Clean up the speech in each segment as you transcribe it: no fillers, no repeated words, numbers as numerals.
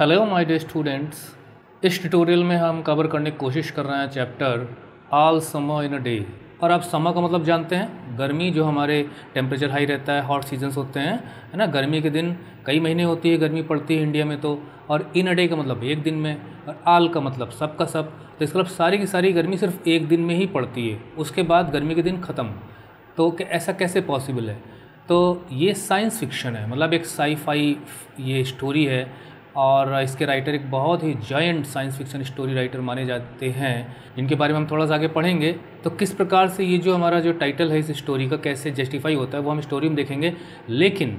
Hello my dear students, इस tutorial में हम कवर करने की कोशिश कर रहे हैं chapter all summer in a day. और आप समर का मतलब जानते हैं गर्मी, जो हमारे टेम्परेचर हाई रहता है, हॉट सीजन्स होते हैं, है ना। गर्मी के दिन कई महीने होती है, गर्मी पड़ती है इंडिया में तो। और इन अ डे का मतलब एक दिन में, और ऑल का मतलब सब का सब। तो इसका मतलब सारी की सारी गर्मी सिर्फ एक दिन में ही पड़ती है, उसके बाद गर्मी के दिन ख़त्म। तो ऐसा कैसे पॉसिबल है? तो ये साइंस फिक्शन है, मतलब एक साईफाई ये स्टोरी है। और इसके राइटर एक बहुत ही giant science fiction story writer माने जाते हैं, जिनके बारे में हम थोड़ा सा आगे पढ़ेंगे। तो किस प्रकार से ये जो हमारा जो टाइटल है इस स्टोरी का कैसे जस्टिफाई होता है, वो हम स्टोरी में देखेंगे। लेकिन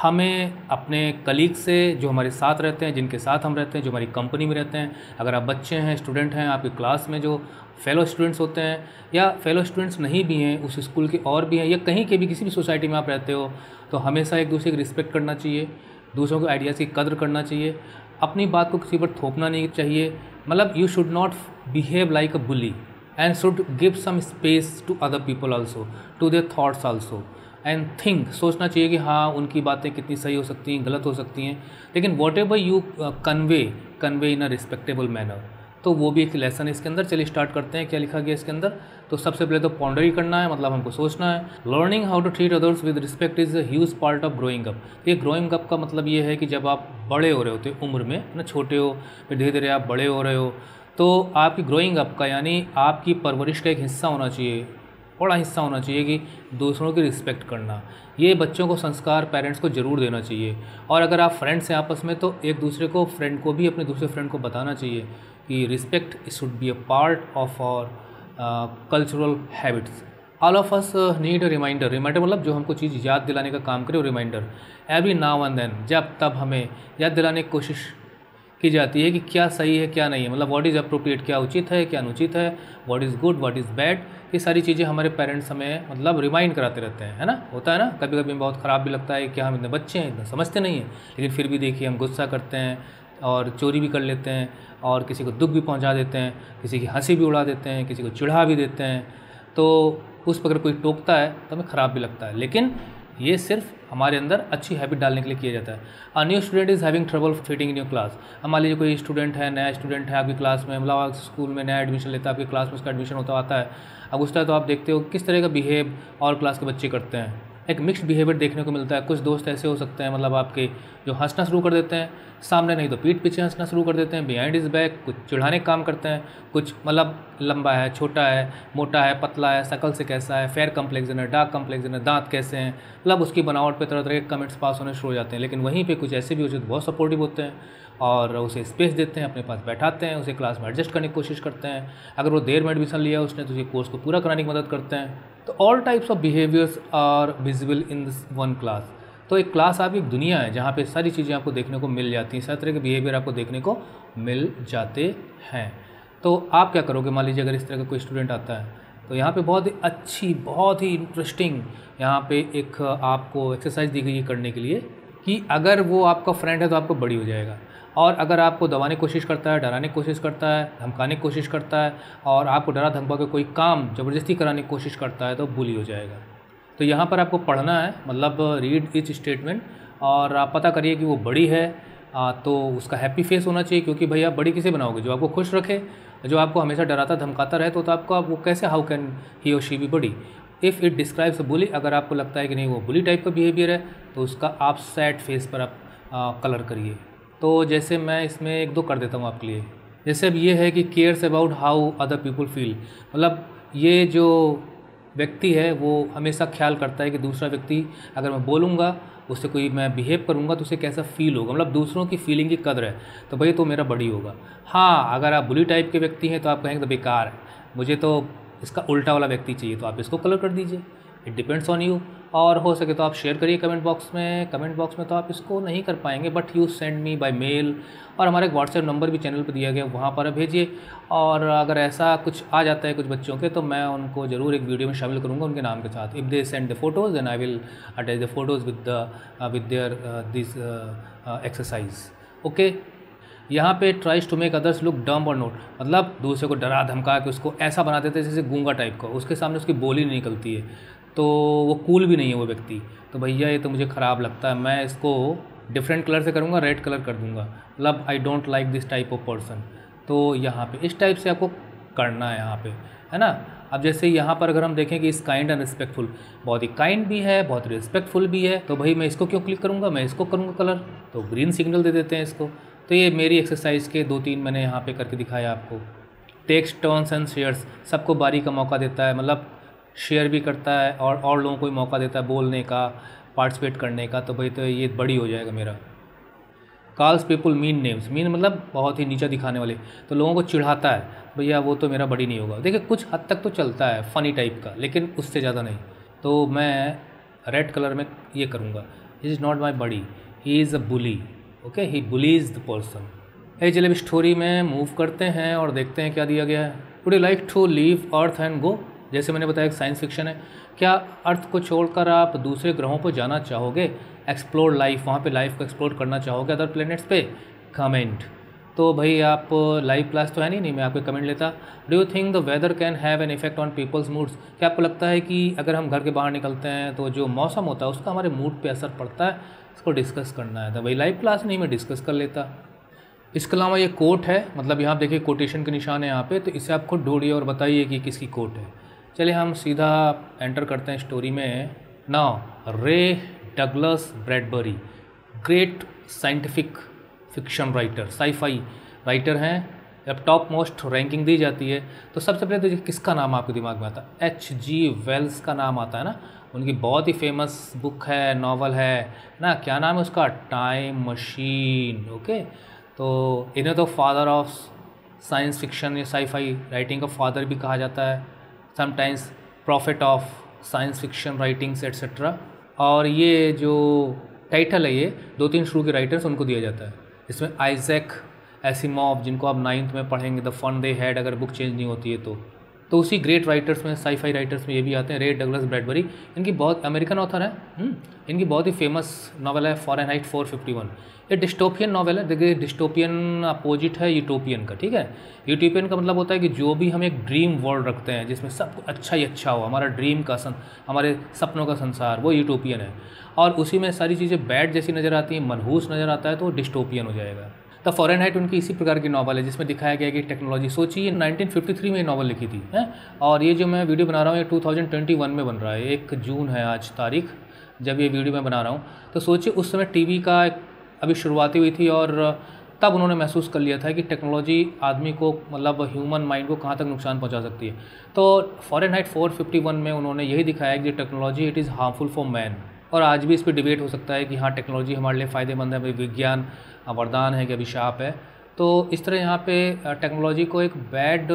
हमें अपने कलीग से, जो हमारे साथ रहते हैं, जिनके साथ हम रहते हैं, जो हमारी कंपनी में रहते हैं, अगर आप बच्चे हैं, स्टूडेंट हैं, आपकी क्लास में जो फेलो स्टूडेंट्स होते हैं, या फेलो स्टूडेंट्स नहीं भी हैं उस स्कूल के और भी हैं, या कहीं के भी किसी भी सोसाइटी में आप रहते हो, तो हमेशा एक दूसरे की रिस्पेक्ट करना चाहिए, दूसरों के आइडियाज़ की कदर करना चाहिए, अपनी बात को किसी पर थोपना नहीं चाहिए। मतलब you should not behave like a bully and should give some space to other people also, to their thoughts also and think. सोचना चाहिए कि हाँ, उनकी बातें कितनी सही हो सकती हैं, गलत हो सकती हैं, लेकिन whatever you convey in a respectable manner. तो वो भी एक लेसन है इसके अंदर। चलिए स्टार्ट करते हैं, क्या लिखा गया इसके अंदर। तो सबसे पहले तो पॉन्डरी करना है, मतलब हमको सोचना है। Learning how to treat others with respect is a huge part of growing up. ये ग्रोइंग अप का मतलब ये है कि जब आप बड़े हो रहे होते हो उम्र में, ना, छोटे हो फिर धीरे धीरे आप बड़े हो रहे हो, तो आपकी ग्रोइंग अप का यानी आपकी परवरिश का एक हिस्सा होना चाहिए, बड़ा हिस्सा होना चाहिए कि दूसरों की रिस्पेक्ट करना। ये बच्चों को संस्कार पेरेंट्स को ज़रूर देना चाहिए। और अगर आप फ्रेंड्स हैं आपस में, तो एक दूसरे को, फ्रेंड को भी अपने दूसरे फ्रेंड को बताना चाहिए कि respect should be a part of our cultural habits. All of us need a reminder. Reminder मतलब जो हमको चीज़ याद दिलाने का काम करे, reminder every now and then. जब तब हमें याद दिलाने की कोशिश की जाती है कि क्या सही है क्या नहीं है, मतलब व्हाट इज़ अप्रोप्रिएट, क्या उचित है क्या अनुचित है, what is good what is bad. ये सारी चीज़ें हमारे पेरेंट्स हमें मतलब रिमाइंड कराते रहते हैं, है ना। होता है ना, कभी कभी बहुत ख़राब भी लगता है कि हम इतने बच्चे हैं, इतना समझते नहीं हैं, लेकिन फिर भी देखिए हम गुस्सा करते हैं और चोरी भी कर लेते हैं और किसी को दुख भी पहुंचा देते हैं, किसी की हंसी भी उड़ा देते हैं, किसी को चिढ़ा भी देते हैं। तो उस पर अगर कोई टोकता है तो हमें ख़राब भी लगता है, लेकिन ये सिर्फ हमारे अंदर अच्छी हैबिट डालने के लिए किया जाता है। A new student is having trouble fitting in your class. हम मान लीजिए कोई स्टूडेंट है, नया स्टूडेंट है आपकी क्लास में, मतलब स्कूल में नया एडमिशन लेता है, आपकी क्लास में उसका एडमिशन होता आता है। अब उसका तो आप देखते हो किस तरह का बिहेव और क्लास के बच्चे करते हैं, एक मिक्स्ड बिहेवियर देखने को मिलता है। कुछ दोस्त ऐसे हो सकते हैं, मतलब आपके, जो हंसना शुरू कर देते हैं, सामने नहीं तो पीठ पीछे हंसना शुरू कर देते हैं, बिहाइंड इज बैक, कुछ चिढ़ाने का काम करते हैं, कुछ मतलब लंबा है, छोटा है, मोटा है, पतला है, शकल से कैसा है, फेयर कम्प्लेक्सन है, डार्क कम्प्लेक्सन है, दांत कैसे हैं, मतलब उसकी बनावट पर तरह तरह के कमेंट्स पास होने शुरू हो जाते हैं। लेकिन वहीं पर कुछ ऐसे भी हो जो बहुत सपोर्टिव होते हैं और उसे स्पेस देते हैं, अपने पास बैठाते हैं, उसे क्लास में एडजस्ट करने की कोशिश करते हैं। अगर वो देर में एडमिशन लिया उसने तो उसे कोर्स को पूरा कराने की मदद करते हैं। तो all types of behaviours are visible in this one class. तो एक क्लास आपकी एक दुनिया है जहाँ पे सारी चीज़ें आपको देखने को मिल जाती हैं, सारी तरह के बिहेवियर आपको देखने को मिल जाते हैं। तो आप क्या करोगे? मान लीजिए अगर इस तरह का कोई स्टूडेंट आता है, तो यहाँ पे बहुत ही अच्छी, बहुत ही इंटरेस्टिंग यहाँ पे एक आपको एक्सरसाइज दी गई है करने के लिए कि अगर वो आपका फ्रेंड है तो आपको बड़ी हो जाएगा, और अगर आपको दबाने की कोशिश करता है, डराने की कोशिश करता है, धमकाने की कोशिश करता है, और आपको डरा धमका के कोई काम ज़बरदस्ती कराने की कोशिश करता है, तो बुली हो जाएगा। तो यहाँ पर आपको पढ़ना है, मतलब रीड ईच स्टेटमेंट, और आप पता करिए कि वो बड़ी है तो उसका हैप्पी फेस होना चाहिए, क्योंकि भाई आप बड़ी किसे बनाओगे? जो आपको खुश रखे, जो आपको हमेशा डराता धमकाता रहे, तो आपका वो कैसे, हाउ कैन ही और she be buddy. If it describes bully, अगर आपको लगता है कि नहीं वो बुली टाइप का बिहेवियर है, तो उसका आप सैड फेस पर आप कलर करिए। तो जैसे मैं इसमें एक दो कर देता हूँ आपके लिए। जैसे अब ये है कि cares about how other people feel, मतलब ये जो व्यक्ति है वो हमेशा ख्याल करता है कि दूसरा व्यक्ति, अगर मैं बोलूँगा उससे, कोई मैं बिहेव करूँगा तो उसे कैसा फ़ील होगा, मतलब दूसरों की फीलिंग की कदर है, तो भाई तो मेरा बड़ी होगा। हाँ, अगर आप बुली टाइप के व्यक्ति हैं तो आप कहेंगे तो बेकार है, मुझे तो इसका उल्टा वाला व्यक्ति चाहिए, तो आप इसको कलर कर दीजिए। It depends on you. और हो सके तो आप शेयर करिए कमेंट बॉक्स में। कमेंट बॉक्स में तो आप इसको नहीं कर पाएंगे, but you send me by mail, और हमारा एक व्हाट्सएप नंबर भी चैनल पर दिया गया, वहाँ पर भेजिए। और अगर ऐसा कुछ आ जाता है कुछ बच्चों के, तो मैं उनको ज़रूर एक वीडियो में शामिल करूँगा उनके नाम के साथ। If they send the photos then I will attach the photos with their this exercise. Okay, यहाँ पे tries to make others look dumb और नोट, मतलब दूसरे को डरा धमका के उसको ऐसा बना देते हैं जैसे गूंगा टाइप का, उसके सामने उसकी बोली नहीं निकलती है, तो वो कूल भी नहीं है वो व्यक्ति। तो भैया ये तो मुझे ख़राब लगता है, मैं इसको डिफरेंट कलर से करूँगा, रेड कलर कर दूँगा, मतलब I don't like this type of person. तो यहाँ पे इस टाइप से आपको करना है यहाँ पे, है ना। अब जैसे यहाँ पर अगर हम देखें कि इस काइंड एंड रिस्पेक्टफुल, बहुत ही काइंड भी है, बहुत रिस्पेक्टफुल भी है, तो भाई मैं इसको क्यों क्लिक करूँगा, मैं इसको करूँगा कलर, तो ग्रीन सिग्नल दे देते हैं इसको। तो ये मेरी एक्सरसाइज के 2-3 मैंने यहाँ पे करके दिखाया आपको। टेक्स्ट टर्न्स एंड शेयर्स सबको बारी का मौका देता है, मतलब शेयर भी करता है और लोगों को भी मौका देता है बोलने का, पार्टिसिपेट करने का। तो भाई तो ये बड़ी हो जाएगा मेरा। Calls people mean names, mean मतलब बहुत ही नीचा दिखाने वाले, तो लोगों को चिढ़ाता है, भैया वो तो मेरा बड़ी नहीं होगा। देखिए कुछ हद तक तो चलता है फ़नी टाइप का, लेकिन उससे ज़्यादा नहीं। तो मैं रेड कलर में ये करूँगा, he is not my buddy, he is a bully, okay, he bullies the person. A जलेब स्टोरी में मूव करते हैं और देखते हैं क्या दिया गया है। Would you like to leave earth and go, जैसे मैंने बताया एक साइंस फिक्शन है। क्या अर्थ को छोड़कर आप दूसरे ग्रहों पर जाना चाहोगे, एक्सप्लोर लाइफ, वहाँ पे लाइफ को एक्सप्लोर करना चाहोगे अदर प्लैनेट्स पे, कमेंट। तो भाई आप लाइव क्लास तो है नहीं, मैं आपके कमेंट लेता। Do you think the weather can have an effect on people's moods, क्या आपको लगता है कि अगर हम घर के बाहर निकलते हैं तो जो मौसम होता है उसका हमारे मूड पर असर पड़ता है, इसको डिस्कस करना है। तो भाई लाइव क्लास नहीं, मैं डिस्कस कर लेता। इसके अलावा ये कोट है, मतलब यहाँ देखिए कोटेशन के निशान है यहाँ पे, तो इसे आप खुद ढूंढिए और बताइए कि किसकी कोट है। चलिए हम सीधा एंटर करते हैं स्टोरी में। Now Ray Douglas Bradbury, great scientific fiction writer, sci fi writer हैं, जब टॉप मोस्ट रैंकिंग दी जाती है। तो सबसे पहले तो किसका नाम आपके दिमाग में आता है, H.G. वेल्स का नाम आता है ना। उनकी बहुत ही फेमस बुक है, नावल है ना, क्या नाम है उसका, टाइम मशीन, ओके। तो इन्हें तो फादर ऑफ साइंस फिक्शन या साईफाई राइटिंग का फादर भी कहा जाता है, sometimes prophet of science fiction writings etcetera. और ये जो टाइटल है ये 2-3 शुरू के राइटर्स उनको दिया जाता है। इसमें आइजैक एसिमोव, जिनको आप 9th में पढ़ेंगे, द फन दे हैड, अगर बुक चेंज नहीं होती है तो उसी ग्रेट राइटर्स में, साईफाई राइटर्स में ये भी आते हैं। रे डगलस ब्रैडबरी, इनकी बहुत अमेरिकन ऑथर है, इनकी बहुत ही फेमस नावल है फ़ॉरेनहाइट 451। ये डिस्टोपियन नावल है। देखिए डिस्टोपियन अपोजिट है यूटोपियन का, ठीक है। यूटोपियन का मतलब होता है कि जो भी हम एक ड्रीम वर्ल्ड रखते हैं जिसमें सब कुछ अच्छा ही अच्छा हो, हमारा ड्रीम का हमारे सपनों का संसार, वो यूटोपियन है। और उसी में सारी चीज़ें बैड जैसी नज़र आती हैं, मनहूस नज़र आता है, तो डिस्टोपियन हो जाएगा। द फ़ॉरेनहाइट उनकी इसी प्रकार की नावल है जिसमें दिखाया गया कि टेक्नोलॉजी, सोचिए 1953 में नावल लिखी थी है। और ये जो मैं वीडियो बना रहा हूँ ये 2021 में बन रहा है, 1 जून है आज तारीख जब ये वीडियो मैं बना रहा हूँ। तो सोचिए उस समय टीवी का अभी शुरुआती हुई थी और तब उन्होंने महसूस कर लिया था कि टेक्नोलॉजी आदमी को, मतलब ह्यूमन माइंड को कहाँ तक नुकसान पहुँचा सकती है। तो फ़ॉरेनहाइट 451 में उन्होंने यही दिखाया कि technology it is harmful for man. और आज भी इस पर डिबेट हो सकता है कि हाँ टेक्नोलॉजी हमारे लिए फ़ायदेमंद है, विज्ञान वरदान है कि अभिशाप है। तो इस तरह यहाँ पे टेक्नोलॉजी को एक bad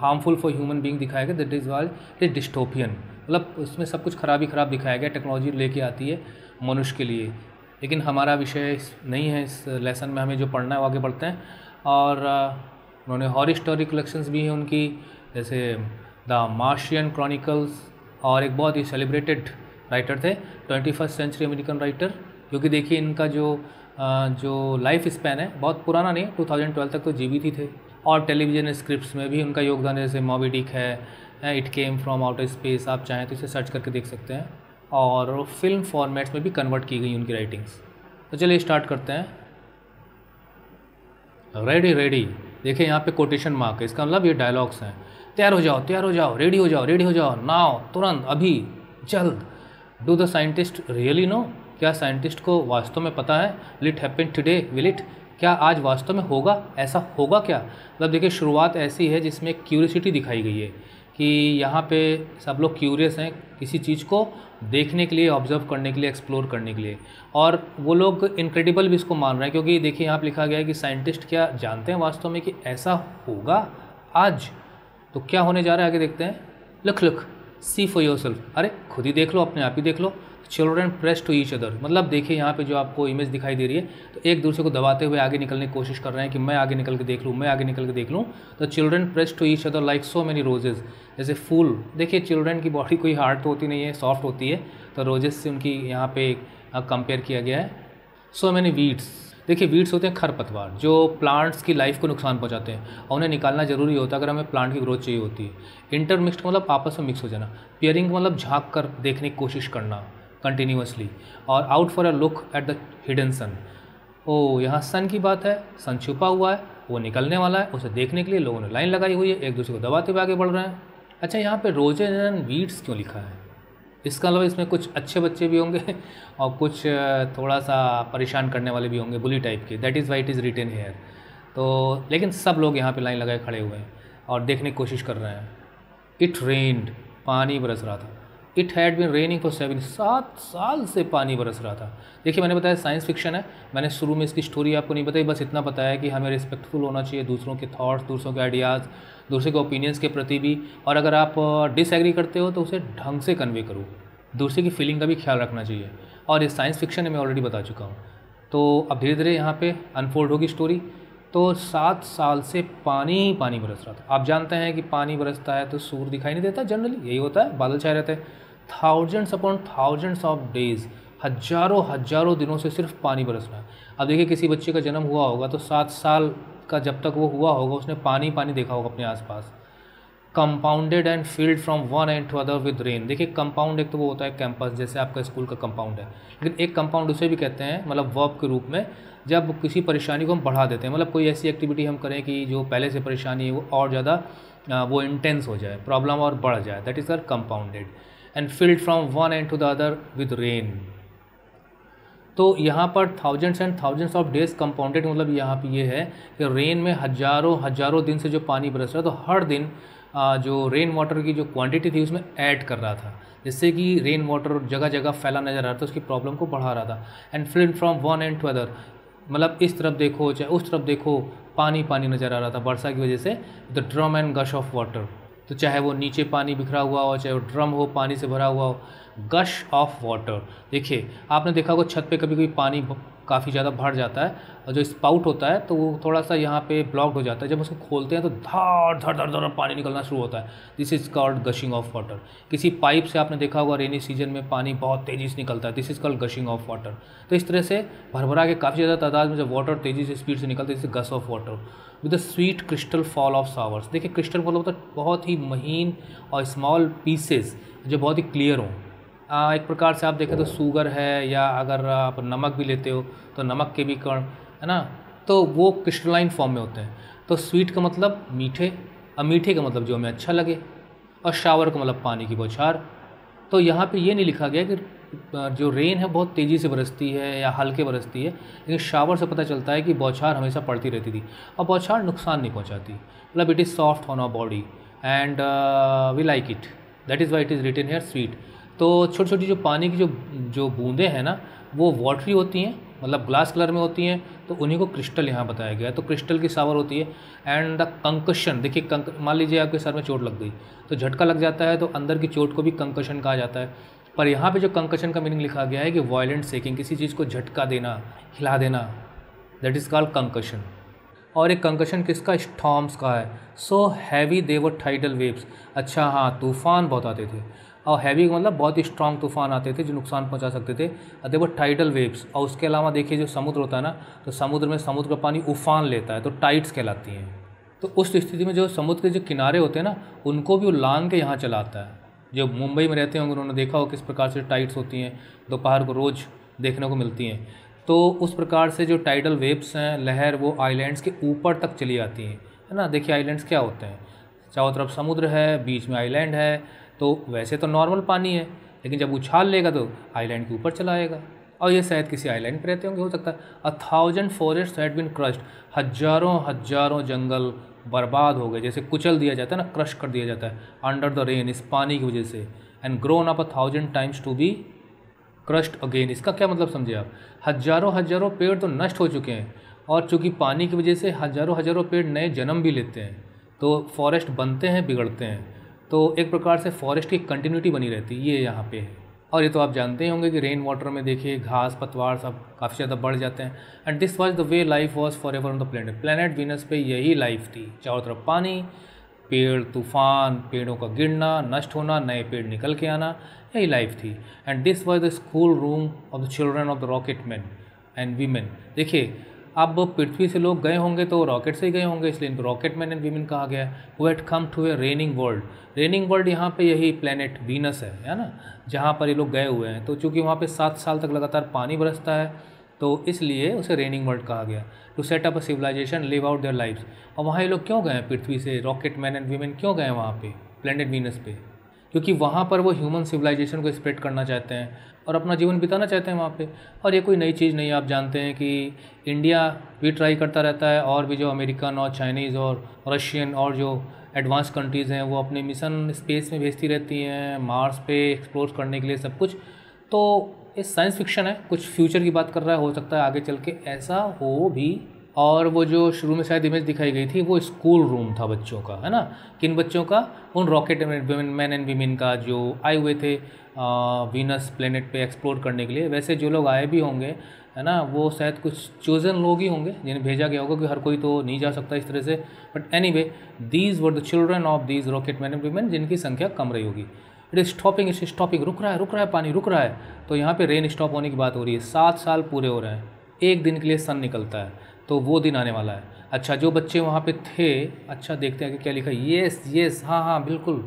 harmful for human being दिखाया गया, that is why it is dystopian, मतलब उसमें सब कुछ खराब ही खराब दिखाया गया टेक्नोलॉजी लेके आती है मनुष्य के लिए। लेकिन हमारा विषय नहीं है इस लेसन में, हमें जो पढ़ना है वो आगे बढ़ते हैं। और उन्होंने हॉरर स्टोरी कलेक्शंस भी हैं उनकी, जैसे द मार्शियन क्रॉनिकल्स, और एक बहुत ही सेलिब्रेटेड राइटर थे 21st सेंचुरी अमेरिकन राइटर, क्योंकि देखिए इनका जो लाइफ स्पैन है बहुत पुराना नहीं, 2012 तक तो जीवित ही थे। और टेलीविज़न स्क्रिप्ट्स में भी उनका योगदान, जैसे मॉबी डिक है, it came from outer space, आप चाहें तो इसे सर्च करके देख सकते हैं। और फिल्म फॉर्मेट्स में भी कन्वर्ट की गई उनकी राइटिंग्स। तो चलिए स्टार्ट करते हैं। रेडी रेडी, देखिए यहाँ पे कोटेशन मार्क है, इसका मतलब ये डायलॉग्स हैं। तैयार हो जाओ, तैयार हो जाओ, रेडी हो जाओ, रेडी हो जाओ, नाउ, तुरंत, अभी, जल्द। Do the scientist really know, क्या साइंटिस्ट को वास्तव में पता है। Will it happen today, will it, क्या आज वास्तव में होगा, ऐसा होगा क्या। मतलब देखिए शुरुआत ऐसी है जिसमें क्यूरियसिटी दिखाई गई है कि यहाँ पे सब लोग क्यूरियस हैं किसी चीज़ को देखने के लिए, ऑब्जर्व करने के लिए, एक्सप्लोर करने के लिए। और वो लोग इनक्रेडिबल भी इसको मान रहे हैं, क्योंकि देखिए यहाँ पर लिखा गया है कि साइंटिस्ट क्या जानते हैं वास्तव में कि ऐसा होगा आज। तो क्या होने जा रहा है आगे देखते हैं। Look look, see for yourself, अरे खुद ही देख लो, अपने आप ही देख लो। Children press to each other, मतलब देखिए यहाँ पे जो आपको इमेज दिखाई दे रही है तो एक दूसरे को दबाते हुए आगे निकलने की कोशिश कर रहे हैं कि मैं आगे निकल के देख लूँ, मैं आगे निकल के देख लूँ। तो children press to each other like so many roses, जैसे फूल। देखिए चिल्ड्रन की बॉडी कोई हार्ड तो होती नहीं है, सॉफ्ट होती है, तो रोजेज़ से उनकी यहाँ पे कंपेयर किया गया है। सो मैनी वीड्स, देखिए वीड्स होते हैं खरपतवार जो प्लांट्स की लाइफ को नुकसान पहुंचाते हैं और उन्हें निकालना जरूरी होता है अगर हमें प्लांट की ग्रोथ चाहिए होती है। इंटरमिक्स्ड मतलब आपस में मिक्स हो जाना, पियरिंग मतलब झाँक कर देखने की कोशिश करना, कंटिन्यूसली, और out for a look at the hidden sun. ओ, यहाँ सन की बात है, सन छुपा हुआ है, वो निकलने वाला है, उसे देखने के लिए लोगों ने लाइन लगाई हुई है, एक दूसरे को दबाते हुए आगे बढ़ रहे हैं। अच्छा, यहाँ पे रोजेज एंड वीड्स क्यों लिखा है? इसका अलावा इसमें कुछ अच्छे बच्चे भी होंगे और कुछ थोड़ा सा परेशान करने वाले भी होंगे, बुली टाइप के। That is why it is written here. तो लेकिन सब लोग यहाँ पे लाइन लगाए खड़े हुए हैं और देखने की कोशिश कर रहे हैं। इट रेन्ड, पानी बरस रहा था। It had been raining for 7 साल से पानी बरस रहा था। देखिए, मैंने बताया साइंस फिक्शन है, मैंने शुरू में इसकी स्टोरी आपको नहीं बताई, बस इतना बताया कि हमें रिस्पेक्टफुल होना चाहिए दूसरों के थॉट्स, दूसरों के आइडियाज़, दूसरे के ओपिनियंस के प्रति भी, और अगर आप डिसएग्री करते हो तो उसे ढंग से कन्वे करो, दूसरे की फीलिंग का भी ख्याल रखना चाहिए। और ये साइंस फिक्शन है, मैं ऑलरेडी बता चुका हूँ। तो अब धीरे धीरे यहाँ पर अनफोल्ड होगी स्टोरी। तो 7 साल से पानी बरस रहा था। आप जानते हैं कि पानी बरसता है तो सूर्य दिखाई नहीं देता, जनरली यही होता है, बादल छाए रहते हैं। Thousands upon thousands of days, हजारों हजारों दिनों से सिर्फ पानी बरस रहा है। अब देखिए, किसी बच्चे का जन्म हुआ होगा तो 7 साल का जब तक वो हुआ होगा उसने पानी देखा होगा अपने आसपास। Compounded and filled from one end to other with rain. देखिए, कंपाउंड एक तो वो होता है कैंपस, जैसे आपका स्कूल का कंपाउंड है, लेकिन एक कंपाउंड उसे भी कहते हैं, मतलब वर्ब के रूप में, जब किसी परेशानी को हम बढ़ा देते हैं, मतलब कोई ऐसी एक्टिविटी हम करें कि जो पहले से परेशानी है वो और ज़्यादा वो इंटेंस हो जाए, प्रॉब्लम और बढ़ जाए। That is are compounded and filled from one end to the other with rain. तो यहाँ पर thousands and thousands of days compounded, मतलब यहाँ पर ये है कि रेन में हजारों हजारों दिन से जो पानी बरस रहा है, तो हर दिन जो रेन वाटर की जो क्वांटिटी थी उसमें ऐड कर रहा था, जिससे कि रेन वाटर जगह जगह फैला नजर आ रहा था, उसकी प्रॉब्लम को बढ़ा रहा था। And filled from one end to other, मतलब इस तरफ देखो चाहे उस तरफ देखो, पानी नज़र आ रहा था वर्षा की वजह से। The drum and gush of water, तो चाहे वो नीचे पानी बिखरा हुआ हो, चाहे वो ड्रम हो पानी से भरा हुआ हो। गश ऑफ वाटर, देखिए आपने देखा होगा छत पे कभी कभी पानी काफ़ी ज़्यादा भर जाता है और जो स्पाउट होता है तो वो थोड़ा सा यहाँ पे ब्लॉक्ड हो जाता है, जब उसको खोलते हैं तो धार पानी निकलना शुरू होता है। This is called gushing of water. किसी पाइप से आपने देखा होगा रेनी सीजन में पानी बहुत तेज़ी से निकलता है, this is called gushing of water. तो इस तरह से भरभरा के काफ़ी ज़्यादा तादाद में जब वाटर तेज़ी से स्पीड से निकलता है, this is gush of water. With the sweet crystal fall of showers, देखिए क्रिस्टल फॉल होता है बहुत ही महीन और स्मॉल पीसेस जो बहुत ही क्लियर हों। एक प्रकार से आप देखें तो शुगर है, या अगर आप नमक भी लेते हो तो नमक के भी कण है ना, तो वो क्रिस्टलाइन फॉर्म में होते हैं। तो स्वीट का मतलब मीठे, और मीठे का मतलब जो हमें अच्छा लगे, और शावर का मतलब पानी की बौछार। तो यहाँ पे ये नहीं लिखा गया कि जो रेन है बहुत तेज़ी से बरसती है या हल्के बरसती है, लेकिन शावर से पता चलता है कि बौछार हमेशा पड़ती रहती थी, और बौछार नुकसान नहीं पहुँचाती, मतलब it is soft on our body and we like it, that is why it is written here sweet. तो छोटी छोटी जो पानी की जो बूंदें हैं ना, वो वाटरी होती हैं, मतलब ग्लास कलर में होती हैं, तो उन्हीं को क्रिस्टल यहाँ बताया गया है। तो क्रिस्टल की शावर होती है। एंड द कंकशन, देखिए मान लीजिए आपके सर में चोट लग गई तो झटका लग जाता है, तो अंदर की चोट को भी कंकशन कहा जाता है। पर यहाँ पे जो कंकशन का मीनिंग लिखा गया है कि वायलेंट शेकिंग, किसी चीज़ को झटका देना, हिला देना, दैट इज़ कॉल्ड कंकशन। और एक कंकशन किसका? स्टॉर्म्स का है। So heavy they were tidal waves, अच्छा हाँ तूफान बहुत आते थे, और हैवी मतलब बहुत ही स्ट्रॉन्ग तूफान आते थे जो नुकसान पहुंचा सकते थे। They were tidal waves. और उसके अलावा देखिए जो समुद्र होता है ना, तो समुद्र में समुद्र का पानी उफान लेता है, तो टाइड्स कहलाती हैं। तो उस स्थिति में जो समुद्र के जो किनारे होते हैं ना, उनको भी उलांग के यहाँ चलाता है। जो मुंबई में रहते होंगे उन्होंने देखा हो किस प्रकार से टाइड्स होती हैं, दोपहर को रोज़ देखने को मिलती हैं। तो उस प्रकार से जो टाइडल वेव्स हैं, लहर, वो आइलैंड्स के ऊपर तक चली आती हैं, है ना। देखिए आइलैंड्स क्या होते हैं, चारों तरफ समुद्र है, बीच में आइलैंड है, तो वैसे तो नॉर्मल पानी है, लेकिन जब उछाल लेगा तो आइलैंड के ऊपर चला आएगा। और ये शायद किसी आइलैंड पर रहते होंगे, हो सकता है। A 1000 forest had been crushed, हजारों हजारों जंगल बर्बाद हो गए, जैसे कुचल दिया जाता है ना, क्रश कर दिया जाता है। अंडर द रेन, इस पानी की वजह से। And grown up 1000 times to be crushed again, इसका क्या मतलब समझे आप? हजारों हजारों पेड़ तो नष्ट हो चुके हैं, और चूँकि पानी की वजह से हजारों हजारों पेड़ नए जन्म भी लेते हैं, तो फॉरेस्ट बनते हैं, बिगड़ते हैं, तो एक प्रकार से फॉरेस्ट की कंटिन्यूटी बनी रहती है, ये यहाँ पे है। और ये तो आप जानते ही होंगे कि रेन वाटर में देखिए घास पतवार सब काफ़ी ज़्यादा बढ़ जाते हैं। And this was the way life was forever on the planet, planet Venus पे यही लाइफ थी, चारों तरफ पानी, पेड़, तूफान, पेड़ों का गिरना, नष्ट होना, नए पेड़ निकल के आना, यही लाइफ थी। And this was the school room of the children of the rocket man and women. देखिए अब पृथ्वी से लोग गए होंगे तो रॉकेट से ही गए होंगे, इसलिए इनको रॉकेट मैन एंड वीमेन कहा गया है। वो had come to a raining world, raining world यहाँ पे यही प्लेनेट वीनस है ना, जहाँ पर ये लोग गए हुए हैं। तो चूँकि वहाँ पे 7 साल तक लगातार पानी बरसता है तो इसलिए उसे रेनिंग वर्ल्ड कहा गया। To set up a civilisation, live out their life. और वहाँ ये लोग क्यों गए पृथ्वी से, रॉकेट मैन एंड वीमेन क्यों गए वहाँ पर प्लेनेट वीनस पे? क्योंकि वहाँ पर वो ह्यूमन सिविलाइजेशन को स्प्रेड करना चाहते हैं और अपना जीवन बिताना चाहते हैं वहाँ पे। और ये कोई नई चीज़ नहीं, आप जानते हैं कि इंडिया भी ट्राई करता रहता है, और भी जो अमेरिकन और चाइनीज़ और रशियन और जो एडवांस कंट्रीज़ हैं वो अपने मिशन स्पेस में भेजती रहती हैं, मार्स पे एक्सप्लोर करने के लिए सब कुछ। तो ये साइंस फिक्शन है, कुछ फ्यूचर की बात कर रहा है, हो सकता है आगे चल के ऐसा हो भी। और वो जो शुरू में शायद इमेज दिखाई गई थी वो स्कूल रूम था बच्चों का, है ना, किन बच्चों का, उन रॉकेट मैन एंड वीमेन का जो आए हुए थे वीनस प्लेनेट पे एक्सप्लोर करने के लिए। वैसे जो लोग आए भी होंगे, है ना, वो शायद कुछ चोजन लोग ही होंगे जिन्हें भेजा गया होगा, क्योंकि हर कोई तो नहीं जा सकता इस तरह से। But anyway, these were the children of these rocket man and women, जिनकी संख्या कम रही होगी। इट इज स्टॉपिंग, रुक रहा है पानी, रुक रहा है। तो यहाँ पर रेन स्टॉप होने की बात हो रही है, 7 साल पूरे हो रहे हैं, एक दिन के लिए सन निकलता है, तो वो दिन आने वाला है। अच्छा, जो बच्चे वहाँ पे थे, अच्छा देखते हैं कि क्या लिखा है। येस, हाँ हाँ बिल्कुल।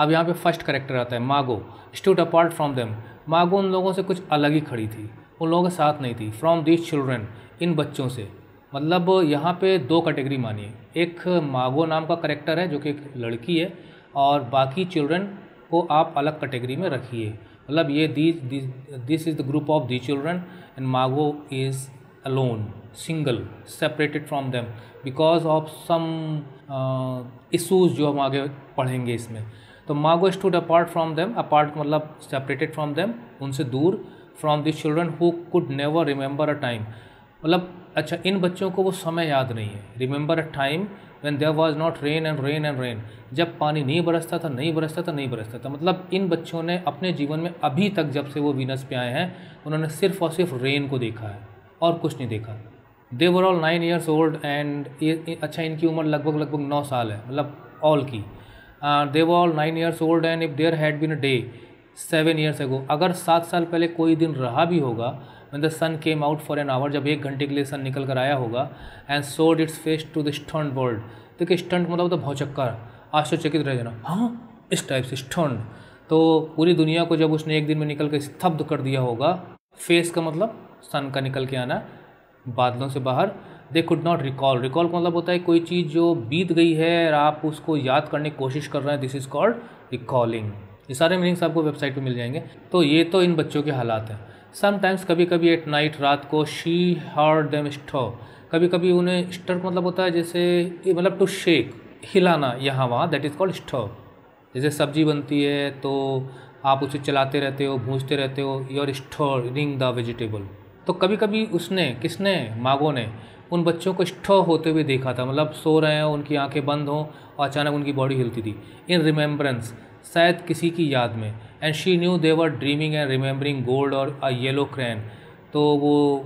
अब यहाँ पे फर्स्ट कैरेक्टर आता है, मार्गो स्टूड अपार्ट फ्रॉम देम। मार्गो उन लोगों से कुछ अलग ही खड़ी थी, उन लोगों के साथ नहीं थी। फ्रॉम दिस चिल्ड्रन, इन बच्चों से, मतलब यहाँ पे 2 कैटेगरी मानिए। एक मार्गो नाम का कैरेक्टर है जो कि एक लड़की है, और बाकी चिल्ड्रन को आप अलग कैटेगरी में रखिए। मतलब ये this is the group of the children and Margot is alone, single, separated from them because of some issues जो हम आगे पढ़ेंगे इसमें। तो Margot stood apart from them, apart मतलब separated from them, उनसे दूर। from these children who could never remember a time, मतलब अच्छा इन बच्चों को वो समय याद नहीं है। remember a time when there was not rain and rain and rain, जब पानी नहीं बरसता था, मतलब इन बच्चों ने अपने जीवन में अभी तक जब से वो वीनस पे आए हैं उन्होंने सिर्फ और सिर्फ रेन को देखा है और कुछ नहीं देखा। They were all 9 years old and, अच्छा इनकी उम्र लगभग 9 साल है, मतलब ऑल की। They were all 9 years old and if there had been a day 7 years ago, अगर 7 साल पहले कोई दिन रहा भी होगा, when the sun came out for an hour, जब 1 घंटे के लिए सन निकल कर आया होगा। And showed its face to the stern world, देखिए स्टर्न मतलब तो भौचक्का, आश्चर्यचकित रह जाना, हाँ इस टाइप से स्टर्न। तो पूरी दुनिया को जब उसने एक दिन में निकल कर स्तब्ध कर दिया होगा, फेस का मतलब सन का निकल के आना बादलों से बाहर। They could not recall, recall का मतलब होता है कोई चीज़ जो बीत गई है और आप उसको याद करने की कोशिश कर रहे हैं, दिस इज़ कॉल्ड रिकॉलिंग। ये सारे मीनिंग्स आपको वेबसाइट पे मिल जाएंगे। तो ये तो इन बच्चों के हालात हैं। समटाइम्स, कभी कभी, एट नाइट, रात को, शी हर्ड देम स्टर, कभी कभी उन्हें, स्टर मतलब होता है जैसे, मतलब टू शेक, हिलाना यहाँ वहाँ, दैट इज़ कॉल्ड स्टर। जैसे सब्जी बनती है तो आप उसे चलाते रहते हो, भूंजते रहते हो, योर स्टरिंग द वेजिटेबल। तो कभी कभी उसने, किसने, मार्गो ने उन बच्चों को स्टो होते हुए देखा था, मतलब सो रहे हैं, उनकी आंखें बंद हों और अचानक उनकी बॉडी हिलती थी। इन रिमेम्बरेंस, शायद किसी की याद में। And she knew they were dreaming and remembering gold और अ येलो क्रैन, तो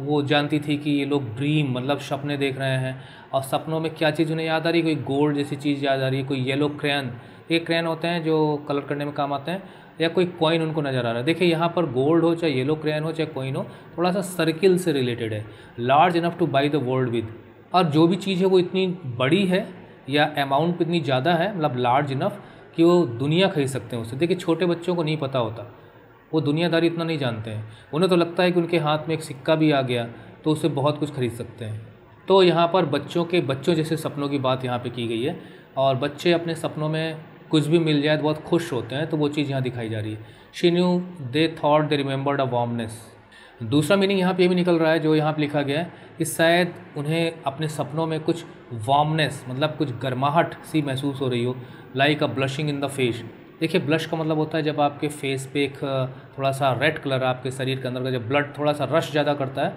वो जानती थी कि ये लोग ड्रीम मतलब सपने देख रहे हैं, और सपनों में क्या चीज़ उन्हें याद आ रही है, कोई गोल्ड जैसी चीज़ याद आ रही है, कोई येलो क्रैन, ये क्रैन होते हैं जो कलर करने में काम आते हैं, या कोई कॉइन उनको नज़र आ रहा है। देखिए यहाँ पर गोल्ड हो चाहे येलो क्रैन हो चाहे कॉइन हो, थोड़ा सा सर्किल से रिलेटेड है, large enough to buy the world with, और जो भी चीज़ है वो इतनी बड़ी है या अमाउंट इतनी ज़्यादा है, मतलब लार्ज इनफ कि वो दुनिया खरीद सकते हैं उससे। देखिए छोटे बच्चों को नहीं पता होता, वो दुनियादारी इतना नहीं जानते हैं, उन्हें तो लगता है कि उनके हाथ में एक सिक्का भी आ गया तो उससे बहुत कुछ खरीद सकते हैं। तो यहाँ पर बच्चों जैसे सपनों की बात यहाँ पर की गई है, और बच्चे अपने सपनों में कुछ भी मिल जाए तो बहुत खुश होते हैं, तो वो चीज़ यहाँ दिखाई जा रही है। She knew they thought they remembered a warmness. दूसरा मीनिंग यहाँ पे भी निकल रहा है जो यहाँ पे लिखा गया है कि शायद उन्हें अपने सपनों में कुछ वार्मनेस मतलब कुछ गर्माहट सी महसूस हो रही हो, like a blushing in the face. देखिए ब्लश का मतलब होता है जब आपके फेस पे एक थोड़ा सा रेड कलर आपके शरीर के अंदर का, जब ब्लड थोड़ा सा रश ज़्यादा करता है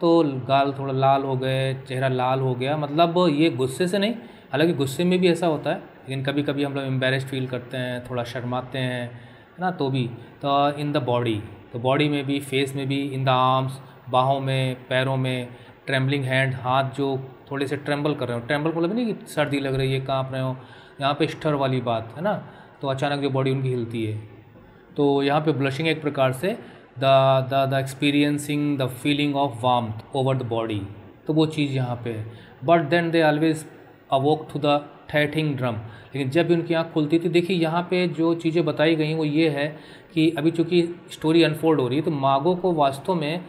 तो गाल थोड़ा लाल हो गए, चेहरा लाल हो गया, मतलब ये गुस्से से नहीं, हालांकि गुस्से में भी ऐसा होता है, लेकिन कभी कभी हम लोग एम्बैरेस्ड फील करते हैं, थोड़ा शर्माते हैं, है ना, तो भी तो इन द बॉडी, तो बॉडी में भी, फेस में भी, इन द आर्म्स, बाहों में, पैरों में, ट्रेम्बलिंग हैंड, हाथ जो थोड़े से ट्रेम्बल कर रहे हो, ट्रेम्बल मतलब नहीं कि सर्दी लग रही है, काँप रहे हो, यहाँ पे स्टर वाली बात है ना, तो अचानक जो बॉडी उनकी हिलती है। तो यहाँ पर ब्लशिंग एक प्रकार से the experiencing the feeling of warmth over the body, तो वो चीज़ यहाँ पे है। But then they always awoke to the tatting drum. लेकिन जब भी उनकी आँख खुलती थी, देखिए यहाँ पे जो चीज़ें बताई गई वो ये है कि अभी चूँकि स्टोरी अनफोल्ड हो रही है तो मार्गो को वास्तव में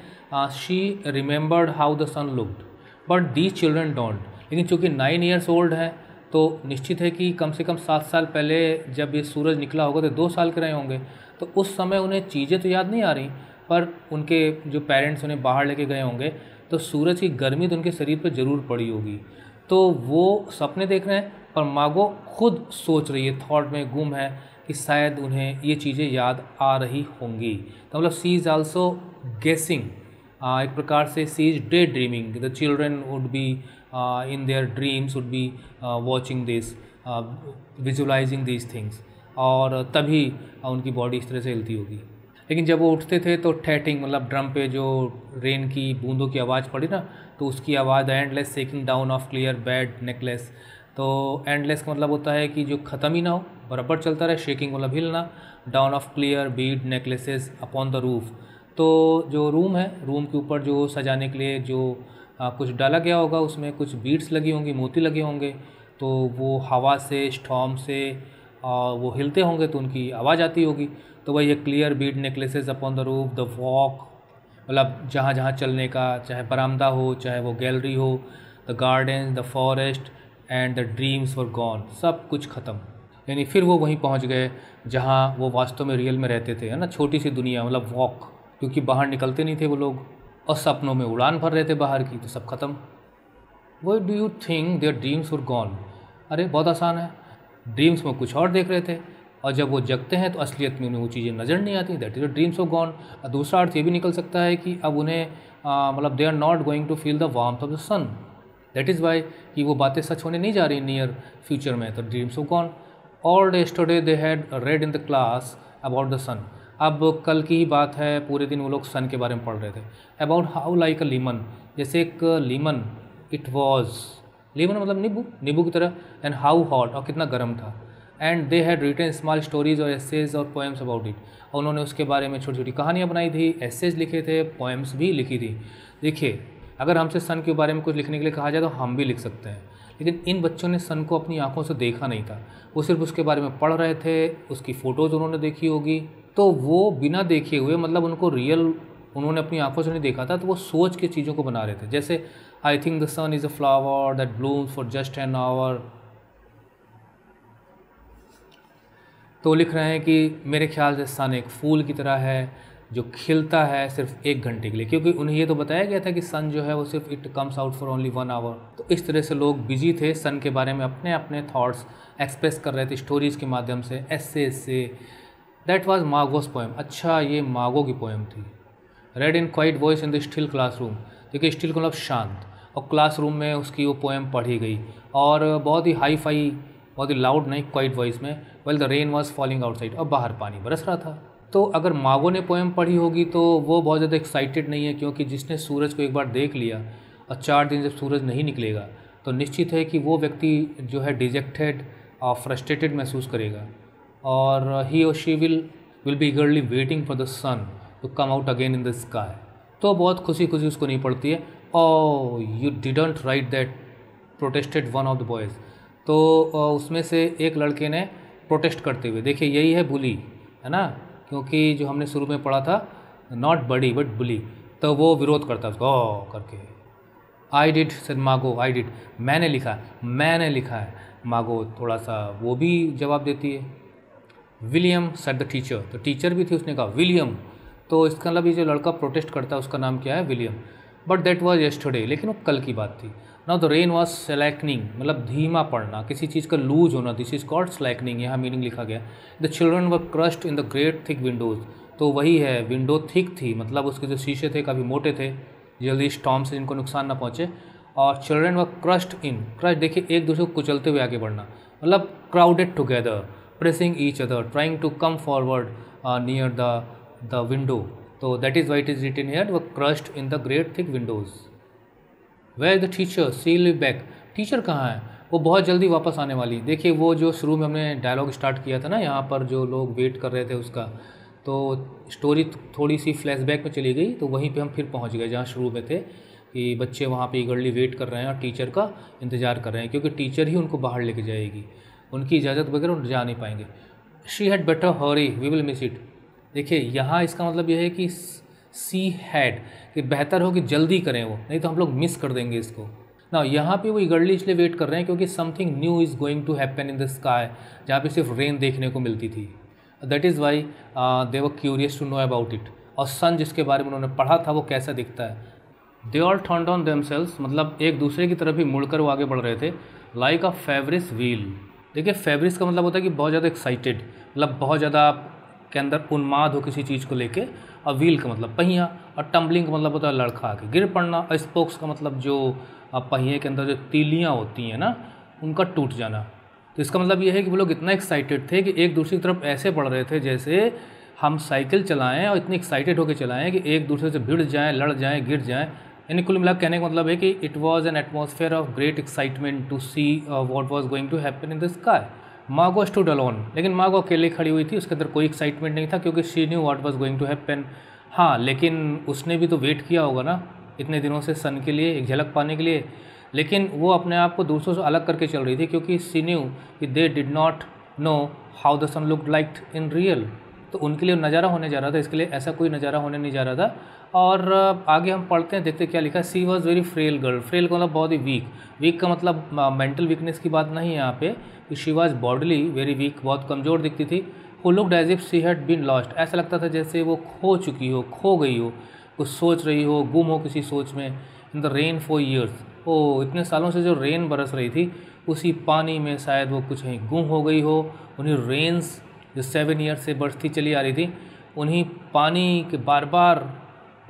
she remembered how the sun looked but these children don't. लेकिन चूँकि 9 years ओल्ड हैं तो निश्चित है कि कम से कम 7 साल पहले जब ये सूरज निकला होगा तो 2 साल के रहे होंगे, तो उस समय उन्हें चीज़ें तो याद नहीं आ रही पर उनके जो पेरेंट्स उन्हें बाहर लेके गए होंगे तो सूरज की गर्मी तो उनके शरीर पर ज़रूर पड़ी होगी। तो वो सपने देख रहे हैं पर मार्गो खुद सोच रही है, थॉट में गुम है कि शायद उन्हें ये चीज़ें याद आ रही होंगी। तो मतलब सी इज़ आल्सो गेसिंग, एक प्रकार से she is day dreaming. The children would be in their dreams would be watching this, visualizing these things, और तभी उनकी बॉडी इस तरह से हिलती होगी। लेकिन जब वो उठते थे तो टैटिंग मतलब ड्रम पे जो रेन की बूंदों की आवाज़ पड़ी ना तो उसकी आवाज़, endless shaking down of clear bead necklace. तो एंडलेस का मतलब होता है कि जो ख़त्म ही ना हो, बराबर चलता रहे। शेकिंग मतलब हिलना, down of clear bead necklaces upon the roof. तो जो रूम है, रूम के ऊपर जो सजाने के लिए जो कुछ डाला गया होगा उसमें कुछ बीड्स लगी होंगी, मोती लगे होंगे, तो वो हवा से स्टॉर्म से वो हिलते होंगे तो उनकी आवाज़ आती होगी। तो वही ये clear bead necklaces upon the roof, the walk मतलब जहाँ जहाँ चलने का, चाहे बरामदा हो चाहे वो गैलरी हो, the garden the forest and the dreams were gone, सब कुछ ख़त्म। यानी फिर वो वहीं पहुँच गए जहाँ वो वास्तव में रियल में रहते थे, है ना, छोटी सी दुनिया मतलब वॉक, क्योंकि बाहर निकलते नहीं थे वो लोग और सपनों में उड़ान भर रहे थे बाहर की, तो सब खत्म। What do you think their dreams were gone? अरे बहुत आसान है, ड्रीम्स में कुछ और देख रहे थे और जब वो जगते हैं तो असलियत में उन्हें वो चीज़ें नज़र नहीं आती, that is the dreams were gone. और दूसरा अर्थ ये भी निकल सकता है कि अब उन्हें मतलब they are not going to feel the warmth of the sun, that is why कि वो बातें सच होने नहीं जा रही नियर फ्यूचर में, तो dreams were gone. All yesterday they had read in the class about the sun, अब कल की ही बात है, पूरे दिन वो लोग सन के बारे में पढ़ रहे थे। About how like a lemon, जैसे एक लीमन, इट वॉज लीमन मतलब नींबू, नींबू की तरह। एंड हाउ हॉट, और कितना गर्म था। And they had written small stories और एसेज और पोएम्स अबाउट इट, और उन्होंने उसके बारे में छोटी छोटी कहानियाँ बनाई थी, एसेज लिखे थे, पोएम्स भी लिखी थी। देखिए अगर हमसे सन के बारे में कुछ लिखने के लिए कहा जाए तो हम भी लिख सकते हैं, लेकिन इन बच्चों ने सन को अपनी आँखों से देखा नहीं था, वो सिर्फ उसके बारे में पढ़ रहे थे, उसकी फ़ोटोज़ उन्होंने देखी होगी। तो वो बिना देखे हुए मतलब उनको रियल उन्होंने अपनी आंखों से नहीं देखा था, तो वो सोच के चीज़ों को बना रहे थे। जैसे I think the sun is a flower that blooms for just an hour, तो लिख रहे हैं कि मेरे ख्याल से सन एक फूल की तरह है जो खिलता है सिर्फ 1 घंटे के लिए, क्योंकि उन्हें ये तो बताया गया था कि सन जो है वो सिर्फ it comes out for only 1 hour। तो इस तरह से लोग बिजी थे सन के बारे में, अपने अपने थाट्स एक्सप्रेस कर रहे थे स्टोरीज़ के माध्यम से, एस्से से। That was Margot's poem। अच्छा ये मार्गो की पोएम थी। Read in quiet voice in the still classroom, देखिए स्टिल मतलब शांत, और क्लासरूम में उसकी वो पोएम पढ़ी गई और बहुत ही हाई फाई, बहुत ही लाउड नहीं, क्वाइट वॉइस में। Well the rain was falling outside, और बाहर पानी बरस रहा था। तो अगर मार्गो ने पोएम पढ़ी होगी तो वो बहुत ज़्यादा एक्साइटेड नहीं है, क्योंकि जिसने सूरज को एक बार देख लिया और 4 दिन जब सूरज नहीं निकलेगा तो निश्चित है कि वो व्यक्ति जो है डिजेक्टेड और फ्रस्ट्रेटेड महसूस करेगा, और ही और she will be eagerly waiting for the sun to come out again in the sky. तो बहुत खुशी खुशी उसको नहीं पड़ती है। Oh you didn't write that, protested one of the boys, तो उसमें से एक लड़के ने प्रोटेस्ट करते हुए, देखिए यही है बुली, है ना, क्योंकि जो हमने शुरू में पढ़ा था नॉट बडी बट बुली, तो वो विरोध करता उसको ओ करके। आई डिड सेड मार्गो, आई डिड मैंने लिखा, मैंने लिखा है। मार्गो थोड़ा सा वो भी जवाब देती है। विलियम सेड द टीचर, तो टीचर भी थी, उसने कहा विलियम। तो इसका मतलब ये जो लड़का प्रोटेस्ट करता है उसका नाम क्या है, William. But that was yesterday, लेकिन वो कल की बात थी। Now the rain was slackening, मतलब धीमा पड़ना, किसी चीज़ का लूज होना, दिस इज कॉल्ड स्लैकनिंग, यहाँ मीनिंग लिखा गया। The children were crushed in the great thick windows, तो वही है विंडो थिक थी, मतलब उसके जो शीशे थे काफ़ी मोटे थे, जल्दी स्टॉर्म से इनको नुकसान ना पहुँचे। और children were crushed in, crush देखिए एक दूसरे को कुचलते हुए आगे बढ़ना, मतलब crowded together, pressing each other, trying to come forward near the window. So that is why it is written here, were crushed in the great thick windows. Where the teacher? She will back. Teacher कहाँ है? वो बहुत जल्दी वापस आने वाली। देखिए वो जो शुरू में हमने डायलॉग स्टार्ट किया था ना, यहाँ पर जो लोग वेट कर रहे थे उसका, तो स्टोरी थोड़ी सी फ्लैशबैक में चली गई, तो वहीं पे हम फिर पहुँच गए जहाँ शुरू में थे। कि बच्चे वहाँ पे ईगरली वेट कर रहे हैं और टीचर का इंतज़ार कर रहे हैं, क्योंकि टीचर ही उनको बाहर लेके जाएगी, उनकी इजाज़त बगैर उन जा नहीं पाएंगे। She had better hurry we will miss it. देखिए यहाँ इसका मतलब यह है कि सी हैड कि बेहतर हो कि जल्दी करें वो, नहीं तो हम लोग मिस कर देंगे इसको ना। यहाँ पे वो ईगरली इसलिए वेट कर रहे हैं क्योंकि something new is going to happen in the sky, जहाँ पे सिर्फ रेन देखने को मिलती थी। That is why they were curious to know about it. और सन जिसके बारे में उन्होंने पढ़ा था वो कैसा दिखता है। They all turned on themselves, मतलब एक दूसरे की तरफ ही मुड़कर वो आगे बढ़ रहे थे। Like a feverish wheel. देखिए फेवरिस का मतलब होता है कि बहुत ज़्यादा एक्साइटेड, मतलब बहुत ज़्यादा आप के अंदर उन्माद हो किसी चीज़ को लेके। और व्हील का मतलब पहिया, और टम्बलिंग का मतलब होता है लड़खा के गिर पड़ना। और स्पोक्स का मतलब जो पहिए के अंदर जो तीलियाँ होती हैं ना, उनका टूट जाना। तो इसका मतलब ये है कि वो लोग इतना एक्साइटेड थे कि एक दूसरे की तरफ ऐसे बढ़ रहे थे जैसे हम साइकिल चलाएं, और इतने एक्साइटेड होकर चलाएं कि एक दूसरे से भिड़ जाएं, लड़ जाएं, गिर जाएं। यानी कुल मिलाकर कहने का मतलब है कि it was an atmosphere of great excitement to see what was going to happen in the sky. Margot stood alone, लेकिन मार्गो अकेले खड़ी हुई थी, उसके अंदर कोई एक्साइटमेंट नहीं था क्योंकि she knew what was going to happen. हाँ, लेकिन उसने भी तो वेट किया होगा ना इतने दिनों से सन के लिए, एक झलक पाने के लिए, लेकिन वो अपने आप को दूसरों से अलग करके चल रही थी क्योंकि शी न्यू कि they did not know how the sun looked like in real. तो उनके लिए नज़ारा होने जा रहा था, इसके लिए ऐसा कोई नज़ारा होने नहीं जा रहा था। और आगे हम पढ़ते हैं, देखते हैं क्या लिखा है। She was very frail girl. Frail का मतलब बहुत ही वीक। वीक का मतलब मेंटल वीकनेस की बात नहीं है यहाँ पे, कि she was bodily very weak, बहुत कमज़ोर दिखती थी। Who looked as if she had been lost. ऐसा लगता था जैसे वो खो चुकी हो, खो गई हो, कुछ सोच रही हो, गुम हो किसी सोच में। In the rain for years, ओ इतने सालों से जो रेन बरस रही थी उसी पानी में शायद वो कुछ गुम हो गई हो। उन्हीं रेन्स जो 7 ईयर्स से बरसती चली आ रही थी, उन्हीं पानी के बार बार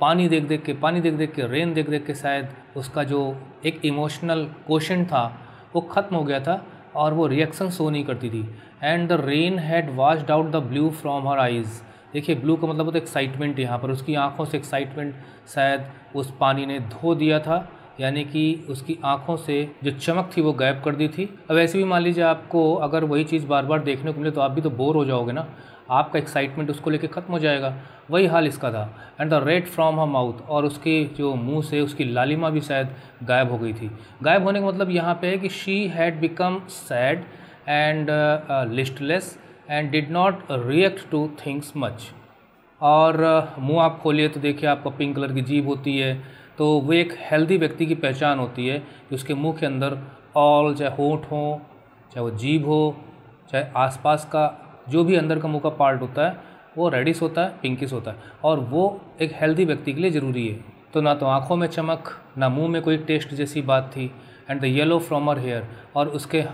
पानी देख देख के रेन देख देख के शायद उसका जो एक इमोशनल क्वेश्चन था वो ख़त्म हो गया था और वो रिएक्शन शो नहीं करती थी। And the rain had washed out the blue from her eyes. देखिए ब्लू का मतलब होता है एक्साइटमेंट, यहाँ पर उसकी आँखों से एक्साइटमेंट शायद उस पानी ने धो दिया था, यानी कि उसकी आंखों से जो चमक थी वो गायब कर दी थी। अब ऐसे भी मान लीजिए आपको अगर वही चीज़ बार बार देखने को मिले तो आप भी तो बोर हो जाओगे ना, आपका एक्साइटमेंट उसको लेके ख़त्म हो जाएगा, वही हाल इसका था। And the red from her mouth, और उसके जो मुंह से उसकी लालिमा भी शायद गायब हो गई थी। गायब होने का मतलब यहाँ पे है कि she had become sad and listless and did not react to things much. और मुँह आप खोलिए तो देखिए आपका पिंक कलर की जीभ होती है, तो वो एक हेल्दी व्यक्ति की पहचान होती है कि उसके मुंह के अंदर ऑल, चाहे होंठ हो, चाहे वो जीभ हो, चाहे आसपास का जो भी अंदर का मुंह का पार्ट होता है वो रेडिश होता है, पिंकिश होता है, और वो एक हेल्दी व्यक्ति के लिए ज़रूरी है। तो ना तो आंखों में चमक, ना मुंह में कोई टेस्ट जैसी बात थी। And the yellow from her hair, और उसके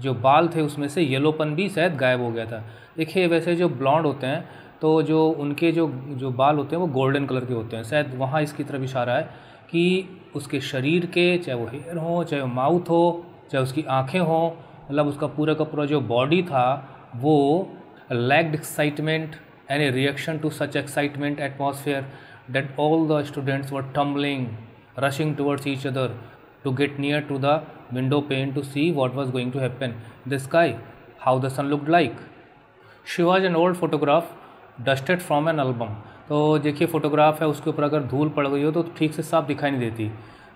जो बाल थे उसमें से येलोपन भी शायद गायब हो गया था। देखिए वैसे जो ब्लॉन्ड होते हैं तो जो उनके जो बाल होते हैं वो गोल्डन कलर के होते हैं, शायद वहाँ इसकी तरफ इशारा है कि उसके शरीर के चाहे वो हेयर हो, चाहे वो माउथ हो, चाहे उसकी आंखें हो, मतलब उसका पूरा का पूरा जो बॉडी था वो lacked excitement and a reaction to such excitement atmosphere that all the students were tumbling rushing towards each other to get near to the window pane to see what was going to happen in the sky how the sun looked like. She was an old photograph dusted from an album. तो देखिए photograph है, उसके ऊपर अगर धूल पड़ गई हो तो ठीक से साफ दिखाई नहीं देती,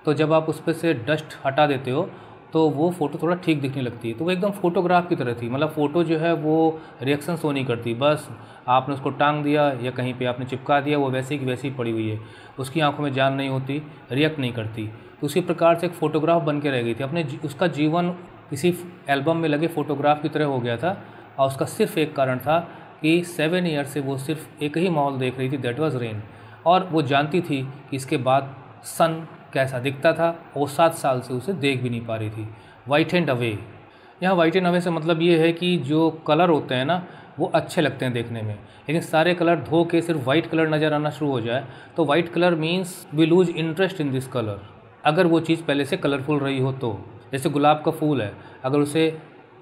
तो जब आप उस पर से डस्ट हटा देते हो तो वो फ़ोटो थोड़ा ठीक दिखने लगती है। तो वो एकदम फ़ोटोग्राफ की तरह थी, मतलब फ़ोटो जो है वो रिएक्शन शो नहीं करती, बस आपने उसको टांग दिया या कहीं पे आपने चिपका दिया, वो वैसे की वैसी पड़ी हुई है, उसकी आंखों में जान नहीं होती, रिएक्ट नहीं करती। तो उसी प्रकार से एक फ़ोटोग्राफ बन के रह गई थी, अपने उसका जीवन किसी एल्बम में लगे फ़ोटोग्राफ की तरह हो गया था। और उसका सिर्फ एक कारण था कि 7 ईयर से वो सिर्फ एक ही माहौल देख रही थी, दैट वाज रेन। और वो जानती थी कि इसके बाद सन कैसा दिखता था, वो 7 साल से उसे देख भी नहीं पा रही थी। वाइट एंड अवे, यहाँ वाइट एंड अवे से मतलब ये है कि जो कलर होते हैं ना वो अच्छे लगते हैं देखने में, लेकिन सारे कलर धो के सिर्फ वाइट कलर नज़र आना शुरू हो जाए तो white colour means we lose interest in this colour, अगर वो चीज़ पहले से कलरफुल रही हो तो। जैसे गुलाब का फूल है, अगर उसे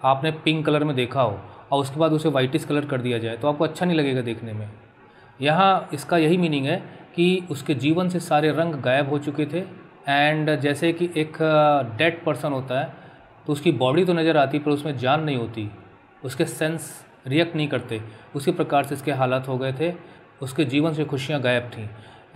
आपने पिंक कलर में देखा हो और उसके बाद उसे वाइटिश कलर कर दिया जाए तो आपको अच्छा नहीं लगेगा देखने में। यहाँ इसका यही मीनिंग है कि उसके जीवन से सारे रंग गायब हो चुके थे। एंड जैसे कि एक डेड पर्सन होता है तो उसकी बॉडी तो नज़र आती पर उसमें जान नहीं होती, उसके सेंस रिएक्ट नहीं करते, उसी प्रकार से इसके हालात हो गए थे, उसके जीवन से खुशियाँ गायब थीं।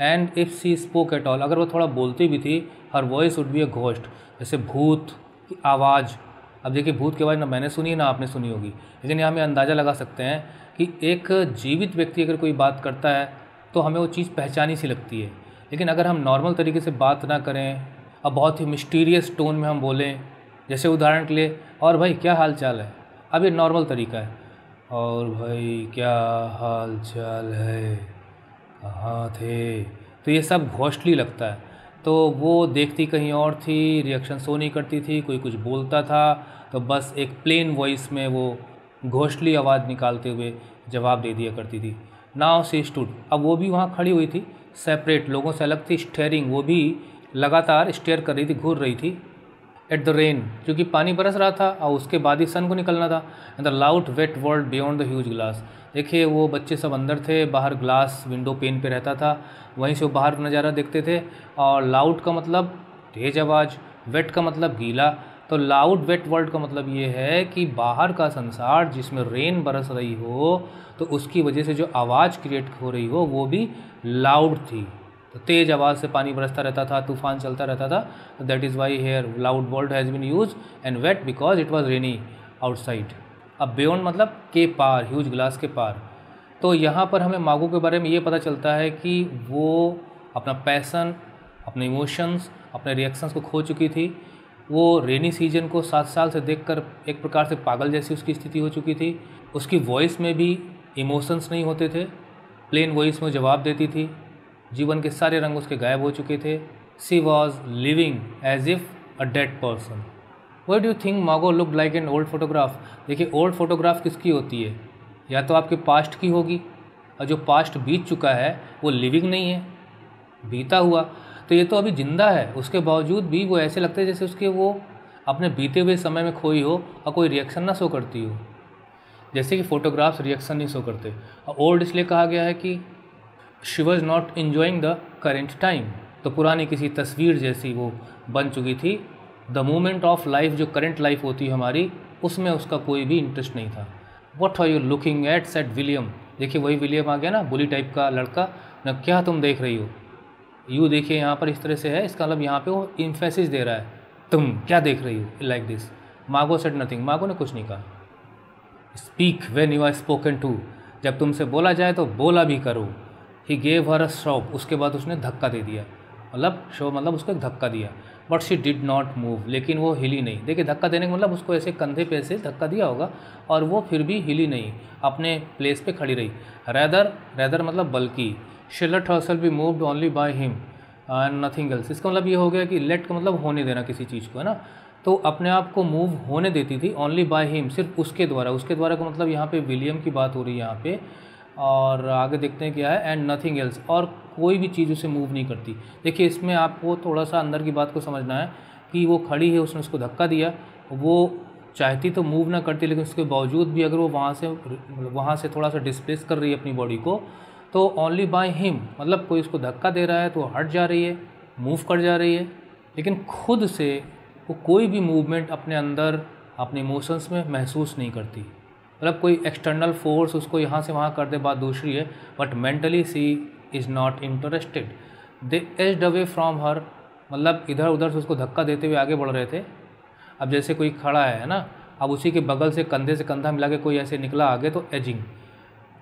And if she spoke at all, अगर वो थोड़ा बोलती भी थी, her voice would be a ghost, जैसे भूत की आवाज़। अब देखिए भूत की आवाज़ ना मैंने सुनी ना आपने सुनी होगी, लेकिन यहाँ हमें अंदाज़ा लगा सकते हैं कि एक जीवित व्यक्ति अगर कोई बात करता है तो हमें वो चीज़ पहचानी सी लगती है। लेकिन अगर हम नॉर्मल तरीके से बात ना करें और बहुत ही मिस्टीरियस टोन में हम बोलें, जैसे उदाहरण के लिए और भाई क्या हाल चाल है, अब ये नॉर्मल तरीका है, और भाई क्या हाल चाल है, कहाँ थे, तो ये सब घोस्टली लगता है। तो वो देखती कहीं और थी, रिएक्शन शो नहीं करती थी, कोई कुछ बोलता था तो बस एक प्लेन वॉइस में वो घोस्टली आवाज़ निकालते हुए जवाब दे दिया करती थी। नाउ शी स्टूड, अब वो भी वहाँ खड़ी हुई थी, सेपरेट लोगों से अलग थी, स्टेयरिंग, वो भी लगातार स्टेयर कर रही थी, घूर रही थी। एट द रेन, क्योंकि पानी बरस रहा था और उसके बाद ही सन को निकलना था। And the loud wet world beyond the huge glass, देखिए वो बच्चे सब अंदर थे, बाहर ग्लास विंडो पेन पे रहता था, वहीं से वो बाहर नज़ारा देखते थे। और लाउड का मतलब तेज आवाज़, वेट का मतलब गीला, तो लाउड वेट वर्ल्ड का मतलब ये है कि बाहर का संसार जिसमें रेन बरस रही हो तो उसकी वजह से जो आवाज़ क्रिएट हो रही हो वो भी लाउड थी, तेज़ आवाज़ से पानी बरसता रहता था, तूफान चलता रहता था। That is why her loud world has been use and wet because it was rainy outside. अब बियॉन्ड मतलब के पार, ह्यूज ग्लास के पार। तो यहाँ पर हमें मार्गो के बारे में ये पता चलता है कि वो अपना पैशन, अपने इमोशंस, अपने रिएक्शंस को खो चुकी थी। वो रेनी सीजन को 7 साल से देखकर एक प्रकार से पागल जैसी उसकी स्थिति हो चुकी थी। उसकी वॉइस में भी इमोशंस नहीं होते थे, प्लेन वॉइस में जवाब देती थी, जीवन के सारे रंग उसके गायब हो चुके थे। She was living as if a dead person. What do you think Margot look like an old photograph? देखिए ओल्ड फोटोग्राफ किसकी होती है, या तो आपके पास्ट की होगी, और जो पास्ट बीत चुका है वो लिविंग नहीं है, बीता हुआ। तो ये तो अभी ज़िंदा है, उसके बावजूद भी वो ऐसे लगते हैं जैसे उसके वो अपने बीते हुए समय में खोई हो और कोई रिएक्शन ना शो करती हो, जैसे कि फ़ोटोग्राफ्स रिएक्शन नहीं शो करते। और ओल्ड इसलिए कहा गया है कि she was not enjoying the current time, तो पुरानी किसी तस्वीर जैसी वो बन चुकी थी। द मोमेंट ऑफ लाइफ, जो करेंट लाइफ होती है हमारी, उसमें उसका कोई भी इंटरेस्ट नहीं था। What are you looking at, said William. देखिए वही विलियम आ गया ना, बुली टाइप का लड़का ना, क्या तुम देख रही हो। यू देखिए यहाँ पर इस तरह से है, इसका मतलब यहाँ पे वो इम्फेसिस दे रहा है, तुम क्या देख रही हो, like this. Margot said nothing, Margot ने कुछ नहीं कहा। Speak when you are spoken to, जब तुमसे बोला जाए तो बोला भी करो। He gave her a shop, उसके बाद उसने धक्का दे दिया, मतलब शॉप मतलब उसको एक धक्का दिया। But she did not move, लेकिन वो हिली नहीं। देखिए धक्का देने का मतलब उसको ऐसे कंधे पे ऐसे धक्का दिया होगा, और वो फिर भी हिली नहीं, अपने प्लेस पे खड़ी रही। रैदर मतलब बल्कि, she let herself be moved only by him and nothing else. इसका मतलब ये हो गया कि लेट का मतलब होने देना किसी चीज़ को, है ना, तो अपने आप को मूव होने देती थी। ओनली बाय हिम, सिर्फ उसके द्वारा। उसके द्वारा का मतलब यहाँ पर विलियम की बात हो रही है यहाँ पर, और आगे देखते हैं क्या है। एंड नथिंग एल्स, और कोई भी चीज़ उसे मूव नहीं करती। देखिए इसमें आपको थोड़ा सा अंदर की बात को समझना है कि वो खड़ी है, उसने उसको धक्का दिया, वो चाहती तो मूव ना करती, लेकिन उसके बावजूद भी अगर वो वहाँ से थोड़ा सा डिस्प्लेस कर रही है अपनी बॉडी को, तो ओनली बाय हिम मतलब कोई उसको धक्का दे रहा है तो हट जा रही है, मूव कर जा रही है, लेकिन खुद से वो कोई भी मूवमेंट अपने अंदर, अपने इमोशंस में महसूस नहीं करती। मतलब कोई एक्सटर्नल फोर्स उसको यहाँ से वहाँ कर दे, बात दूसरी है, but mentally she is not interested. They edged away from her, मतलब इधर उधर से उसको धक्का देते हुए आगे बढ़ रहे थे। अब जैसे कोई खड़ा है ना, अब उसी के बगल से कंधा मिला के कोई ऐसे निकला आगे, तो edging.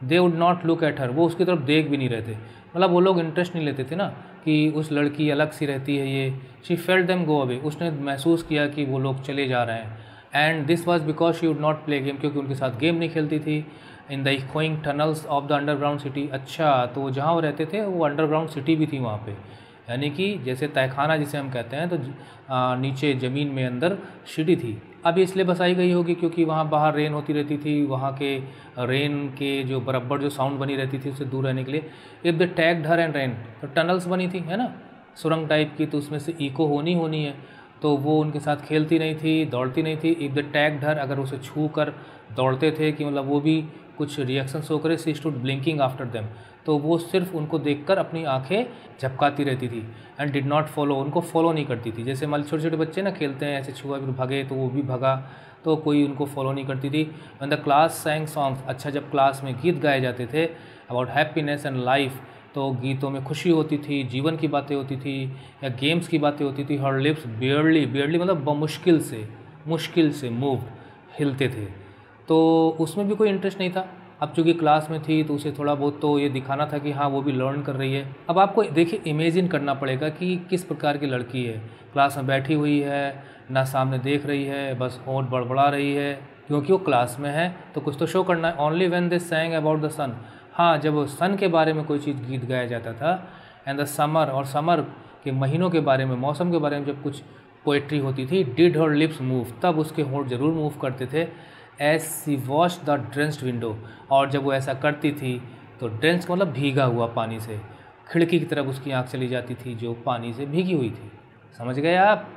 They would not look at her, वो उसकी तरफ देख भी नहीं रहे थे, मतलब वो लोग इंटरेस्ट नहीं लेते थे ना कि उस लड़की अलग सी रहती है ये। She felt them go away, उसने महसूस किया कि वो लोग चले जा रहे हैं। And this was because she would not play game, क्योंकि उनके साथ गेम नहीं खेलती थी। In the echoing tunnels of the underground city, अच्छा तो जहाँ वो रहते थे वो अंडरग्राउंड सिटी भी थी वहाँ पे, यानी कि जैसे तहखाना जिसे हम कहते हैं, तो नीचे ज़मीन में अंदर सिटी थी। अब इसलिए बसाई गई होगी क्योंकि वहाँ बाहर रेन होती रहती थी, वहाँ के रेन के जो बरबर जो साउंड बनी रहती थी उससे दूर रहने के लिए। If the tagged her and ran, तो टनल्स बनी थी, है ना, सुरंग टाइप की, तो उसमें से इको होनी है, तो वो उनके साथ खेलती नहीं थी, दौड़ती नहीं थी। इफ़ द टैग्ड हर, अगर उसे छू कर दौड़ते थे कि मतलब वो भी कुछ रिएक्शन शो करे। She stood blinking after them, तो वो सिर्फ उनको देखकर अपनी आंखें झपकाती रहती थी। एंड डिड नॉट फॉलो, उनको फॉलो नहीं करती थी, जैसे मान छोटे छोटे बच्चे ना खेलते हैं ऐसे, छुआ फिर भागे तो वो भी भागा, तो कोई उनको फॉलो नहीं करती थी। And the class sang songs, अच्छा जब क्लास में गीत गाए जाते थे अबाउट हैप्पीनेस एंड लाइफ, तो गीतों में खुशी होती थी, जीवन की बातें होती थी या गेम्स की बातें होती थी। हर लिप्स बियर्डली मतलब मुश्किल से मूव हिलते थे। तो उसमें भी कोई इंटरेस्ट नहीं था। अब चूँकि क्लास में थी तो उसे थोड़ा बहुत तो ये दिखाना था कि हाँ वो भी लर्न कर रही है। अब आपको देखिए इमेजिन करना पड़ेगा कि किस प्रकार की लड़की है। क्लास में बैठी हुई है, ना सामने देख रही है, बस होंठ बड़बड़ा रही है क्योंकि वो क्लास में है तो कुछ तो शो करना है। Only when they sang about the sun, हाँ जब सन के बारे में कोई चीज़ गीत गाया जाता था। एंड द समर, और समर के महीनों के बारे में, मौसम के बारे में जब कुछ पोएट्री होती थी। डिड हर लिप्स मूव, तब उसके होंठ ज़रूर मूव करते थे। As C wash the drenched window, और जब वो ऐसा करती थी तो ड्रेंस्ड मतलब भीगा हुआ पानी से, खिड़की की तरफ उसकी आँख चली जाती थी जो पानी से भीगी हुई थी। समझ गए आप?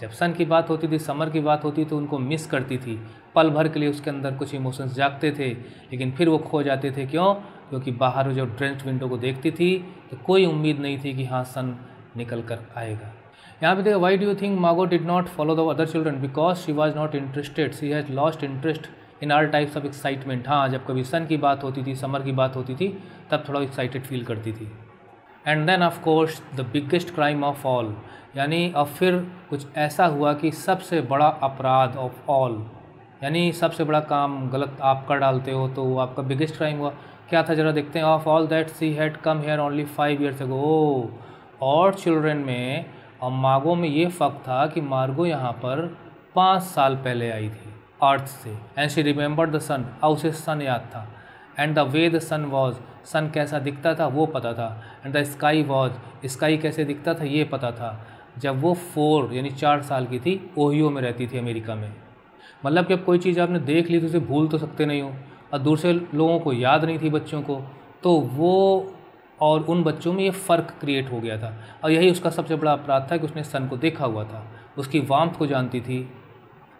जब सन की बात होती थी, समर की बात होती तो उनको मिस करती थी। पल भर के लिए उसके अंदर कुछ इमोशंस जागते थे लेकिन फिर वो खो जाते थे। क्यों? क्योंकि बाहर जब ड्रेंस्ड विंडो को देखती थी तो कोई उम्मीद नहीं थी कि हाँ सन निकल कर आएगा। यहाँ पे देखो, why do you think Margot did not follow the other children? Because she was not interested, she has lost interest in all types of excitement. हाँ जब कभी सन की बात होती थी, समर की बात होती थी, तब थोड़ा एक्साइटेड फील करती थी। And then of course the biggest crime of all, यानी अब फिर कुछ ऐसा हुआ कि सबसे बड़ा अपराध ऑफ ऑल, यानी सबसे बड़ा काम गलत आप कर डालते हो तो वो आपका बिगेस्ट क्राइम हुआ। क्या था जरा देखते हैं। Of all that she had come here only 5 years ago। और चिल्ड्रेन में और मार्गो में ये फ़र्क था कि मार्गो यहाँ पर 5 साल पहले आई थी अर्थ से। And she remember the sun, और उसे सन याद था। And the way the sun was, sun कैसा दिखता था वो पता था। And the sky was, sky कैसे दिखता था ये पता था। जब वो 4 यानी 4 साल की थी, ओहियो में रहती थी अमेरिका में। मतलब कि अब कोई चीज़ आपने देख ली तो उसे भूल तो सकते नहीं हो, और दूसरे लोगों को याद नहीं थी, बच्चों को, तो वो और उन बच्चों में ये फ़र्क क्रिएट हो गया था। और यही उसका सबसे बड़ा अपराध था कि उसने सन को देखा हुआ था, उसकी वार्मथ को जानती थी,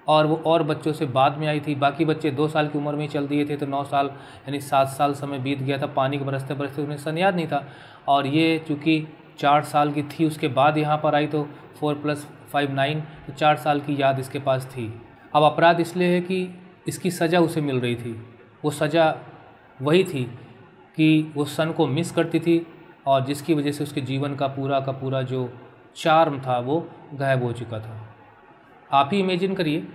और वो और बच्चों से बाद में आई थी। बाकी बच्चे 2 साल की उम्र में ही चल दिए थे, तो 9 साल यानी 7 साल समय बीत गया था पानी के बरसते बरसते, उन्हें सन याद नहीं था। और ये चूँकि 4 साल की थी उसके बाद यहाँ पर आई, तो 4 + 5 9, तो 4 साल की याद इसके पास थी। अब अपराध इसलिए है कि इसकी सज़ा उसे मिल रही थी। वो सज़ा वही थी कि वो सन को मिस करती थी, और जिसकी वजह से उसके जीवन का पूरा जो चार्म था वो गायब हो चुका था। आप ही इमेजिन करिए,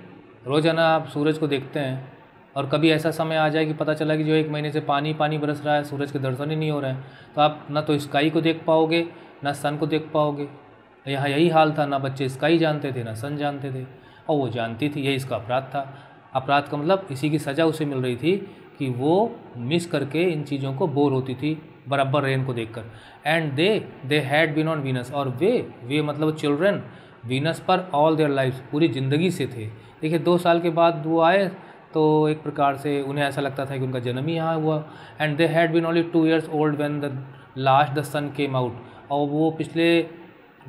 रोज़ाना आप सूरज को देखते हैं और कभी ऐसा समय आ जाए कि पता चला कि जो 1 महीने से पानी पानी बरस रहा है, सूरज के दर्शन ही नहीं हो रहे हैं, तो आप ना तो स्काई को देख पाओगे ना सन को देख पाओगे। यहाँ यही हाल था, ना बच्चे स्काई जानते थे ना सन जानते थे, और वो जानती थी। यही इसका अपराध था। अपराध का मतलब इसी की सज़ा उसे मिल रही थी कि वो मिस करके इन चीज़ों को बोर होती थी बराबर रेन को देखकर। And they had been on Venus, और वे मतलब चिल्ड्रन वीनस पर ऑल देयर लाइफ, पूरी ज़िंदगी से थे। देखिए 2 साल के बाद वो आए तो एक प्रकार से उन्हें ऐसा लगता था कि उनका जन्म ही यहाँ हुआ। And they had been only 2 years old when the last the sun came out, और वो पिछले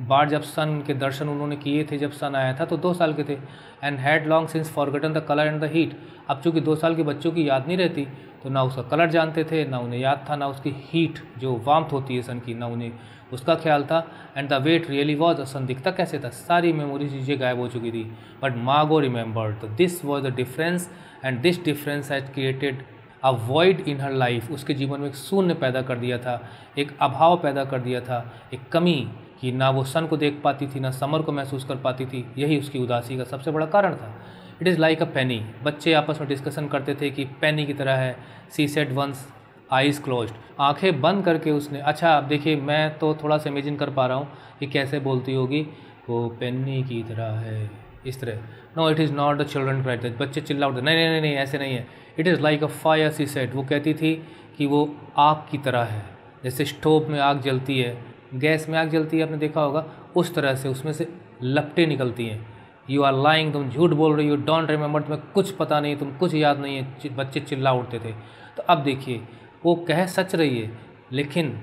बार जब सन के दर्शन उन्होंने किए थे जब सन आया था तो 2 साल के थे। And had long since forgotten the colour and the heat, अब चूँकि 2 साल के बच्चों की याद नहीं रहती तो ना उसका कलर जानते थे, ना उन्हें याद था, ना उसकी हीट जो वार्मथ होती है सन की, ना उन्हें उसका ख्याल था। And the way it really was, और सन दिखता कैसे था, सारी मेमोरी चीज़ें गायब हो चुकी थी। But Margot remembered, this was the difference, and this difference has created a void in her life, उसके जीवन में एक शून्य पैदा कर दिया था, एक अभाव पैदा कर दिया था, एक कमी, कि ना वो सन को देख पाती थी ना समर को महसूस कर पाती थी। यही उसकी उदासी का सबसे बड़ा कारण था। It is like a penny, बच्चे आपस में डिस्कशन करते थे कि पेनी की तरह है। She said once eyes closed, आंखें बंद करके उसने। अच्छा आप देखिए, मैं तो थोड़ा सा इमेजिन कर पा रहा हूँ कि कैसे बोलती होगी, वो पेनी की तरह है, इस तरह। No it is not the children cried, बच्चे चिल्ला उठते, नहीं नहीं नहीं ऐसे नहीं है। It is like a fire she said, वो कहती थी कि वो आग की तरह है, जैसे स्टोव में आग जलती है, गैस में आग जलती है, आपने देखा होगा, उस तरह से उसमें से लपटें निकलती हैं। यू आर लाइंग, तुम झूठ बोल रही हो, डोंट रिमेंबर, तुम्हें कुछ पता नहीं, तुम कुछ याद नहीं है, बच्चे चिल्ला उठते थे। तो अब देखिए वो कह सच रही है लेकिन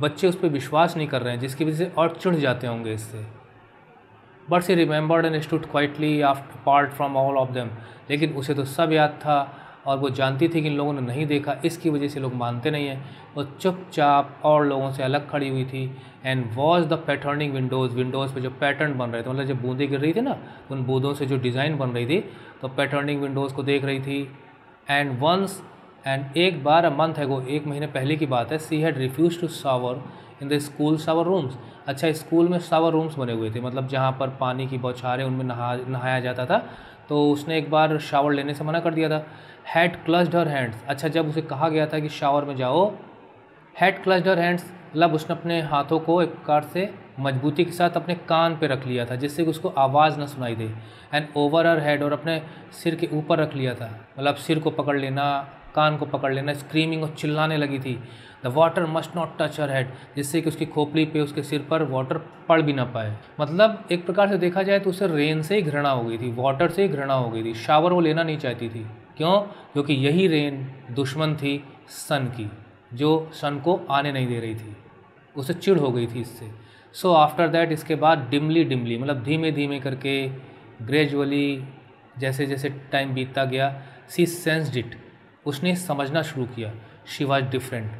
बच्चे उस पर विश्वास नहीं कर रहे हैं, जिसकी वजह से और चिढ़ जाते होंगे इससे। But she remembered and stood quietly after part from all of them, लेकिन उसे तो सब याद था और वो जानती थी कि इन लोगों ने नहीं देखा, इसकी वजह से लोग मानते नहीं हैं। वो चुपचाप और लोगों से अलग खड़ी हुई थी। And was the patterning windows, windows पे जो पैटर्न बन रहे थे, मतलब जब बूंदें गिर रही थी ना, उन बूंदों से जो डिज़ाइन बन रही थी, तो पैटर्निंग विंडोज़ को देख रही थी। एंड वंस एंड एक बार अ मंथ है वो, एक महीने पहले की बात है, she had refuse to shower in the school shower rooms. अच्छा, स्कूल में शावर रूम्स बने हुए थे, मतलब जहाँ पर पानी की बौछारें, उनमें नहाया जाता था, तो उसने एक बार शावर लेने से मना कर दिया था। Had clasped her hands. अच्छा, जब उसे कहा गया था कि शावर में जाओ, हैड क्लस्ड हर हैंड्स मतलब उसने अपने हाथों को एक प्रकार से मजबूती के साथ अपने कान पे रख लिया था जिससे कि उसको आवाज़ ना सुनाई दे। एंड ओवर हर हेड, और अपने सिर के ऊपर रख लिया था, मतलब सिर को पकड़ लेना, कान को पकड़ लेना। स्क्रीमिंग और चिल्लाने लगी थी। The water must not touch her head, जिससे कि उसकी खोपड़ी पे, उसके सिर पर वाटर पड़ भी ना पाए। मतलब एक प्रकार से देखा जाए तो उसे रेन से ही घृणा हो गई थी, वाटर से ही घृणा हो गई थी। शावर वो लेना नहीं चाहती थी, क्यों? क्योंकि यही रेन दुश्मन थी सन की, जो सन को आने नहीं दे रही थी। उसे चिढ़ हो गई थी इससे। सो आफ्टर दैट, इसके बाद डिमली डिमली मतलब धीमे धीमे करके, ग्रेजुअली, जैसे जैसे टाइम बीतता गया, सी सेंस्ड इट, उसने समझना शुरू किया, शी वाज डिफरेंट,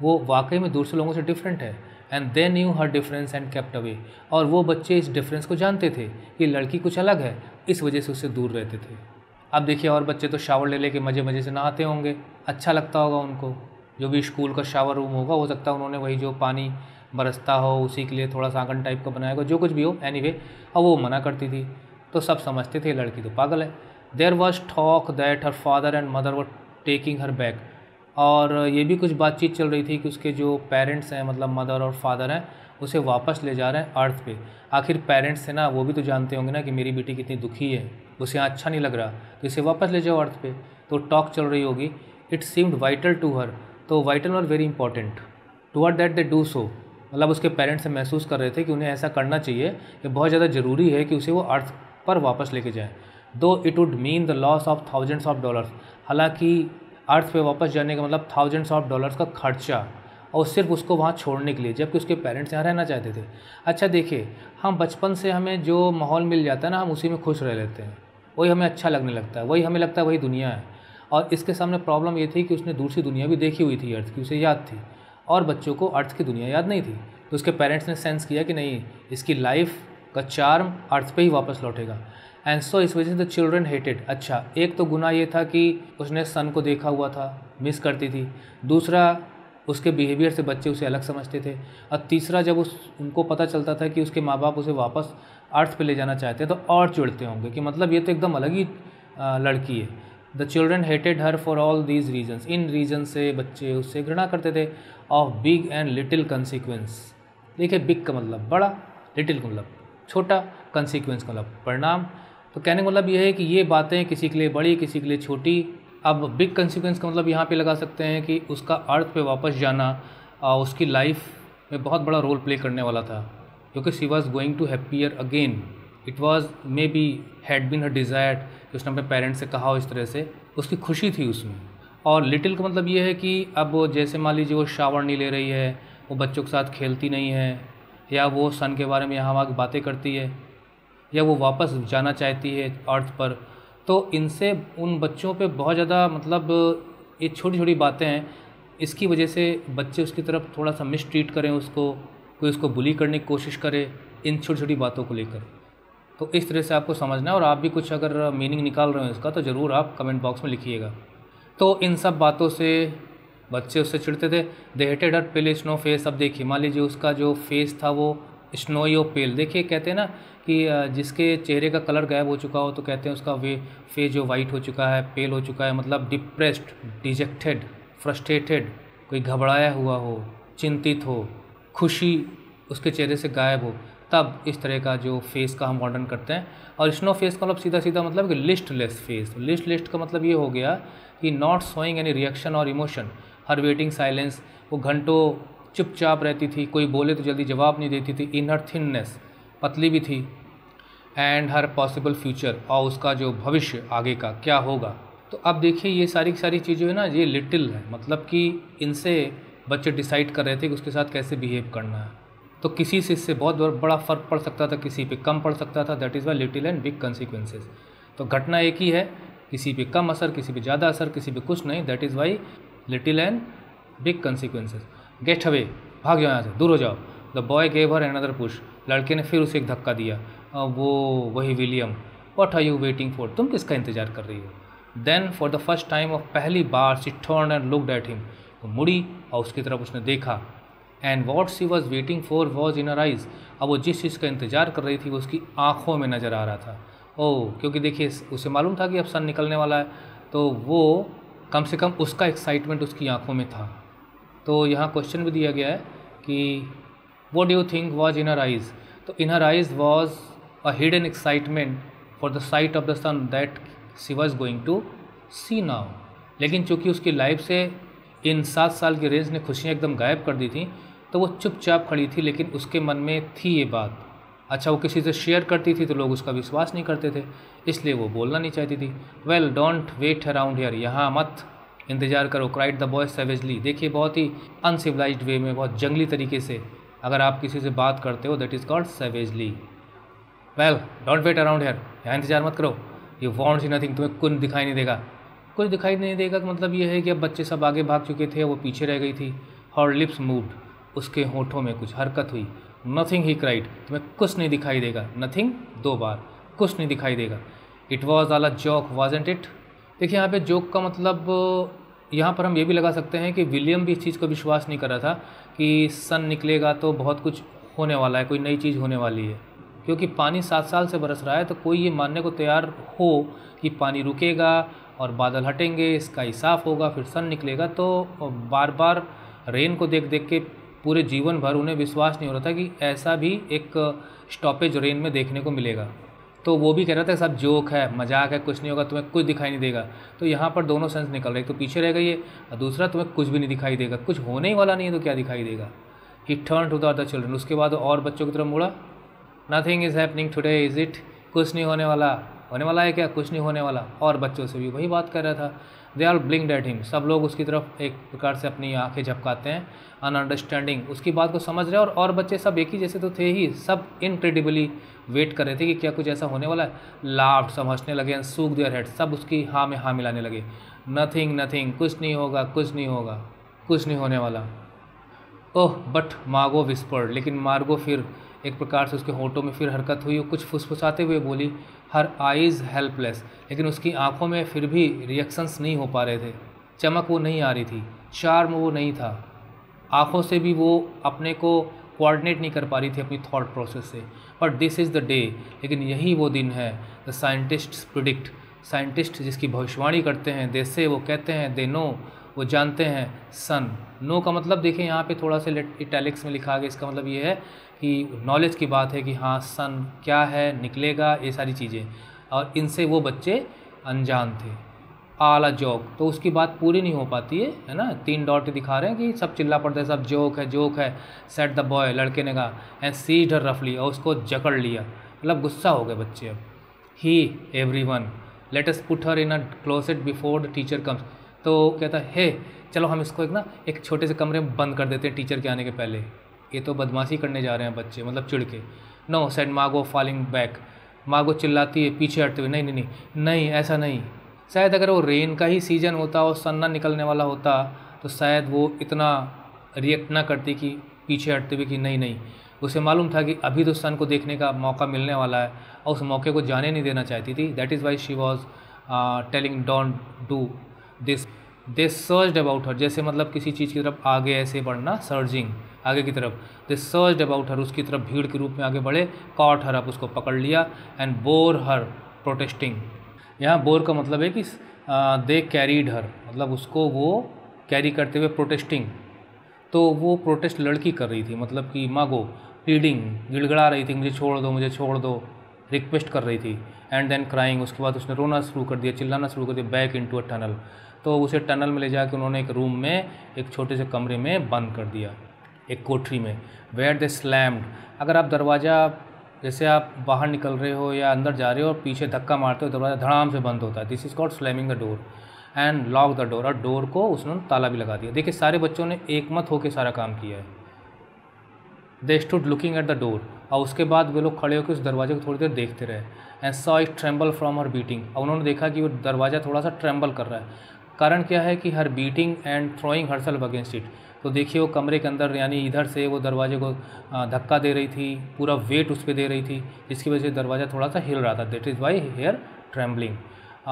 वो वाकई में दूसरे लोगों से डिफरेंट है। And they knew her difference and kept away, और वो बच्चे इस डिफरेंस को जानते थे कि लड़की कुछ अलग है, इस वजह से उससे दूर रहते थे। अब देखिए, और बच्चे तो शावर ले लेके मज़े मज़े से नहाते होंगे, अच्छा लगता होगा उनको, जो भी स्कूल का शावर रूम होगा, हो सकता है उन्होंने वही जो पानी बरसता हो उसी के लिए थोड़ा सा आंगन टाइप का बनाया हो, जो कुछ भी हो, एनीवे। और वो मना करती थी, तो सब समझते थे लड़की तो पागल है। There was talk that her father and mother were taking her back, और ये भी कुछ बातचीत चल रही थी कि उसके जो पेरेंट्स हैं, मतलब मदर और फादर हैं, उसे वापस ले जा रहे हैं अर्थ पे। आखिर पेरेंट्स हैं ना, वो भी तो जानते होंगे ना कि मेरी बेटी कितनी दुखी है, उसे यहाँ अच्छा नहीं लग रहा, तो इसे वापस ले जाओ अर्थ पे। तो टॉक चल रही होगी। It seemed vital to her, तो वाइटल और very important. Toward that they do so, मतलब उसके पेरेंट्स से महसूस कर रहे थे कि उन्हें ऐसा करना चाहिए, कि बहुत ज़्यादा ज़रूरी है कि उसे वो अर्थ पर वापस लेके जाए। Though it would mean the loss of thousands of dollars, हालांकि अर्थ पे वापस जाने का मतलब थाउजेंड्स ऑफ डॉलर्स का खर्चा, और सिर्फ उसको वहाँ छोड़ने के लिए, जबकि उसके पेरेंट्स यहाँ रहना चाहते थे। अच्छा देखिए, हम बचपन से हमें जो माहौल मिल जाता है ना, हम उसी में खुश रह लेते हैं, वही हमें अच्छा लगने लगता है, वही हमें लगता है वही दुनिया है। और इसके सामने प्रॉब्लम ये थी कि उसने दूसरी दुनिया भी देखी हुई थी अर्थ की, उसे याद थी, और बच्चों को अर्थ की दुनिया याद नहीं थी। तो उसके पेरेंट्स ने सेंस किया कि नहीं, इसकी लाइफ का चार्म अर्थ पे ही वापस लौटेगा। एंड सो इस वजह से द चिल्ड्रन हेटेड। अच्छा, एक तो गुनाह ये था कि उसने सन को देखा हुआ था, मिस करती थी। दूसरा, उसके बिहेवियर से बच्चे उसे अलग समझते थे। और तीसरा, जब उनको पता चलता था कि उसके माँ बाप उसे वापस अर्थ पर ले जाना चाहते हैं, तो और चिढ़ते होंगे कि मतलब ये तो एकदम अलग ही लड़की है। The children hated her for all these reasons, इन रीजन से बच्चे उससे घृणा करते थे। Of big and little consequence, देखिए बिग का मतलब बड़ा, लिटिल का मतलब छोटा, कंसिक्वेंस का मतलब परिणाम। तो कहने का मतलब यह है कि ये बातें किसी के लिए बड़ी, किसी के लिए छोटी। अब बिग कंसिक्वेंस का मतलब यहाँ पे लगा सकते हैं कि उसका अर्थ पे वापस जाना उसकी लाइफ में बहुत बड़ा रोल प्ले करने वाला था, क्योंकि she was going to happier again. It was maybe had been her desire, कि उसने अपने पेरेंट्स से कहा हो इस तरह से, उसकी खुशी थी उसमें। और लिटिल का मतलब ये है कि अब जैसे मान लीजिए वो शावर नहीं ले रही है, वो बच्चों के साथ खेलती नहीं है, या वो सन के बारे में यहाँ वहाँ की बातें करती है, या वो वापस जाना चाहती है अर्थ पर, तो इनसे उन बच्चों पे बहुत ज़्यादा, मतलब ये छोटी छोटी बातें हैं, इसकी वजह से बच्चे उसकी तरफ थोड़ा सा मिसट्रीट करें उसको, कोई उसको बुली करने की कोशिश करे इन छोटी छोटी बातों को लेकर। तो इस तरह से आपको समझना है, और आप भी कुछ अगर मीनिंग निकाल रहे हो इसका, तो ज़रूर आप कमेंट बॉक्स में लिखिएगा। तो इन सब बातों से बच्चे उससे चिढ़ते थे। They hated her pale snow face. अब देखिए, मान लीजिए उसका जो फेस था वो स्नोई और पेल, देखिए कहते हैं ना कि जिसके चेहरे का कलर गायब हो चुका हो, तो कहते हैं उसका वे फेस जो वाइट हो चुका है, पेल हो चुका है, मतलब डिप्रेस्ड, डिजेक्टेड, फ्रस्ट्रेटेड, कोई घबराया हुआ हो, चिंतित हो, खुशी उसके चेहरे से गायब हो, तब इस तरह का जो फेस का हम वर्णन करते हैं। और स्नो फेस का मतलब सीधा सीधा मतलब कि लिस्टलेस फेस। लिस्ट का मतलब ये हो गया कि नॉट शोइंग एनी रिएक्शन और इमोशन, हर वेटिंग साइलेंस, वो घंटों चुपचाप रहती थी, कोई बोले तो जल्दी जवाब नहीं देती थी। इन हर थिननेस, पतली भी थी। एंड हर पॉसिबल फ्यूचर, और उसका जो भविष्य आगे का क्या होगा। तो अब देखिए, ये सारी की सारी चीज़ें ना, ये लिटिल है, मतलब कि इनसे बच्चे डिसाइड कर रहे थे कि उसके साथ कैसे बिहेव करना है। तो किसी से इससे बहुत बड़ा फ़र्क पड़ सकता था, किसी पे कम पड़ सकता था। That is why little and big consequences. तो घटना एक ही है, किसी पे कम असर, किसी पे ज़्यादा असर, किसी पे कुछ नहीं। That is why little and big consequences. Get away, भाग जाओ यहाँ से, दूर हो जाओ। The boy gave her another push, लड़के ने फिर उसे एक धक्का दिया। वो वही William, what are you waiting for, तुम किसका इंतजार कर रही हो। Then for the first time और पहली बार she turned and looked at him, वो मुड़ी और उसकी तरफ उसने देखा। And what she was waiting for was in her eyes, अब वो जिस चीज़ का इंतजार कर रही थी वो उसकी आँखों में नज़र आ रहा था। ओह, क्योंकि देखिए उसे मालूम था कि अब सन निकलने वाला है, तो वो कम से कम उसका एक्साइटमेंट उसकी आँखों में था। तो यहाँ क्वेश्चन भी दिया गया है कि what do you think was in her eyes, तो in her eyes was a hidden excitement for the sight of the sun that she was going to see now. लेकिन चूँकि उसकी लाइफ से इन 7 साल की रेंज ने खुशियाँ एकदम गायब कर दी थी, तो वो चुपचाप खड़ी थी, लेकिन उसके मन में थी ये बात। अच्छा, वो किसी से शेयर करती थी तो लोग उसका विश्वास नहीं करते थे, इसलिए वो बोलना नहीं चाहती थी। Well don't wait around here, यहाँ मत इंतजार करो, क्राइड द बॉय सेवेजली। देखिए, बहुत ही अनसिविलाइज्ड वे में, बहुत जंगली तरीके से अगर आप किसी से बात करते हो, that is called savagely. Well don't wait around here, यहाँ इंतजार मत करो। यू वॉन्ट सी नथिंग, तुम्हें कुछ दिखाई नहीं देगा। कुछ दिखाई नहीं देगा मतलब ये है कि अब बच्चे सब आगे भाग चुके थे, वो पीछे रह गई थी। हर लिप्स मूव्ड, उसके होठों में कुछ हरकत हुई। नथिंग ही क्राइड, तुम्हें कुछ नहीं दिखाई देगा। नथिंग 2 बार, कुछ नहीं दिखाई देगा। It was all a joke wasn't it. देखिए यहाँ पे जोक का मतलब, यहाँ पर हम ये भी लगा सकते हैं कि विलियम भी इस चीज़ को विश्वास नहीं कर रहा था कि सन निकलेगा तो बहुत कुछ होने वाला है, कोई नई चीज़ होने वाली है, क्योंकि पानी 7 साल से बरस रहा है। तो कोई ये मानने को तैयार हो कि पानी रुकेगा और बादल हटेंगे, स्काई साफ होगा, फिर सन निकलेगा, तो बार बार रेन को देख देख के पूरे जीवन भर उन्हें विश्वास नहीं हो रहा था कि ऐसा भी एक स्टॉपेज रेन में देखने को मिलेगा। तो वो भी कह रहा था सब जोक है, मजाक है, कुछ नहीं होगा, तुम्हें कुछ दिखाई नहीं देगा। तो यहाँ पर दोनों सेंस निकल रहे, तो पीछे रह गई है, और दूसरा तुम्हें कुछ भी नहीं दिखाई देगा, कुछ होने ही वाला नहीं है तो क्या दिखाई देगा। He turn to the other children, उसके बाद और बच्चों की तरफ मुड़ा। Nothing is happening today is it, कुछ नहीं होने वाला। होने वाला है क्या? कुछ नहीं होने वाला। और बच्चों से भी वही बात कर रहा था। They are blinked at him, सब लोग उसकी तरफ एक प्रकार से अपनी आंखें झपकाते हैं, अनअंडरस्टैंडिंग, उसकी बात को समझ रहे हैं। और बच्चे सब एक ही जैसे तो थे ही, सब इनक्रेडिबली वेट कर रहे थे कि क्या कुछ ऐसा होने वाला है। लाफ्ड, सब हंसने लगे। एंड सूक देयर हेड, सब उसकी हाँ में हाँ मिलाने लगे। नथिंग नथिंग, कुछ नहीं होगा, कुछ नहीं होगा, कुछ नहीं होने वाला। ओह बट मार्गो विस्पर्ड, लेकिन मार्गो फिर एक प्रकार से उसके होठों में फिर हरकत हुई और कुछ फुसफुसाते हुए बोली। हर आइज़ हेल्पलेस, लेकिन उसकी आंखों में फिर भी रिएक्शंस नहीं हो पा रहे थे, चमक वो नहीं आ रही थी, चार्म वो नहीं था। आंखों से भी वो अपने को कोऑर्डिनेट नहीं कर पा रही थी अपनी थॉट प्रोसेस से। But this is the day, लेकिन यही वो दिन है। द साइंटिस्ट्स प्रिडिक्ट, साइंटिस्ट जिसकी भविष्यवाणी करते हैं, जैसे वो कहते हैं, दे नो, वो जानते हैं, सन। नो का मतलब देखिए यहाँ पे थोड़ा सा इटैलिक्स में लिखा गया, इसका मतलब ये है कि नॉलेज की बात है कि हाँ सन क्या है, निकलेगा, ये सारी चीज़ें, और इनसे वो बच्चे अनजान थे। आला जोक, तो उसकी बात पूरी नहीं हो पाती है ना। 3 डॉट दिखा रहे हैं कि सब चिल्ला पड़ता है, सब जोक है, जोक है। सेट द बॉय, लड़के ने कहा। एंड सीज्ड हर रफली, और उसको जकड़ लिया, मतलब गुस्सा हो गए बच्चे अब। He every one let us put her in a closet before the teacher comes, तो कहता है हे चलो हम इसको एक ना एक छोटे से कमरे में बंद कर देते हैं टीचर के आने के पहले। ये तो बदमाशी करने जा रहे हैं बच्चे, मतलब चिढ़ के। No said Margot falling back, Margot चिल्लाती है पीछे हटते हुए, नहीं नहीं नहीं नहीं ऐसा नहीं। शायद अगर वो रेन का ही सीज़न होता और सन ना निकलने वाला होता तो शायद वो इतना रिएक्ट ना करती कि पीछे हटते हुए कि नहीं नहीं। उसे मालूम था कि अभी तो सन को देखने का मौका मिलने वाला है और उस मौके को जाने नहीं देना चाहती थी। That is why she was telling don't do this. They searched about her, जैसे मतलब किसी चीज़ की तरफ आगे ऐसे बढ़ना, सर्जिंग आगे की तरफ। दे सर्च्ड अबाउट हर, उसकी तरफ भीड़ के रूप में आगे बढ़े। कॉट हर, आप उसको पकड़ लिया। एंड बोर हर प्रोटेस्टिंग, यहाँ बोर का मतलब है कि दे कैरीड हर, मतलब उसको वो कैरी करते हुए। प्रोटेस्टिंग, तो वो प्रोटेस्ट लड़की कर रही थी, मतलब कि मार्गो। प्लीडिंग, गिड़गड़ा रही थी, मुझे छोड़ दो, मुझे छोड़ दो, रिक्वेस्ट कर रही थी। एंड देन क्राइंग, उसके बाद उसने रोना शुरू कर दिया, चिल्लाना शुरू कर दिया। बैक इनटू अ टनल, तो उसे टनल में ले जाके उन्होंने एक रूम में, एक छोटे से कमरे में बंद कर दिया, एक कोठरी में। वेयर दे स्लैम्ड, अगर आप दरवाज़ा, जैसे आप बाहर निकल रहे हो या अंदर जा रहे हो और पीछे धक्का मारते हो, दरवाज़ा धड़ाम से बंद होता है। This is called slamming the door. And lock the door, और डोर को उसने ताला भी लगा दिया। देखिए सारे बच्चों ने एक मत होकर सारा काम किया है। They stood looking at the door, और उसके बाद वे लोग खड़े होकर उस दरवाजे को थोड़ी देर देखते रहे। And saw it tremble from her beating, और उन्होंने देखा कि वो दरवाज़ा थोड़ा सा ट्रेम्बल कर रहा है। कारण क्या है कि her beating and throwing herself against it, तो देखिए वो कमरे के अंदर यानी इधर से वो दरवाजे को धक्का दे रही थी, पूरा वेट उस पर दे रही थी, जिसकी वजह से दरवाज़ा थोड़ा सा हिल रहा था। That is why hair trembling.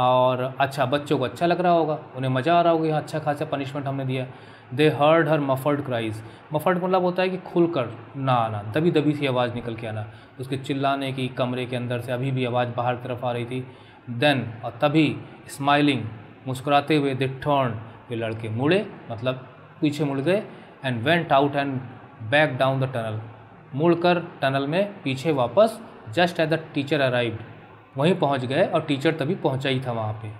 और अच्छा बच्चों को अच्छा लग रहा होगा, उन्हें मज़ा आ रहा होगा, यहाँ अच्छा खासा पनिशमेंट हमने दिया। दे हर्ड हर मफर्ड क्राइज, मफर्ड मतलब होता है कि खुलकर ना आना, दबी दबी सी आवाज़ निकल के आना, उसके चिल्लाने की कमरे के अंदर से अभी भी आवाज़ बाहर की तरफ आ रही थी। देन और तभी स्माइलिंग मुस्कुराते हुए दे टर्न, वे लड़के मुड़े मतलब पीछे मुड़ गए। And went out and back down the tunnel, मुड़कर टनल में पीछे वापस। Just as the teacher arrived, वहीं पहुंच गए और टीचर तभी पहुंचा ही था वहाँ पे।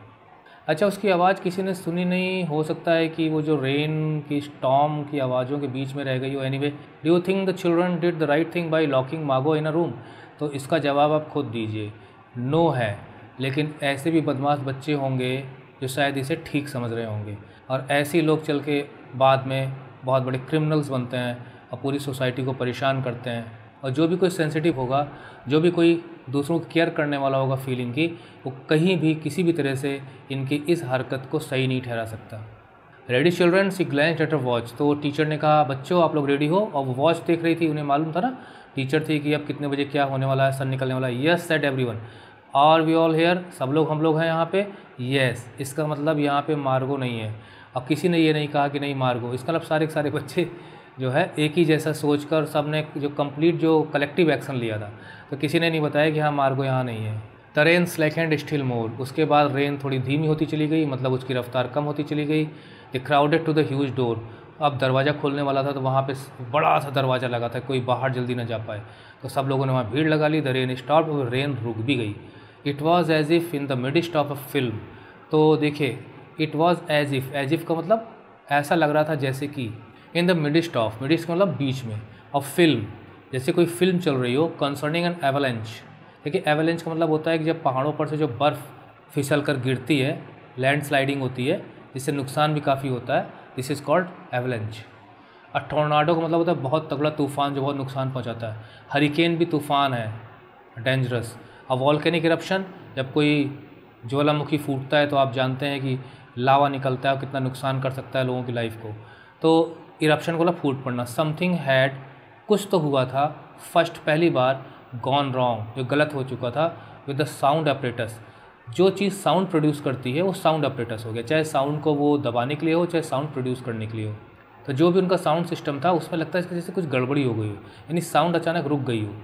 अच्छा उसकी आवाज़ किसी ने सुनी नहीं, हो सकता है कि वो जो रेन की स्टॉर्म की आवाज़ों के बीच में रह गई हो। Anyway, do you think the children did the right thing by locking Margot in a room? तो इसका जवाब आप खुद दीजिए। नो है, लेकिन ऐसे भी बदमाश बच्चे होंगे जो शायद इसे ठीक समझ रहे होंगे, और ऐसे लोग चल के बाद में बहुत बड़े क्रिमिनल्स बनते हैं और पूरी सोसाइटी को परेशान करते हैं। और जो भी कोई सेंसिटिव होगा, जो भी कोई दूसरों को केयर करने वाला होगा फीलिंग की, वो कहीं भी किसी भी तरह से इनकी इस हरकत को सही नहीं ठहरा सकता। Ready children, she glanced at her watch. तो टीचर ने कहा बच्चों आप लोग रेडी हो, और वो वॉच देख रही थी, उन्हें मालूम था ना टीचर थी कि अब कितने बजे क्या होने वाला है, सन निकलने वाला है। Yes said everyone, are we all here, सब लोग हम लोग हैं यहाँ पे। यस, इसका मतलब यहाँ पे मार्गो नहीं है, और किसी ने ये नहीं कहा कि नहीं मार्गो, इसका मतलब सारे के सारे बच्चे जो है एक ही जैसा सोच कर सब ने जो कंप्लीट जो कलेक्टिव एक्शन लिया था। तो किसी ने नहीं बताया कि हाँ मार्गो यहाँ नहीं है। The rain slackened still more, उसके बाद रेन थोड़ी धीमी होती चली गई, मतलब उसकी रफ्तार कम होती चली गई। The crowded to the huge door, अब दरवाज़ा खोलने वाला था, तो वहाँ पे बड़ा सा दरवाज़ा लगा था, कोई बाहर जल्दी ना जा पाए, तो सब लोगों ने वहाँ भीड़ लगा ली। द रेन स्टॉप, और रेन रुक भी गई। It was as if in the midst of a film. तो देखिए, it was as if, as if का मतलब ऐसा लग रहा था जैसे कि, in the midst of, midst मतलब बीच में, और फिल्म जैसे कोई फिल्म चल रही हो। कंसर्निंग एन एवलेंच, देखिए एवलेंच का मतलब होता है कि जब पहाड़ों पर से जो बर्फ़ फिसल कर गिरती है, लैंडस्लाइडिंग होती है, जिससे नुकसान भी काफ़ी होता है, दिस इज़ कॉल्ड एवलेंच। और टोर्नाडो का मतलब होता है बहुत तगड़ा तूफान जो बहुत नुकसान पहुँचाता है। हरिकेन भी तूफान है, डेंजरस। और वॉल्केनिक इरप्शन, जब कोई ज्वालामुखी फूटता है तो आप जानते हैं कि लावा निकलता है और कितना नुकसान कर सकता है लोगों की लाइफ को। तो इरप्शन को मतलब फूट पड़ना। समथिंग हैड, कुछ तो हुआ था, फर्स्ट पहली बार, गॉन रॉन्ग जो गलत हो चुका था, विद द साउंड अपरेटस, जो चीज़ साउंड प्रोड्यूस करती है वो साउंड अपरेटस हो गया, चाहे साउंड को वो दबाने के लिए हो, चाहे साउंड प्रोड्यूस करने के लिए हो। तो जो भी उनका साउंड सिस्टम था उसमें लगता है इसकी जैसे कुछ गड़बड़ी हो गई हो, यानी साउंड अचानक रुक गई हो।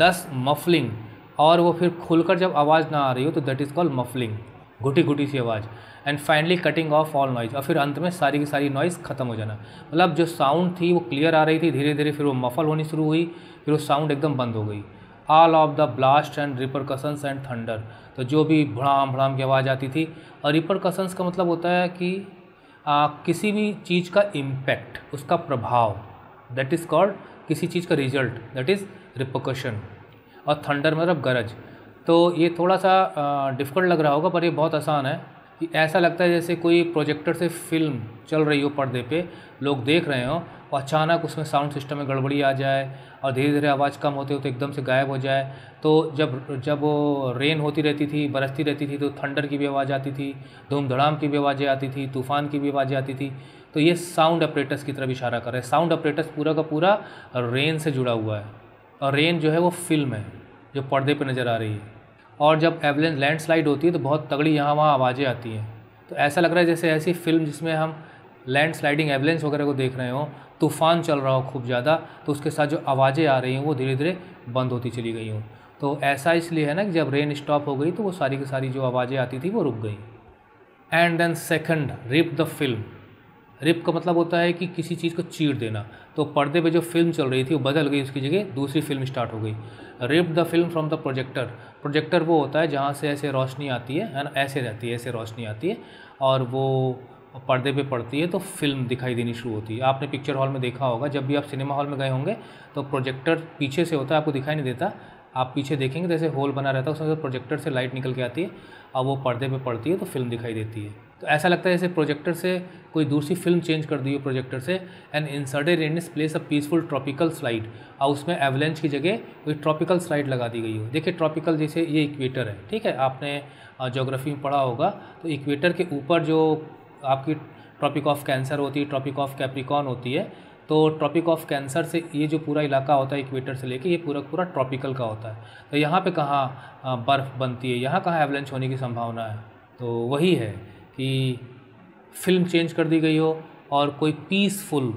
10 मफलिंग, और वो फिर खुलकर जब आवाज़ ना आ रही हो तो दैट इज़ कॉल्ड मफलिंग, घुटी घुटी सी आवाज़। And finally cutting off all noise, और फिर अंत में सारी की सारी नॉइज़ ख़त्म हो जाना, मतलब जो साउंड थी वो क्लियर आ रही थी, धीरे धीरे फिर वो मफल होनी शुरू हुई, फिर वो साउंड एकदम बंद हो गई। All of the blast and repercussions and thunder, तो जो भी भड़ाम भड़ाम की आवाज़ आती थी। और रिपरकशंस का मतलब होता है कि किसी भी चीज़ का इम्पैक्ट, उसका प्रभाव, दैट इज़ कॉल्ड, किसी चीज़ का रिजल्ट दैट इज़ रिपरकशन। और थंडर मतलब गरज। तो ये थोड़ा सा डिफ़िकल्ट लग रहा होगा, पर ये बहुत आसान है कि ऐसा लगता है जैसे कोई प्रोजेक्टर से फिल्म चल रही हो, पर्दे पे लोग देख रहे हो, और अचानक उसमें साउंड सिस्टम में गड़बड़ी आ जाए और धीरे धीरे आवाज़ कम होते होते एकदम से गायब हो जाए। तो जब वो रेन होती रहती थी, बरसती रहती थी, तो थंडर की भी आवाज़ आती थी, धूमधड़ाम की भी आवाज़ें आती थी, तूफ़ान की भी आवाज़ें आती थी। तो ये साउंड अपरेटस की तरफ इशारा कर रहे हैं। साउंड अपरेटस पूरा का पूरा रेन से जुड़ा हुआ है, और रेन जो है वो फिल्म है जो पर्दे पर नज़र आ रही है। और जब एवलेंस लैंडस्लाइड होती है तो बहुत तगड़ी यहाँ वहाँ आवाज़ें आती हैं। तो ऐसा लग रहा है जैसे ऐसी फिल्म जिसमें हम लैंडस्लाइडिंग एवलेंस वगैरह को देख रहे हो, तूफ़ान चल रहा हो खूब ज़्यादा, तो उसके साथ जो आवाज़ें आ रही हैं वो धीरे धीरे बंद होती चली गई हों। तो ऐसा इसलिए है ना कि जब रेन स्टॉप हो गई तो वो सारी की सारी जो आवाज़ें आती थी वो रुक गई। And then second rip the film, rip का मतलब होता है कि किसी चीज़ को चीर देना। तो पर्दे पे जो फिल्म चल रही थी वो बदल गई, उसकी जगह दूसरी फिल्म स्टार्ट हो गई। Rip the film from the projector, projector वो होता है जहाँ से ऐसे रोशनी आती है ना, ऐसे रहती है, ऐसे रोशनी आती है और वो पर्दे पे पड़ती है तो फिल्म दिखाई देनी शुरू होती है। आपने पिक्चर हॉल में देखा होगा, जब भी आप सिनेमा हॉल में गए होंगे तो प्रोजेक्टर पीछे से होता है, आपको दिखाई नहीं देता, आप पीछे देखेंगे जैसे होल बना रहता है, उसमें से प्रोजेक्टर से लाइट निकल के आती है और वो पर्दे पे पड़ती है तो फिल्म दिखाई देती है। तो ऐसा लगता है जैसे प्रोजेक्टर से कोई दूसरी फिल्म चेंज कर दी हो प्रोजेक्टर से। And inserted in its place a peaceful tropical slide, और उसमें एवलेंच की जगह कोई ट्रॉपिकल स्लाइड लगा दी गई हो। देखिए ट्रॉपिकल, जैसे ये इक्वेटर है, ठीक है, आपने ज्योग्राफी में पढ़ा होगा, तो इक्वेटर के ऊपर जो आपकी ट्रॉपिक ऑफ कैंसर होती है, ट्रॉपिक ऑफ कैप्रिकॉन होती है, तो ट्रॉपिक ऑफ कैंसर से ये जो पूरा इलाका होता है इक्वेटर से लेके ये पूरा पूरा ट्रॉपिकल का होता है। तो यहाँ पे कहाँ बर्फ़ बनती है, यहाँ कहाँ एवलेंच होने की संभावना है। तो वही है कि फिल्म चेंज कर दी गई हो और कोई पीसफुल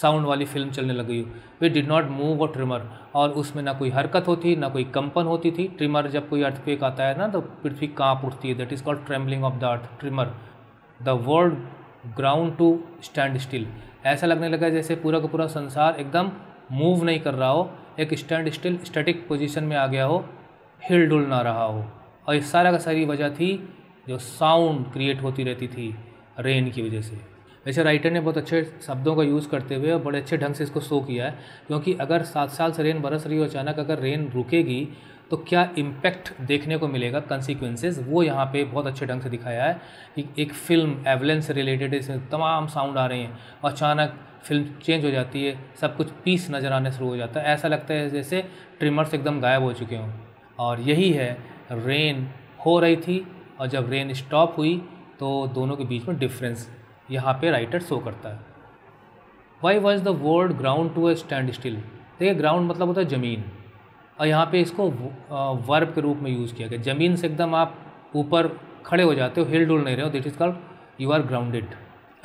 साउंड वाली फिल्म चलने लग गई हो। वे did not move or tremor, और उसमें ना कोई हरकत होती ना कोई कंपन होती थी। ट्रिमर जब कोई अर्थक्वेक आता है ना तो पृथ्वी काँप उठती है, that is called trembling of the earth. Tremor the world ground to stand still. ऐसा लगने लगा जैसे पूरा का पूरा संसार एकदम मूव नहीं कर रहा हो, एक स्टैंड स्टिल स्टैटिक पोजीशन में आ गया हो, हिल डुल ना रहा हो। और इस सारा का सारी वजह थी जो साउंड क्रिएट होती रहती थी रेन की वजह से। वैसे राइटर ने बहुत अच्छे शब्दों का यूज़ करते हुए और बड़े अच्छे ढंग से इसको शो किया है, क्योंकि अगर 7 साल से रेन बरस रही हो, अचानक अगर रेन रुकेगी तो क्या इम्पैक्ट देखने को मिलेगा, कंसिक्वेंसेस, वो यहाँ पे बहुत अच्छे ढंग से दिखाया है कि एक फ़िल्म एवलेंस से रिलेटेड इसमें तमाम साउंड आ रहे हैं और अचानक फिल्म चेंज हो जाती है, सब कुछ पीस नज़र आने शुरू हो जाता है। ऐसा लगता है जैसे ट्रिमर्स एकदम गायब हो चुके हों। और यही है, रेन हो रही थी और जब रेन स्टॉप हुई तो दोनों के बीच में डिफरेंस यहाँ पे राइटर शो करता है। Why was the world ground to a stand still. देखिए ग्राउंड मतलब होता है ज़मीन, और यहाँ पे इसको वर्ब के रूप में यूज़ किया गया। ज़मीन से एकदम आप ऊपर खड़े हो जाते हो, हिल डुल नहीं रहे हो, this is called you are grounded.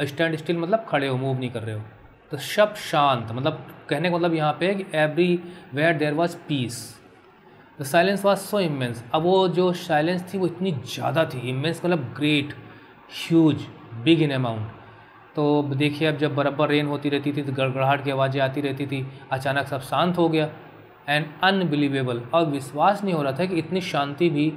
Stand still मतलब खड़े हो, मूव नहीं कर रहे हो। तो सब शांत, मतलब कहने का मतलब यहाँ पे कि everywhere there was peace, the silence was so immense. अब वो जो साइलेंस थी वो इतनी ज़्यादा थी, इमेंस मतलब great, huge, big in amount. तो देखिए अब जब बराबर रेन होती रहती थी तो गड़गड़ाहट की आवाज़ें आती रहती थी, अचानक सब शांत हो गया। एंड अनबिलीवेबल, और विश्वास नहीं हो रहा था कि इतनी शांति भी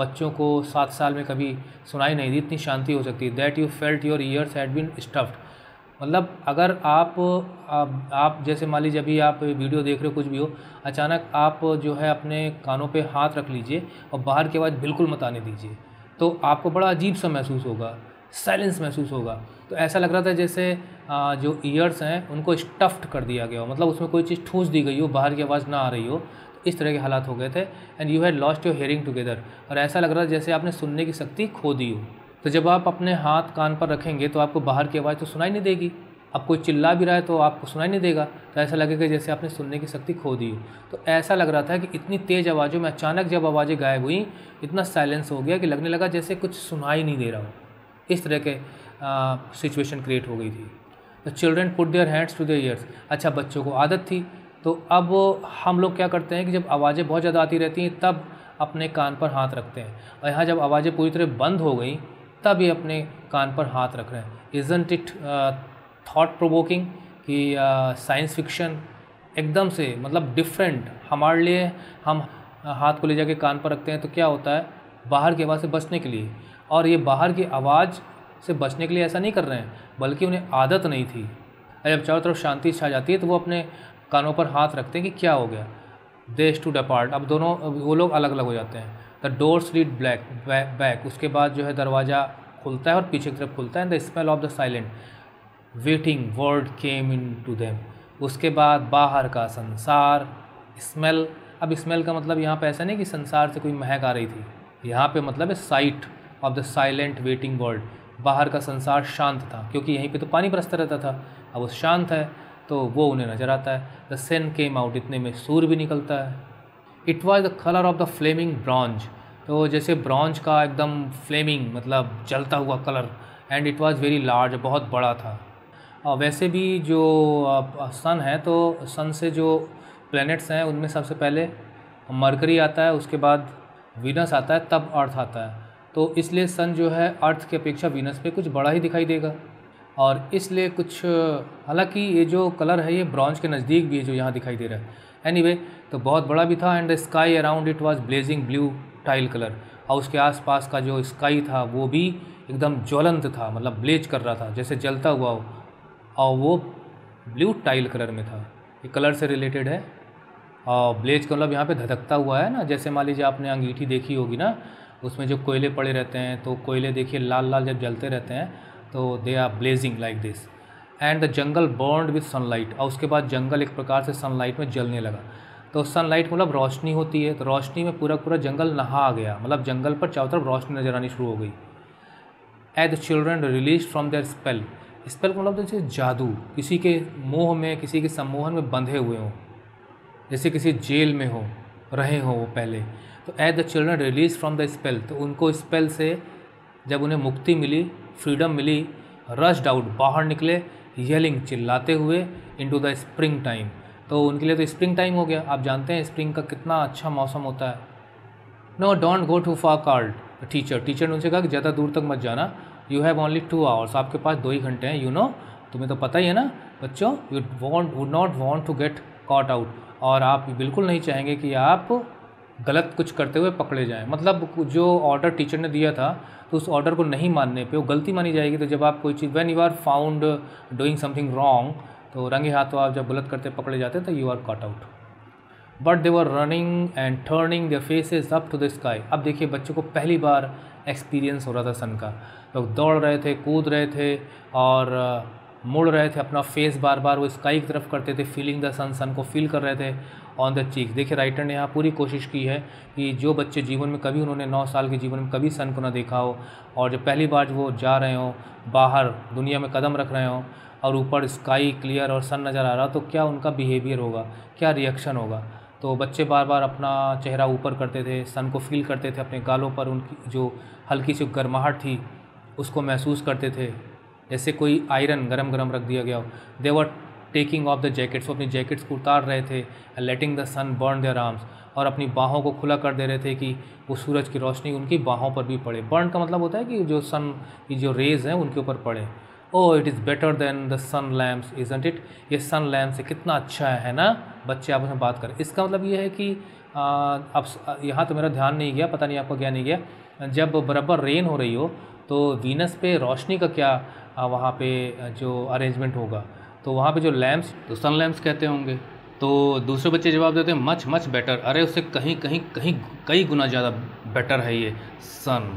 बच्चों को 7 साल में कभी सुनाई नहीं दी, इतनी शांति हो सकती है। That you felt your ears had been stuffed. मतलब अगर आप जैसे मान लीजिए अभी आप वीडियो देख रहे हो कुछ भी हो, अचानक आप जो है अपने कानों पर हाथ रख लीजिए और बाहर की आवाज़ बिल्कुल मत आने दीजिए, तो आपको बड़ा अजीब सा महसूस होगा, साइलेंस महसूस होगा। तो ऐसा लग रहा था जैसे जो ईयर्स हैं उनको स्टफ्ड कर दिया गया हो, मतलब उसमें कोई चीज़ ठूस दी गई हो, बाहर की आवाज़ ना आ रही हो। तो इस तरह के हालात हो गए थे। And you had lost your hearing together, और ऐसा लग रहा था जैसे आपने सुनने की शक्ति खो दी हो। तो जब आप अपने हाथ कान पर रखेंगे तो आपको बाहर की आवाज़ तो सुनाई नहीं देगी, अब कोई चिल्ला भी रहा है तो आपको सुनाई नहीं देगा, तो ऐसा लगेगा जैसे आपने सुनने की शक्ति खो दी हो। तो ऐसा लग रहा था कि इतनी तेज़ आवाज़ों में अचानक जब आवाज़ें गायब हुई, इतना साइलेंस हो गया कि लगने लगा जैसे कुछ सुनाई नहीं दे रहा हो। इस तरह के सिचुएशन क्रिएट हो गई थी। The children put their hands to their ears. अच्छा, बच्चों को आदत थी, तो अब हम लोग क्या करते हैं कि जब आवाज़ें बहुत ज़्यादा आती रहती हैं तब अपने कान पर हाथ रखते हैं, और यहाँ जब आवाज़ें पूरी तरह बंद हो गई तब ये अपने कान पर हाथ रख रहे हैं। इजंट इट थॉट प्रोवोकिंग कि साइंस फिक्शन एकदम से, मतलब डिफरेंट हमारे लिए। हम हाथ को ले जाके कान पर रखते हैं तो क्या होता है, बाहर की आवाज़ से बचने के लिए, और ये बाहर की आवाज़ से बचने के लिए ऐसा नहीं कर रहे हैं, बल्कि उन्हें आदत नहीं थी। जब चारों तरफ शांति छा जाती है तो वो अपने कानों पर हाथ रखते हैं कि क्या हो गया। दे स्टूड अपार्ट, अब दोनों वो लोग अलग अलग हो जाते हैं। द डोर्स लीड बैक, उसके बाद जो है दरवाज़ा खुलता है और पीछे की तरफ खुलता है। The smell of the silent waiting world came in to them, उसके बाद बाहर का संसार स्मेल। अब स्मेल का मतलब यहाँ पर ऐसा नहीं कि संसार से कोई महक आ रही थी, यहाँ पर मतलब है sight of the silent waiting world. बाहर का संसार शांत था, क्योंकि यहीं पे तो पानी बरसता रहता था, अब वो शांत है तो वो उन्हें नज़र आता है। द सन केम आउट, इतने में सूर्य भी निकलता है। It was the colour of the flaming bronze, तो जैसे ब्रॉन्ज का एकदम फ्लेमिंग मतलब जलता हुआ colour. And it was very large, बहुत बड़ा था। और वैसे भी जो सन है तो सन से जो प्लैनेट्स हैं उनमें सबसे पहले मरकरी आता है, उसके बाद वीनस आता है, तब अर्थ आता है। तो इसलिए सन जो है अर्थ की अपेक्षा वीनस पे कुछ बड़ा ही दिखाई देगा, और इसलिए कुछ, हालांकि ये जो कलर है ये ब्रॉन्ज के नज़दीक भी है जो यहाँ दिखाई दे रहा है। एनीवे, तो बहुत बड़ा भी था। And the sky around it was blazing blue tile colour, और उसके आसपास का जो स्काई था वो भी एकदम ज्वलंत था, मतलब ब्लेज कर रहा था जैसे जलता हुआ हो, और वो ब्लू टाइल कलर में था। ये कलर से रिलेटेड है, और ब्लेज का मतलब यहाँ पर धधकता हुआ है ना। जैसे मान लीजिए आपने अंगीठी देखी होगी ना, उसमें जो कोयले पड़े रहते हैं तो कोयले देखिए लाल लाल जब जलते रहते हैं तो they are blazing like this. And the jungle burned with sunlight, और उसके बाद जंगल एक प्रकार से सनलाइट में जलने लगा। तो सनलाइट मतलब रोशनी होती है, तो रोशनी में पूरा पूरा जंगल नहा गया, मतलब जंगल पर चारों तरफ रोशनी नजर आनी शुरू हो गई। As the children release from their spell, spell का मतलब जैसे जादू, किसी के मोह में, किसी के सम्मोहन में बंधे हुए हों, जैसे किसी जेल में हो रहे हों वो पहले। तो as the children release from the spell, तो उनको स्पेल से जब उन्हें मुक्ति मिली, फ्रीडम मिली, रश्ड आउट बाहर निकले, येलिंग चिल्लाते हुए, इनटू द स्प्रिंग टाइम। तो उनके लिए तो स्प्रिंग टाइम हो गया। आप जानते हैं स्प्रिंग का कितना अच्छा मौसम होता है। No don't go too far called teacher, teacher ने उनसे कहा कि ज़्यादा दूर तक मत जाना। यू हैव ओनली 2 आवर्स, आपके पास 2 ही घंटे हैं। यू नो, तुम्हें तो पता ही है ना बच्चों, you would not want to get caught out, और आप बिल्कुल नहीं चाहेंगे कि आप गलत कुछ करते हुए पकड़े जाएं। मतलब जो ऑर्डर टीचर ने दिया था तो उस ऑर्डर को नहीं मानने पे वो गलती मानी जाएगी। तो जब आप कोई चीज़, when you are found doing something wrong, तो रंगे हाथों आप जब गलत करते पकड़े जाते तो you are caught out. But they were running and turning their faces up to the sky. अब देखिए बच्चों को पहली बार एक्सपीरियंस हो रहा था सन का। लोग दौड़ रहे थे, कूद रहे थे और मुड़ रहे थे, अपना फेस बार बार वो स्काई की तरफ करते थे, फीलिंग द सन, सन को फील कर रहे थे ऑन द चीक। देखिए राइटर ने यहाँ पूरी कोशिश की है कि जो बच्चे जीवन में कभी, उन्होंने 9 साल के जीवन में कभी सन को ना देखा हो, और जो पहली बार वो जा रहे हों बाहर, दुनिया में कदम रख रहे हों और ऊपर स्काई क्लियर और सन नज़र आ रहा, तो क्या उनका बिहेवियर होगा, क्या रिएक्शन होगा। तो बच्चे बार बार अपना चेहरा ऊपर करते थे, सन को फील करते थे, अपने गालों पर उनकी जो हल्की सी गर्माहट थी उसको महसूस करते थे, जैसे कोई आयरन गरम गरम रख दिया गया हो। They were taking off the jackets, वो अपनी जैकेट्स को उतार रहे थे। Letting the sun burn their arms, और अपनी बाहों को खुला कर दे रहे थे कि वो सूरज की रोशनी उनकी बाहों पर भी पड़े। बर्न का मतलब होता है कि जो सन की जो रेज़ हैं उनके ऊपर पड़े। Oh it is better than the sun lamps isn't it, ये सन लैम्प से कितना अच्छा है ना। बच्चे आप उसमें बात करें, इसका मतलब ये है कि अब यहाँ तो मेरा ध्यान नहीं गया, पता नहीं आपका क्या नहीं गया। जब बराबर रेन हो रही हो तो वीनस पे रोशनी का क्या वहाँ पे जो अरेंजमेंट होगा, तो वहाँ पे जो लैम्प्स, तो सन लैम्प्स कहते होंगे। तो दूसरे बच्चे जवाब देते हैं मच मच बेटर, अरे उससे कहीं कहीं कहीं कई गुना ज़्यादा बेटर है ये सन।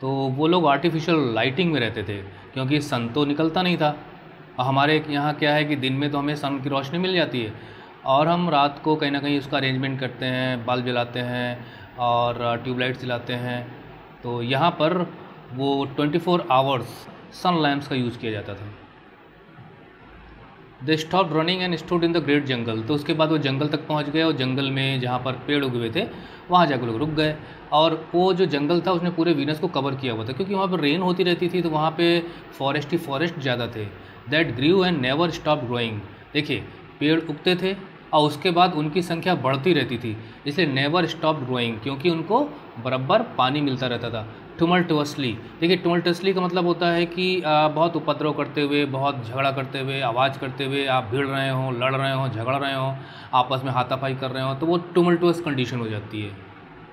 तो वो लोग आर्टिफिशियल लाइटिंग में रहते थे क्योंकि सन तो निकलता नहीं था। और हमारे यहाँ क्या है कि दिन में तो हमें सन की रोशनी मिल जाती है और हम रात को कहीं ना कहीं उसका अरेंजमेंट करते हैं, बल्ब जलाते हैं और ट्यूबलाइट जलाते हैं। तो यहाँ पर वो 24 आवर्स सन लैम्प्स का यूज़ किया जाता था। They stop running and stood in the great jungle, तो उसके बाद वो जंगल तक पहुंच गए और जंगल में जहाँ पर पेड़ उगे हुए थे वहाँ जाकर लोग रुक गए। और वो जो जंगल था उसने पूरे वीनस को कवर किया हुआ था क्योंकि वहाँ पर रेन होती रहती थी, तो वहाँ पे फॉरेस्ट ही फॉरेस्ट ज़्यादा थे। That grew and never stop growing, देखिए पेड़ उगते थे और उसके बाद उनकी संख्या बढ़ती रहती थी, इसलिए नेवर स्टॉप ग्रोइंग क्योंकि उनको बराबर पानी मिलता रहता था। टुमल्टुअसली, देखिए टुमल्टुअसली का मतलब होता है कि बहुत उपद्रव करते हुए, बहुत झगड़ा करते हुए, आवाज़ करते हुए, आप भिड़ रहे हो, लड़ रहे हो, झगड़ रहे हो, आपस में हाथापाई कर रहे हो, तो वो टुमल्टुअस कंडीशन हो जाती है।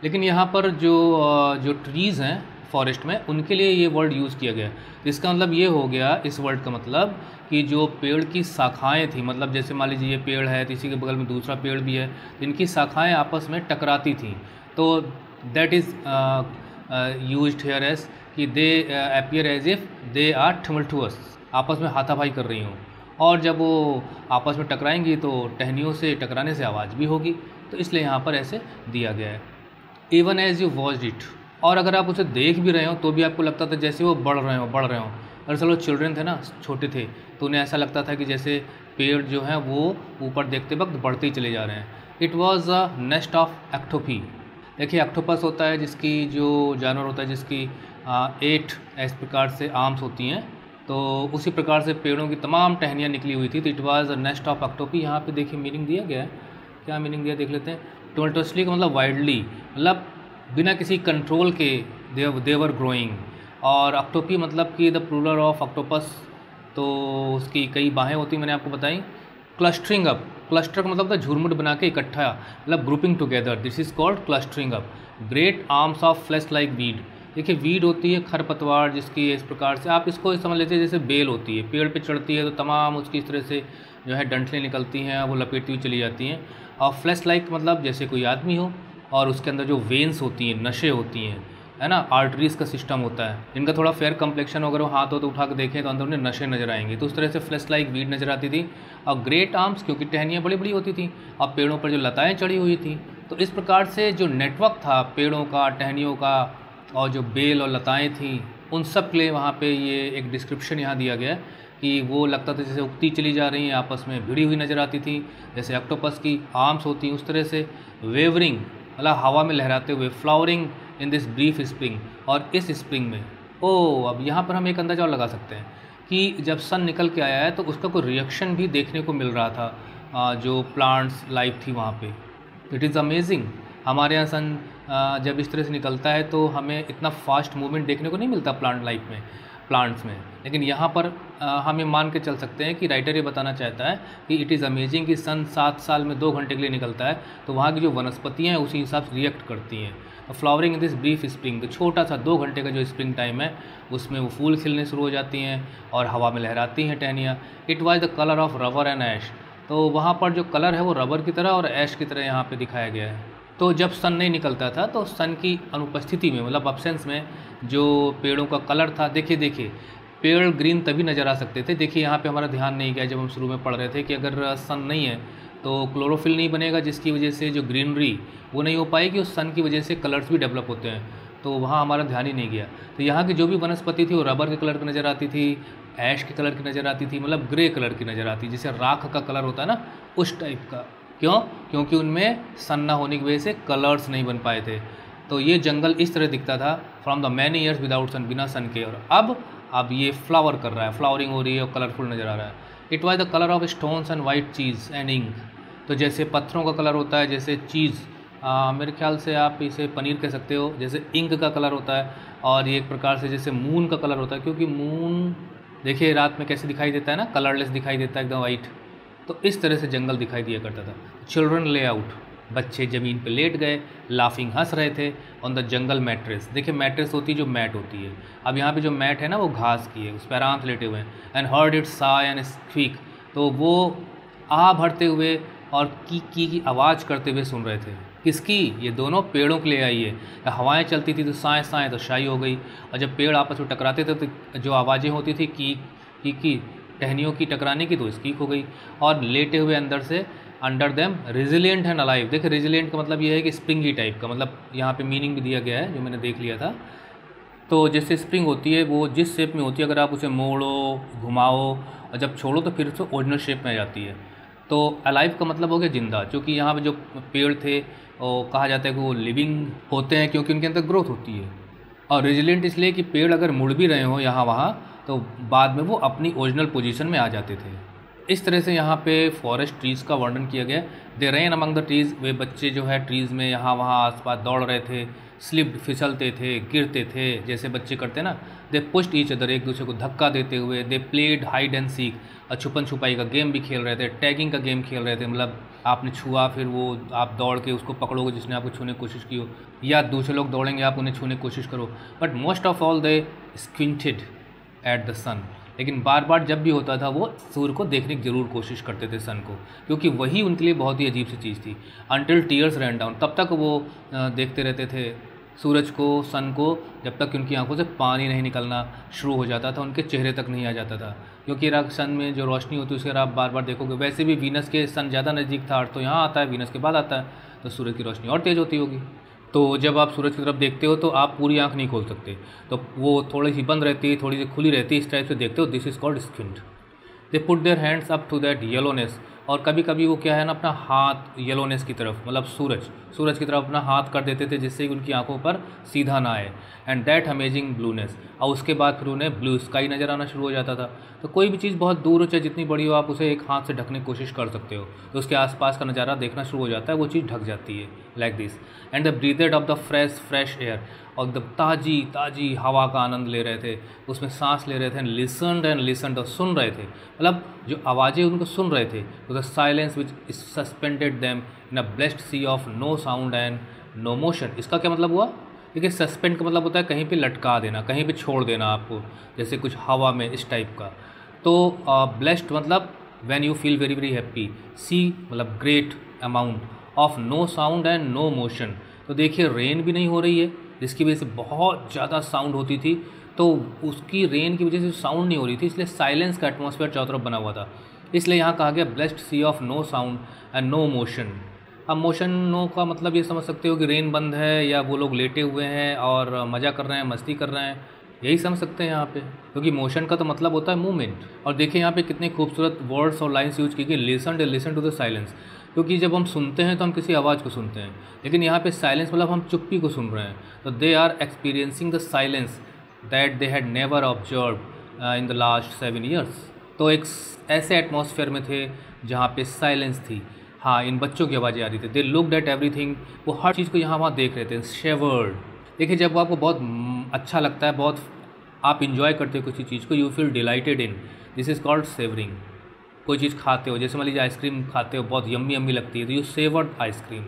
लेकिन यहाँ पर जो ट्रीज़ हैं फॉरेस्ट में उनके लिए ये वर्ड यूज़ किया गया। इसका मतलब ये हो गया, इस वर्ड का मतलब कि जो पेड़ की शाखाएं थी, मतलब जैसे मान लीजिए ये पेड़ है तो इसी के बगल में दूसरा पेड़ भी है, इनकी शाखाएं आपस में टकराती थी। तो that is used here as कि they appear as if they are tumultuous, आपस में हाथापाई कर रही हों, और जब वो आपस में टकराएंगी तो टहनियों से टकराने से आवाज़ भी होगी, तो इसलिए यहाँ पर ऐसे दिया गया है। Even as you watched it, और अगर आप उसे देख भी रहे हो तो भी आपको लगता था जैसे वो बढ़ रहे हो। दरअसल वो चिल्ड्रन थे ना, छोटे थे, तो उन्हें ऐसा लगता था कि जैसे पेड़ जो हैं वो ऊपर देखते वक्त बढ़ते ही चले जा रहे हैं। It was a nest of octopi, देखिए एक्टोपस होता है जिसकी जो जानवर होता है जिसकी 8 इस प्रकार से आर्म्स होती हैं, तो उसी प्रकार से पेड़ों की तमाम टहनियाँ निकली हुई थी। तो it was a nest of octopi, यहाँ पर देखिए मीनिंग दिया गया है, क्या मीनिंग दिया देख लेते हैं। टोल्टोसली का मतलब वाइडली, मतलब बिना किसी कंट्रोल के देवर ग्रोइंग, और ऑक्टोपी मतलब कि द प्लूरल ऑफ ऑक्टोपस, तो उसकी कई बाहें होती मैंने आपको बताई। क्लस्टरिंग अप, क्लस्टर का मतलब था झुरमुट बना के इकट्ठा, मतलब grouping together, this is called clustering up. Great arms of flesh like weed, देखिए वीड होती है खरपतवार जिसकी इस प्रकार से आप इसको समझ लेते हैं जैसे बेल होती है, पेड़ पे चढ़ती है तो तमाम उसकी इस तरह से जो है डंठलें निकलती हैं, वो लपेटती हुई चली जाती हैं। और फ्लैश लाइक मतलब जैसे कोई आदमी हो और उसके अंदर जो वेंस होती हैं, नशे होती हैं, है ना, आर्टरीज़ का सिस्टम होता है। इनका थोड़ा फेयर कम्प्लेक्शन अगर वो हाथ हो तो उठा के देखें तो अंदर उन्हें नशे नजर आएंगे, तो उस तरह से फ्लैश लाइक वीड नज़र आती थी। और ग्रेट आर्म्स क्योंकि टहनियाँ बड़ी बड़ी होती थी और पेड़ों पर जो लताएँ चढ़ी हुई थी, तो इस प्रकार से जो नेटवर्क था पेड़ों का, टहनियों का, और जो बेल और लताएँ थीं उन सब के लिए वहाँ पे ये एक डिस्क्रिप्शन यहाँ दिया गया है कि वो लगता था जैसे उगती चली जा रही हैं, आपस में भिड़ी हुई नज़र आती थी, जैसे ऑक्टोपस की आर्म्स होती हैं उस तरह से, वेवरिंग मतलब हवा में लहराते हुए, flowering in this brief spring, और इस स्प्रिंग में। ओ, अब यहाँ पर हम एक अंदाजा और लगा सकते हैं कि जब सन निकल के आया है तो उसका कोई रिएक्शन भी देखने को मिल रहा था, जो प्लांट्स लाइफ थी वहाँ पे। It is amazing. हमारे यहाँ सन जब इस तरह से निकलता है तो हमें इतना फास्ट मूवमेंट देखने को नहीं मिलता प्लांट लाइफ में, प्लांट्स में, लेकिन यहाँ पर हमें मान के चल सकते हैं कि राइटर ये बताना चाहता है कि इट इज़ अमेजिंग कि सन 7 साल में 2 घंटे के लिए निकलता है तो वहाँ की जो वनस्पतियाँ हैं उसी हिसाब से रिएक्ट करती हैं। Flowering in this brief spring, छोटा सा 2 घंटे का जो स्प्रिंग टाइम है उसमें वो फूल खिलने शुरू हो जाती हैं और हवा में लहराती हैं टहनियाँ। It was the colour of rubber and ash, तो वहाँ पर जो कलर है वो रबर की तरह और ऐश की तरह यहाँ पे दिखाया गया है। तो जब सन नहीं निकलता था तो सन की अनुपस्थिति में मतलब अब्सेंस में जो पेड़ों का कलर था, देखिए पेड़ ग्रीन तभी नज़र आ सकते थे। देखिए यहाँ पे हमारा ध्यान नहीं गया जब हम शुरू में पढ़ रहे थे कि अगर सन नहीं है तो क्लोरोफिल नहीं बनेगा, जिसकी वजह से जो ग्रीनरी वो नहीं हो पाएगी, उस सन की वजह से कलर्स भी डेवलप होते हैं, तो वहाँ हमारा ध्यान ही नहीं गया। तो यहाँ की जो भी वनस्पति थी वो रबर के कलर की नज़र आती थी, ऐश के कलर की नज़र आती थी, मतलब ग्रे कलर की नज़र आती, जैसे राख का कलर होता है ना, उस टाइप का। क्यों? क्योंकि उनमें सन ना होने की वजह से कलर्स नहीं बन पाए थे। तो ये जंगल इस तरह दिखता था from the many years without sun, बिना सन के। और अब ये फ्लावर कर रहा है, फ्लावरिंग हो रही है और कलरफुल नज़र आ रहा है। It was the colour of stones and white cheese and ink, तो जैसे पत्थरों का कलर होता है, जैसे चीज़ मेरे ख्याल से आप इसे पनीर कह सकते हो, जैसे इंक का कलर होता है, और ये एक प्रकार से जैसे मून का कलर होता है, क्योंकि मून देखिए रात में कैसे दिखाई देता है ना, कलरलेस दिखाई देता है एकदम वाइट। तो इस तरह से जंगल दिखाई दिया करता था। चिल्ड्रन ले आउट, बच्चे ज़मीन पे लेट गए, लाफिंग हंस रहे थे ऑन द जंगल मैट्रेस। देखिए मैट्रेस होती है जो मैट होती है, अब यहाँ पे जो मैट है ना वो घास की है, उस पर आराम से लेटे हुए हैं। And heard it sigh and squeak, तो वो आ भरते हुए और की आवाज़ करते हुए सुन रहे थे। किसकी? ये दोनों पेड़ों के लिए आई है। तो हवाएं चलती थी तो साएँ साएँ तो शाई हो गई, और जब पेड़ आपस में टकराते थे तो जो आवाज़ें होती थी की टहनियों की टकराने की, तो इसकी हो गई। और लेटे हुए अंदर से under them resilient and alive. देखिए रेजिलिएंट का मतलब ये है कि स्प्रिंगी टाइप का, मतलब यहाँ पे मीनिंग भी दिया गया है जो मैंने देख लिया था। तो जैसे स्प्रिंग होती है वो जिस शेप में होती है, अगर आप उसे मोड़ो, घुमाओ और जब छोड़ो तो फिर उसको ओरिजिनल शेप में आ जाती है। तो अलाइव का मतलब हो गया जिंदा, क्योंकि यहाँ पर जो पेड़ थे वो कहा जाता है कि वो लिविंग होते हैं क्योंकि उनके अंदर ग्रोथ होती है। और रेजिलिएंट इसलिए कि पेड़ अगर मुड़ भी रहे हों यहाँ वहाँ तो बाद में वो अपनी ओरिजिनल पोजीशन में आ जाते थे। इस तरह से यहाँ पे फॉरेस्ट ट्रीज़ का वर्णन किया गया। They ran among the trees, वे बच्चे जो है ट्रीज़ में यहाँ वहाँ आसपास दौड़ रहे थे, स्लिप फिसलते थे, गिरते थे, जैसे बच्चे करते ना। दे पुश्ड ईच अदर, एक दूसरे को धक्का देते हुए। They played hide and seek, और छुपन छुपाई का गेम भी खेल रहे थे, टैगिंग का गेम खेल रहे थे, मतलब आपने छुआ फिर वो आप दौड़ के उसको पकड़ोगे जिसने आपको छूने की कोशिश की हो, या दूसरे लोग दौड़ेंगे आप उन्हें छूने की कोशिश करो। But most of all they squinted at the sun, लेकिन बार बार जब भी होता था वो सूर्य को देखने की ज़रूर कोशिश करते थे सन को, क्योंकि वही उनके लिए बहुत ही अजीब सी चीज़ थी। अनटिल टीयर्स रैन डाउन, तब तक वो देखते रहते थे सूरज को, सन को, जब तक कि उनकी आंखों से पानी नहीं निकलना शुरू हो जाता था, उनके चेहरे तक नहीं आ जाता था। क्योंकि अगर सन में जो रोशनी होती है उसके अगर आप बार बार देखोगे, वैसे भी वीनस के सन ज़्यादा नज़दीक था, अर्थ तो यहाँ आता है, वीनस के बाद आता है, तो सूरज की रोशनी और तेज़ होती होगी। तो जब आप सूरज की तरफ देखते हो तो आप पूरी आंख नहीं खोल सकते, तो वो थोड़ी सी बंद रहती है, थोड़ी सी खुली रहती है, इस टाइप से देखते हो। This is called squint. They put their hands up to that yellowness, और कभी कभी वो क्या है ना, अपना हाथ येलोनेस की तरफ, मतलब सूरज की तरफ अपना हाथ कर देते थे, जिससे कि उनकी आंखों पर सीधा ना आए। एंड दैट अमेजिंग ब्लूनेस, और उसके बाद फिर उन्हें ब्लू स्काई नज़र आना शुरू हो जाता था। तो कोई भी चीज़ बहुत दूर हो चाहे जितनी बड़ी हो, आप उसे एक हाथ से ढकने की कोशिश कर सकते हो, तो उसके आसपास का नज़ारा देखना शुरू हो जाता है, वो चीज़ ढक जाती है, like this. And the breathed of the fresh air, और एकदम ताज़ी हवा का आनंद ले रहे थे, उसमें सांस ले रहे थे। एंड लिसनड और सुन रहे थे, मतलब जो आवाज़ें उनको सुन रहे थे। The silence which suspended them in a blessed sea of no sound and no motion. इसका क्या मतलब हुआ? देखिए सस्पेंड का मतलब होता है कहीं पे लटका देना, कहीं पे छोड़ देना आपको, जैसे कुछ हवा में इस टाइप का। तो ब्लेस्ड मतलब when you feel very very happy, sea मतलब great amount of no sound and no motion. तो देखिए रेन भी नहीं हो रही है, जिसकी वजह से बहुत ज़्यादा साउंड होती थी, तो उसकी रेन की वजह से साउंड नहीं हो रही थी, इसलिए साइलेंस का एटमॉस्फेयर चारों तरफ बना हुआ था, इसलिए यहाँ कहा गया blessed sea of no sound and no motion. अब मोशन नो का मतलब ये समझ सकते हो कि रेन बंद है, या वो लोग लेटे हुए हैं और मज़ा कर रहे हैं, मस्ती कर रहे हैं, यही समझ सकते हैं यहाँ पे, क्योंकि मोशन का तो मतलब होता है मूवमेंट। और देखिए यहाँ पे कितने खूबसूरत वर्ड्स और लाइन्स यूज की गई, लिसन टू द साइलेंस, क्योंकि जब हम सुनते हैं तो हम किसी आवाज़ को सुनते हैं, लेकिन यहाँ पे साइलेंस मतलब हम चुप्पी को सुन रहे हैं। तो they are experiencing the silence that they had never observe in the last 7 years. तो एक ऐसे एटमॉस्फेयर में थे जहाँ पे साइलेंस थी। हाँ, इन बच्चों की आवाज़ें आ रही थी। दे लुक्ड एट एवरीथिंग, वो हर चीज़ को यहाँ वहाँ देख रहे थे। शेवर्ड, देखिए जब आपको बहुत अच्छा लगता है, बहुत आप इंजॉय करते हो किसी चीज़ को, you feel delighted in, this is called savouring. कोई चीज़ खाते हो, जैसे मान लीजिए आइसक्रीम खाते हो, बहुत यम्मी यम्मी लगती है, तो यू सेवर्ड आइसक्रीम।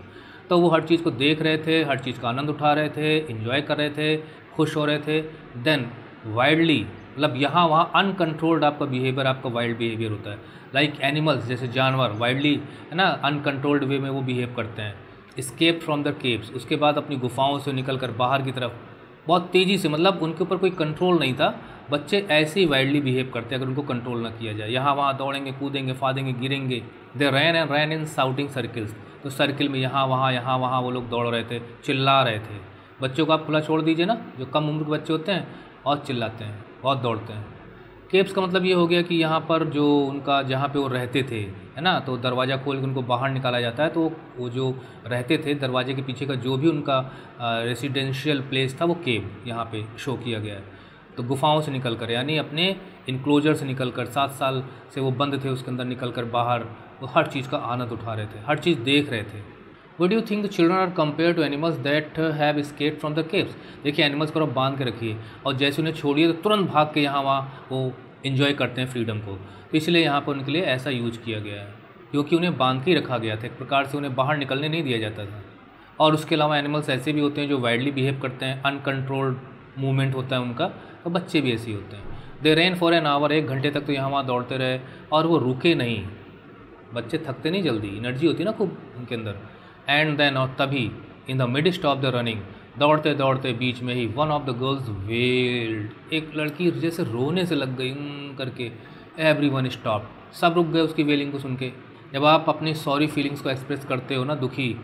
तो वो हर चीज़ को देख रहे थे, हर चीज़ का आनंद उठा रहे थे, इंजॉय कर रहे थे, खुश हो रहे थे। देन वाइल्डली, मतलब यहाँ वहाँ अनकंट्रोल्ड आपका बिहेवियर, आपका वाइल्ड बिहेवियर होता है। लाइक एनिमल्स, जैसे जानवर वाइल्डली है ना, अनकंट्रोल्ड वे में वो बिहेव करते हैं। एस्केप फ्रॉम द केव्स, उसके बाद अपनी गुफाओं से निकलकर बाहर की तरफ बहुत तेज़ी से, मतलब उनके ऊपर कोई कंट्रोल नहीं था। बच्चे ऐसे ही वाइल्डली बिहेव करते हैं अगर उनको कंट्रोल ना किया जाए। यहाँ वहाँ दौड़ेंगे, कूदेंगे, फादेंगे, गिरेंगे। They ran and ran in shouting circles, तो सर्किल में यहाँ वहाँ वो लोग दौड़ रहे थे, चिल्ला रहे थे। बच्चों को आप खुला छोड़ दीजिए ना, जो कम उम्र के बच्चे होते हैं, और चिल्लाते हैं, बहुत दौड़ते हैं। केव्स का मतलब ये हो गया कि यहाँ पर जो उनका, जहाँ पे वो रहते थे है ना, तो दरवाज़ा खोल के उनको बाहर निकाला जाता है। तो वो जो रहते थे, दरवाजे के पीछे का जो भी उनका रेसिडेंशियल प्लेस था, वो केव यहाँ पे शो किया गया है। तो गुफाओं से निकल कर, यानी अपने इनक्लोजर से निकल कर, 7 साल से वो बंद थे उसके अंदर, निकल कर बाहर वो हर चीज़ का आनंद उठा रहे थे, हर चीज़ देख रहे थे। What you think the children are compare to animals that have escaped from the caves. देखिए एनिमल्स को आप बांध के रखिए और जैसे उन्हें छोड़िए तो तुरंत भाग के यहाँ वहाँ वो इन्जॉय करते हैं फ्रीडम को। तो इसलिए यहाँ पर उनके लिए ऐसा यूज किया गया है, क्योंकि उन्हें बांध के रखा गया था, एक प्रकार से उन्हें बाहर निकलने नहीं दिया जाता था। और उसके अलावा एनिमल्स ऐसे भी होते हैं जो वाइल्डली बिहेव करते हैं, अनकंट्रोल्ड मूवमेंट होता है उनका, तो बच्चे भी ऐसे ही होते हैं। They ran for an hour, 1 घंटे तक तो यहाँ वहाँ दौड़ते रहे और वो रुके नहीं। बच्चे थकते नहीं जल्दी, एनर्जी होती है ना खूब उनके अंदर। एंड देन, और तभी, in the midst of the running, दौड़ते दौड़ते बीच में ही, one of the girls wailed, एक लड़की जैसे रोने से लग गई करके। एवरीवन स्टॉप्ड, सब रुक गए उसकी वेलिंग को सुन के। जब आप अपनी सॉरी फीलिंग्स को एक्सप्रेस करते हो ना, दुखी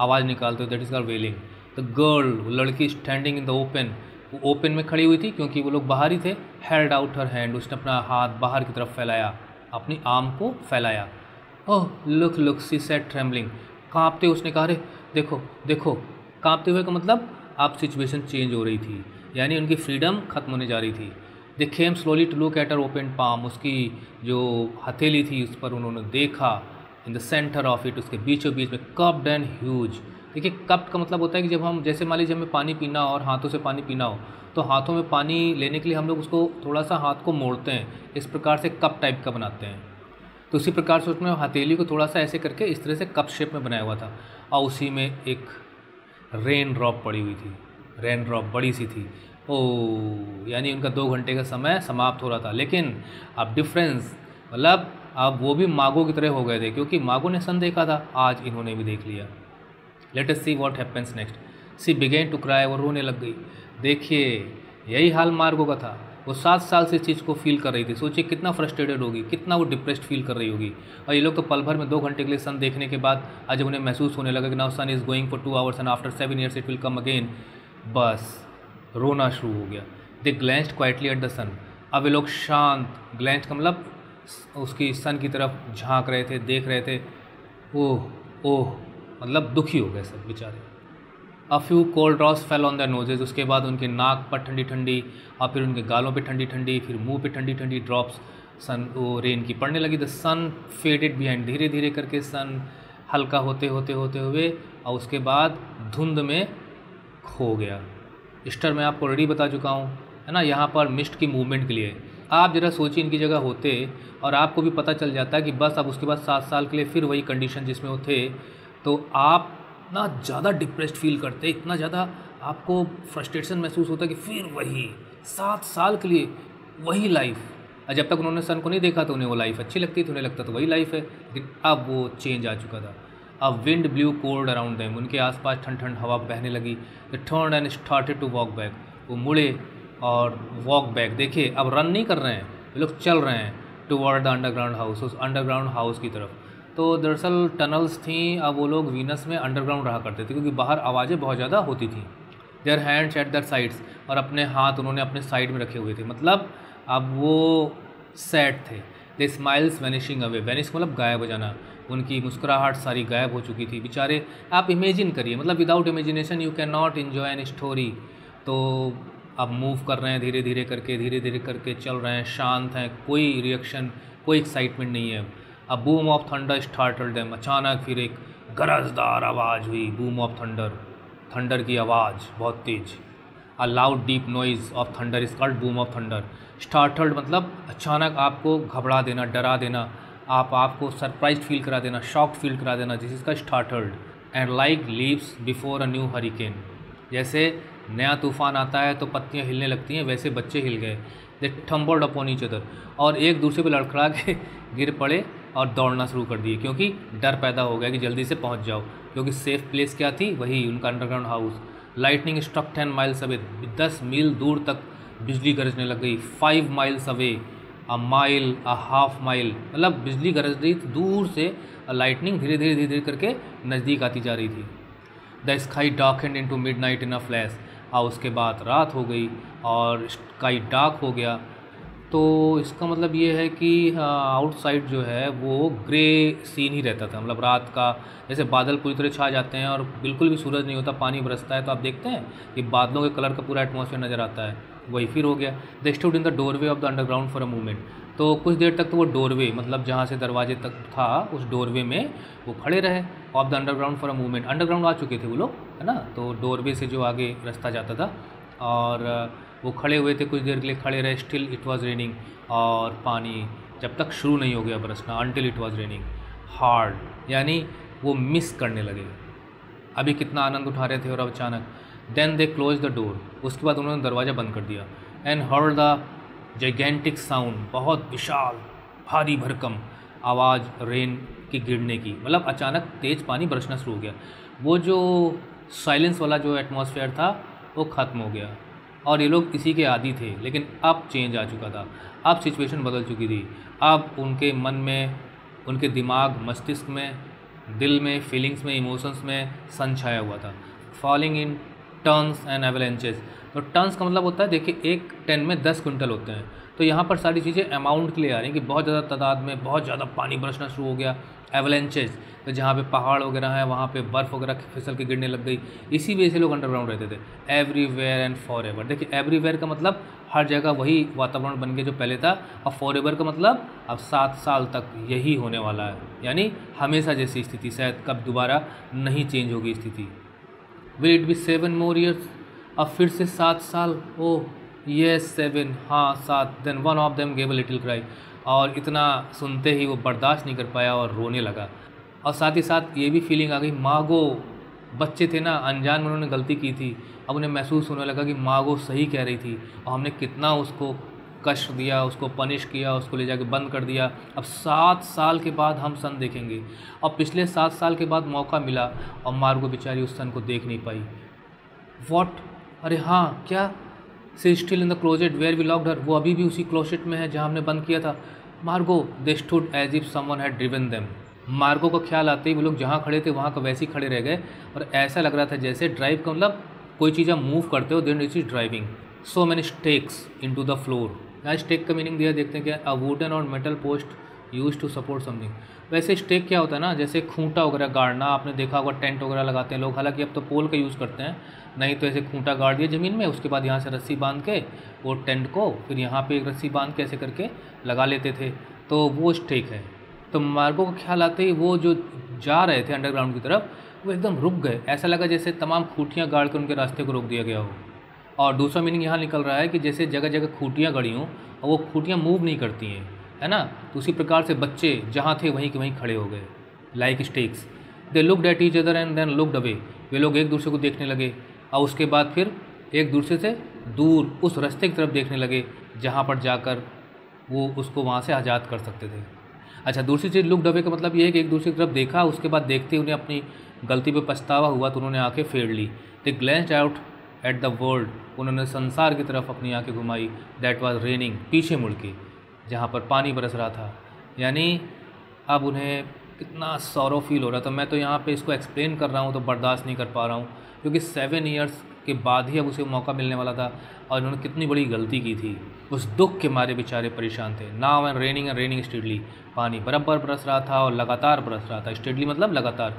आवाज़ निकालते हो, that is called wailing. The girl, लड़की, स्टैंडिंग इन द ओपन, वो ओपन में खड़ी हुई थी क्योंकि वो लोग बाहर ही थे। हेल्ड आउट हर हैंड, उसने अपना हाथ बाहर की तरफ फैलाया, अपनी आर्म को फैलाया। Oh look look, she said trembling, काँपते उसने कहा, अरे देखो देखो। काँपते हुए का मतलब आप सिचुएशन चेंज हो रही थी, यानी उनकी फ्रीडम खत्म होने जा रही थी। They came slowly to look at her open palm, उसकी जो हथेली थी उस पर उन्होंने देखा। In the centre of it, उसके बीचों बीच में। कप्ड एंड ह्यूज, देखिए कप का मतलब होता है कि जब हम, जैसे मान लीजिए हमें पानी पीना हो और हाथों से पानी पीना हो, तो हाथों में पानी लेने के लिए हम लोग उसको थोड़ा सा हाथ को मोड़ते हैं, इस प्रकार से कप टाइप का बनाते हैं। तो उसी प्रकार से उसमें हथेली को थोड़ा सा ऐसे करके इस तरह से कप शेप में बनाया हुआ था, और उसी में एक रेन ड्रॉप पड़ी हुई थी। रेन ड्रॉप बड़ी सी थी। ओ, यानी उनका 2 घंटे का समय समाप्त हो रहा था। लेकिन अब डिफरेंस, मतलब अब वो भी मार्गो की तरह हो गए थे, क्योंकि मार्गो ने सन देखा था, आज इन्होंने भी देख लिया। Let us see what happens next. She began to cry, वो रोने लग गई। देखिए यही हाल मार्गो का था। वो 7 साल से इस चीज़ को फील कर रही थी। सोचिए कितना फ्रस्ट्रेटेड होगी, कितना वो डिप्रेस्ड फील कर रही होगी। और ये लोग तो पल भर में 2 घंटे के लिए सन देखने के बाद आज उन्हें महसूस होने लगा कि now sun is going for 2 hours and after 7 years it will come again, बस रोना शुरू हो गया। They glanced quietly at the sun, अब ये लोग शांत, ग्लैंस का मतलब उसकी सन की तरफ झाँक रहे थे, देख रहे थे। ओह ओह, मतलब दुखी हो गए सब बेचारे। A few cold drops fell on their noses, उसके बाद उनके नाक पर ठंडी ठंडी, और फिर उनके गालों पे ठंडी ठंडी, फिर मुंह पे ठंडी ठंडी ड्रॉप्स सन, वो रेन की पड़ने लगी। द सन फेडेड बिहाइंड, धीरे धीरे करके सन हल्का होते होते होते हुए, और उसके बाद धुंध में खो गया। स्टर मैं आपको ऑलरेडी बता चुका हूँ है ना, यहाँ पर मिस्ट की मूवमेंट के लिए। आप ज़रा सोचिए इनकी जगह होते और आपको भी पता चल जाता कि बस अब उसके बाद 7 साल के लिए फिर वही कंडीशन जिसमें वो थे, तो आप इतना ज़्यादा डिप्रेस्ड फील करते, इतना ज़्यादा आपको फ्रस्ट्रेशन महसूस होता है कि फिर वही 7 साल के लिए वही लाइफ। और जब तक उन्होंने सन को नहीं देखा तो उन्हें वो लाइफ अच्छी लगती थी, उन्हें लगता तो वही लाइफ है, लेकिन अब वो चेंज आ चुका था। अब wind blew cold around them, उनके आसपास ठंड ठंड हवा बहने लगी। They turned and started to walk back, वो मुड़े और वॉक बैक। देखिए अब रन नहीं कर रहे हैं, वे लोग चल रहे हैं टुवर्ड द अंडरग्राउंड हाउस, उस अंडरग्राउंड हाउस की तरफ। तो दरअसल टनल्स थी, अब वो लोग वीनस में अंडरग्राउंड रहा करते थे, क्योंकि बाहर आवाज़ें बहुत ज़्यादा होती थी। Their hands at their sides, और अपने हाथ उन्होंने अपने साइड में रखे हुए थे, मतलब अब वो सैड थे। They smiles vanishing away, vanish मतलब गायब हो जाना, उनकी मुस्कुराहट सारी गायब हो चुकी थी बेचारे। आप इमेजिन करिए, मतलब without imagination you can not enjoy an story. तो अब मूव कर रहे हैं धीरे धीरे करके, धीरे धीरे करके चल रहे हैं, शांत हैं, कोई रिएक्शन, कोई एक्साइटमेंट नहीं है। अब boom of thunder startled them, अचानक फिर एक गरजदार आवाज़ हुई, बूम ऑफ थंडर, थंडर की आवाज़ बहुत तेज। A loud deep noise of thunder is called boom of thunder. Startled मतलब अचानक आपको घबरा देना, डरा देना, आपको सरप्राइज फील करा देना, शॉक फील करा देना, this is called startled. And like leaves before a new hurricane, जैसे नया तूफान आता है तो पत्तियां हिलने लगती हैं, वैसे बच्चे हिल गए। They tumbled upon each other, और एक दूसरे पर लड़खड़ा के गिर पड़े और दौड़ना शुरू कर दिए, क्योंकि डर पैदा हो गया कि जल्दी से पहुंच जाओ, क्योंकि सेफ़ प्लेस क्या थी, वही उनका underground house. Lightning struck 10 miles away, 10 मील दूर तक बिजली गरजने लग गई। 5 miles away, a mile, a half mile, मतलब बिजली गरज रही थी दूर से, लाइटनिंग धीरे धीरे धीरे धीरे करके नज़दीक आती जा रही थी। The sky darkened into midnight in a flash, और उसके बाद रात हो गई और स्काई डार्क हो गया। तो इसका मतलब ये है कि आउटसाइड जो है वो ग्रे सीन ही रहता था, मतलब रात का जैसे बादल पूरी तरह छा जाते हैं और बिल्कुल भी सूरज नहीं होता, पानी बरसता है, तो आप देखते हैं कि बादलों के कलर का पूरा एटमॉस्फेयर नज़र आता है, वही फिर हो गया। They stood in the doorway of the underground for a moment, तो कुछ देर तक तो वो डोरवे मतलब जहाँ से दरवाजे तक था उस डोरवे में वो खड़े रहे। Of the underground for a moment, underground आ चुके थे वो लोग, है ना, तो डोरवे से जो आगे रास्ता जाता था, और वो खड़े हुए थे, कुछ देर के लिए खड़े रहे। स्टिल इट वाज रेनिंग, और पानी जब तक शुरू नहीं हो गया बरसना, until it was raining hard, यानी वो मिस करने लगे अभी कितना आनंद उठा रहे थे, और अब अचानक। Then they close the door, उसके बाद उन्होंने दरवाज़ा बंद कर दिया। And heard the gigantic sound, बहुत विशाल भारी भरकम आवाज़ रेन की गिरने की, मतलब अचानक तेज़ पानी बरसना शुरू हो गया। वो जो साइलेंस वाला जो एटमॉस्फेयर था वो ख़त्म हो गया, और ये लोग इसी के आदी थे, लेकिन अब चेंज आ चुका था, अब सिचुएशन बदल चुकी थी। अब उनके मन में, उनके दिमाग, मस्तिष्क में, दिल में, फीलिंग्स में, इमोशंस में सन छाया हुआ था। Falling in tons and avalanches, तो टन्स का मतलब होता है, देखिए एक टन में 10 क्विंटल होते हैं, तो यहाँ पर सारी चीज़ें अमाउंट के लिए आ रही हैं कि बहुत ज़्यादा तादाद में बहुत ज़्यादा पानी बरसना शुरू हो गया। एवलेंचेज, तो जहाँ पे पहाड़ वगैरह हैं वहाँ पे बर्फ़ वगैरह फिसल के गिरने लग गई, इसी वजह से लोग अंडरग्राउंड रहते थे। एवरीवेयर एंड फॉर एवर, देखिए एवरीवेयर का मतलब हर जगह वही वातावरण बन गया जो पहले था, और फॉर एवर का मतलब अब 7 साल तक यही होने वाला है, यानी हमेशा जैसी स्थिति, शायद कब दोबारा नहीं चेंज होगी स्थिति। Will it be 7 more years, अब फिर से 7 साल, ओह यस 7, हाँ 7। Then one of them gave a little cry, और इतना सुनते ही वो बर्दाश्त नहीं कर पाया और रोने लगा। और साथ ही साथ ये भी फीलिंग आ गई, मार्गो, बच्चे थे ना, अनजान में उन्होंने गलती की थी, अब उन्हें महसूस होने लगा कि मार्गो सही कह रही थी, और हमने कितना उसको कष्ट दिया, उसको पनिश किया, उसको ले जाके बंद कर दिया। अब 7 साल के बाद हम सन देखेंगे, और पिछले 7 साल के बाद मौका मिला और मार्गो बेचारी उस सन को देख नहीं पाई। वॉट, अरे हाँ क्या, सी still in the closet where we locked her, वो अभी भी उसी क्लोजेट में है जहाँ हमने बंद किया था। Margot, they stood as if someone had driven them, Margot का ख्याल आते ही वो लोग जहाँ खड़े थे वहाँ का वैसे ही खड़े रह गए, और ऐसा लग रहा था जैसे ड्राइव का मतलब कोई चीज़ आप मूव करते हो, then it is driving. So many stakes in to the floor, यहाँ स्टेक का मीनिंग दिया, देखते हैं क्या, अ वुडन और metal post use to support something. वैसे स्टेक क्या होता है ना, जैसे खूंटा वगैरह गाड़ना, आपने देखा होगा टेंट वगैरह लगाते हैं लोग, हालांकि अब तो पोल का यूज़ करते हैं, नहीं तो ऐसे खूंटा गाड़ दिया ज़मीन में, उसके बाद यहाँ से रस्सी बांध के वो टेंट को, फिर यहाँ पे एक रस्सी बांध के ऐसे करके लगा लेते थे, तो वो स्टेक है। तो मार्गो का ख्याल आते ही वो जो जा रहे थे अंडरग्राउंड की तरफ, वो एकदम रुक गए, ऐसा लगा जैसे तमाम खूंटियाँ गाड़ के उनके रास्ते को रोक दिया गया हो। और दूसरा मीनिंग यहाँ निकल रहा है कि जैसे जगह जगह खूंटियाँ गड़ी हों और वो खूंटियाँ मूव नहीं करती हैं, है ना, तो उसी प्रकार से बच्चे जहाँ थे वहीं के वहीं खड़े हो गए। Like stakes, they looked at each other and then looked away, वे लोग एक दूसरे को देखने लगे और उसके बाद फिर एक दूसरे से दूर उस रास्ते की तरफ देखने लगे जहाँ पर जाकर वो उसको वहाँ से आज़ाद कर सकते थे। अच्छा, दूसरी चीज़ लुक्ड अवे का मतलब ये है कि एक दूसरे की तरफ देखा, उसके बाद देखते उन्हें अपनी गलती पर पछतावा हुआ, तो उन्होंने आँखें फेर ली। They glanced out at the world, उन्होंने संसार की तरफ अपनी आँखें घुमाई। दैट वाज रेनिंग, पीछे मुड़ के जहाँ पर पानी बरस रहा था, यानी अब उन्हें कितना सॉरो फील हो रहा था। मैं तो यहाँ पे इसको एक्सप्लेन कर रहा हूँ तो बर्दाश्त नहीं कर पा रहा हूँ, क्योंकि 7 इयर्स के बाद ही अब उसे मौका मिलने वाला था, और उन्होंने कितनी बड़ी गलती की थी। उस दुख के मारे बेचारे परेशान थे। नाउ एंड रेनिंग स्टेडली, पानी बराबर बरस रहा था और लगातार बरस रहा था। स्टेडली मतलब लगातार।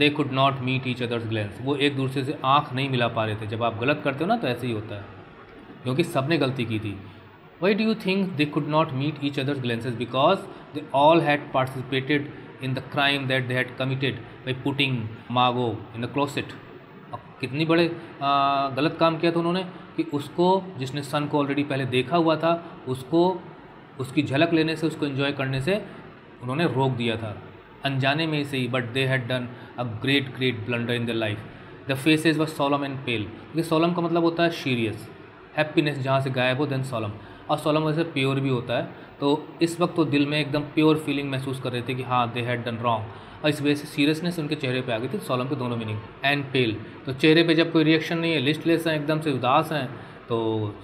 They could not meet each others glance, वो एक दूसरे से आँख नहीं मिला पा रहे थे। जब आप गलत करते हो ना तो ऐसे ही होता है, क्योंकि सब ने गलती की थी। Why do you think they could not meet each others glances? Because they all had participated in the crime that they had committed by putting Margot in the closet. अब कितनी बड़े गलत काम किया था उन्होंने कि उसको, जिसने सन को ऑलरेडी पहले देखा हुआ था, उसको उसकी झलक लेने से, उसको एंजॉय करने से उन्होंने रोक दिया था अनजाने में से ही। But they had done a great great blunder in the life. The faces were solemn and pale, क्योंकि सोलम का मतलब होता है सीरियस। हैप्पीनेस जहाँ से गायब हो देन सोलम, और सोलम वैसे प्योर भी होता है। तो इस वक्त तो दिल में एकदम प्योर फीलिंग महसूस कर रहे थे कि हाँ दे हैड डन रॉन्ग, और इस वजह से सीरियसनेस उनके चेहरे पे आ गई थी। सोलम के दोनों मीनिंग। एंड पेल, तो चेहरे पे जब कोई रिएक्शन नहीं है, लिस्टलेस हैं, एकदम से उदास हैं, तो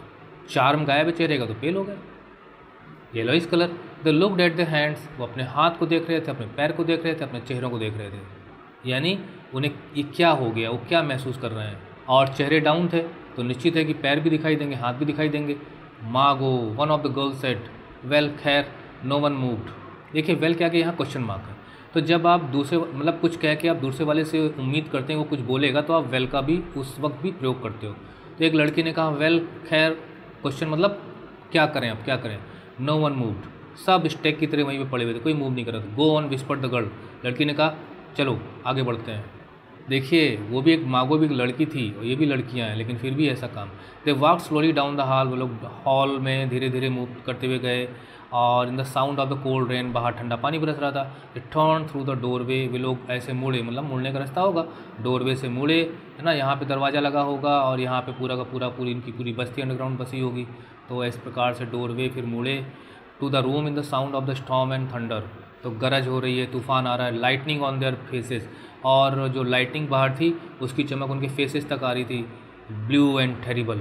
चार्म गायब है चेहरे का, तो पेल हो गए। Yellowish colour. The looked at the hands, वो अपने हाथ को देख रहे थे, अपने पैर को देख रहे थे, अपने चेहरों को देख रहे थे, यानी उन्हें ये क्या हो गया, वो क्या महसूस कर रहे हैं। और चेहरे डाउन थे तो निश्चित है कि पैर भी दिखाई देंगे, हाथ भी दिखाई देंगे। Margot one of the girl set well, खैर नो वन मूव्ड। देखिए वेल क्या के यहाँ क्वेश्चन मार्क है, तो जब आप दूसरे मतलब कुछ कह के आप दूसरे वाले से उम्मीद करते हैं वो कुछ बोलेगा, तो आप वेल का भी उस वक्त भी प्रयोग करते हो। तो एक लड़की ने कहा वेल खैर क्वेश्चन मतलब क्या करें, अब क्या करें। नो वन मूव्ड, सब स्टेक की तरह वहीं पे पड़े हुए थे, कोई मूव नहीं कर रहा। Go on whisper the girl, लड़की ने कहा चलो आगे बढ़ते हैं। देखिए वो भी एक, मार्गो भी एक लड़की थी और ये भी लड़कियां हैं, लेकिन फिर भी ऐसा काम। They walk slowly down the hall, वो लोग हॉल में धीरे धीरे मूव करते हुए गए। और in the sound of the cold rain, बाहर ठंडा पानी बरस रहा था। They turn through the doorway, वे लोग ऐसे मुड़े, मतलब मुड़ने का रास्ता होगा, डोरवे से मुड़े है ना, यहाँ पे दरवाज़ा लगा होगा और यहाँ पे पूरा का पूरा पूरी इनकी पूरी बस्ती अंडरग्राउंड बसी होगी। तो इस प्रकार से डोरवे फिर मुड़े। To the room in the sound of the storm and thunder, तो गरज हो रही है, तूफान आ रहा है। लाइटनिंग ऑन देयर फेसेस, और जो लाइटनिंग बाहर थी उसकी चमक उनके फेसेस तक आ रही थी। ब्लू एंड टेरिबल,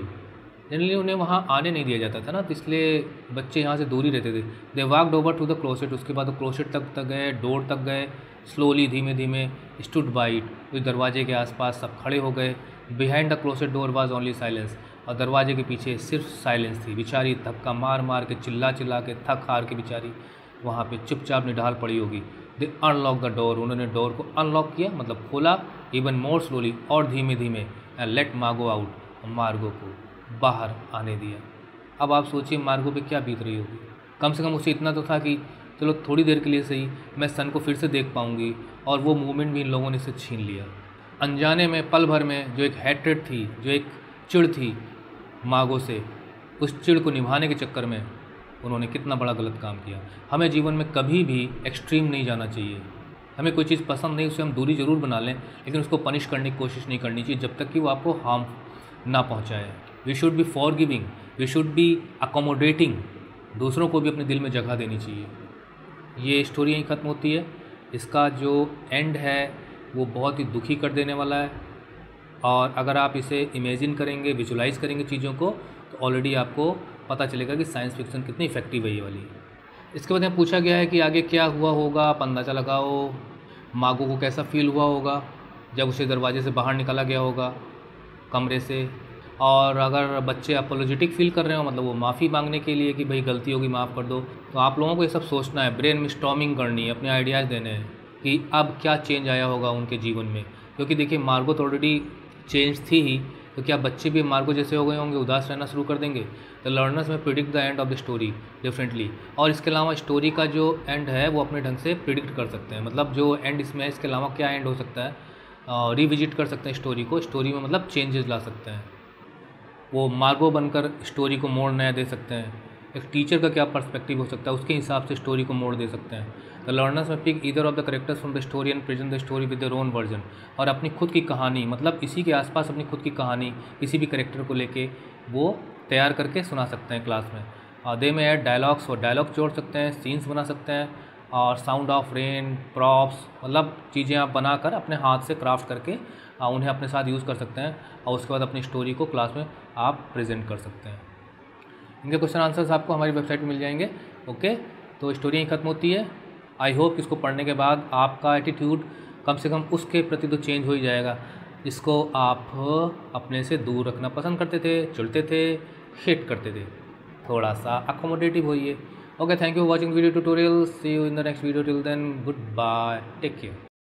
जनरली उन्हें वहाँ आने नहीं दिया जाता था ना, तो इसलिए बच्चे यहाँ से दूर ही रहते थे। They walked over to the closet, उसके बाद क्लोसेट तक गए, डोर तक गए स्लोली, धीमे धीमे। स्टूड बाई इट, उस दरवाजे के आसपास सब खड़े हो गए। Behind the closet door was only silence, और दरवाजे के पीछे सिर्फ साइलेंस थी। बेचारी धक्का मार मार के, चिल्ला चिल्ला के, थक हार के बेचारी वहाँ पे चुपचाप निढाल पड़ी होगी। दे अनलॉक द डोर, उन्होंने डोर को अनलॉक किया मतलब खोला। इवन मोर स्लोली, और धीमे धीमे। एंड लेट मार्गो आउट, मार्गो को बाहर आने दिया। अब आप सोचिए मार्गो पे क्या बीत रही होगी। कम से कम उसे इतना तो था कि चलो थोड़ी देर के लिए सही मैं सन को फिर से देख पाऊँगी, और वो मूवमेंट भी इन लोगों ने इसे छीन लिया। अनजाने में पल भर में जो एक हैट्रेड थी, जो एक चिड़ थी मार्गो से, उस चिड़ को निभाने के चक्कर में उन्होंने कितना बड़ा गलत काम किया। हमें जीवन में कभी भी एक्सट्रीम नहीं जाना चाहिए। हमें कोई चीज़ पसंद नहीं, उससे हम दूरी ज़रूर बना लें, लेकिन उसको पनिश करने की कोशिश नहीं करनी चाहिए जब तक कि वो आपको हार्म ना पहुंचाए। We should be forgiving, we should be accommodating, दूसरों को भी अपने दिल में जगह देनी चाहिए। ये स्टोरी यहीं ख़त्म होती है। इसका जो एंड है वो बहुत ही दुखी कर देने वाला है, और अगर आप इसे इमेजिन करेंगे, विजुलाइज़ करेंगे चीज़ों को, तो ऑलरेडी आपको पता चलेगा कि साइंस फिक्शन कितनी इफेक्टिव है ये वाली। इसके बाद यहाँ पूछा गया है कि आगे क्या हुआ होगा, आप अंदाज़ा लगाओ। मार्गो को कैसा फील हुआ होगा जब उसे दरवाजे से बाहर निकाला गया होगा कमरे से। और अगर बच्चे अपोलोजेटिक फ़ील कर रहे हो, मतलब वो माफ़ी मांगने के लिए कि भाई गलती होगी माफ़ कर दो, तो आप लोगों को ये सब सोचना है, ब्रेन में स्टॉर्मिंग करनी है, अपने आइडियाज़ देने हैं कि अब क्या चेंज आया होगा उनके जीवन में। क्योंकि देखिए मार्गो तो ऑलरेडी चेंज थी ही, तो क्या बच्चे भी मार्गो जैसे हो गए होंगे, उदास रहना शुरू कर देंगे। The learners may predict the end of the story differently, और इसके अलावा स्टोरी का जो एंड है वो अपने ढंग से प्रिडिक्ट कर सकते हैं, मतलब जो एंड इसमें है इसके अलावा क्या एंड हो सकता है, रिविजिट कर सकते हैं स्टोरी को, स्टोरी में मतलब चेंजेस ला सकते हैं। वो मार्गो बनकर स्टोरी को मोड़ नया दे सकते हैं। एक टीचर का क्या पर्सपेक्टिव हो सकता है, उसके हिसाब से स्टोरी को मोड़ दे सकते हैं। The learners may pick either of the characters from the story and present the story with their own version, और अपनी खुद की कहानी मतलब इसी के आसपास अपनी खुद की कहानी किसी भी करेक्टर को लेके वो तैयार करके सुना सकते हैं क्लास में। और दे में ऐड डायलॉग्स, और डायलॉग जोड़ सकते हैं, सीन्स बना सकते हैं। और साउंड ऑफ रेन, प्रॉप्स मतलब चीज़ें आप बनाकर अपने हाथ से क्राफ्ट करके उन्हें अपने साथ यूज़ कर सकते हैं, और उसके बाद अपनी स्टोरी को क्लास में आप प्रेजेंट कर सकते हैं। इनके क्वेश्चन आंसर्स आपको हमारी वेबसाइट पर मिल जाएंगे। ओके, तो स्टोरी यहीं ख़त्म होती है। आई होप कि इसको पढ़ने के बाद आपका एटीट्यूड कम से कम उसके प्रति तो चेंज हो ही जाएगा। इसको आप अपने से दूर रखना पसंद करते थे, चुनते थे, हेट करते थे। थोड़ा सा अकोमोडेटिव होइए। Okay, thank you for watching video tutorial. See you in the next video. Till then, good bye, take care.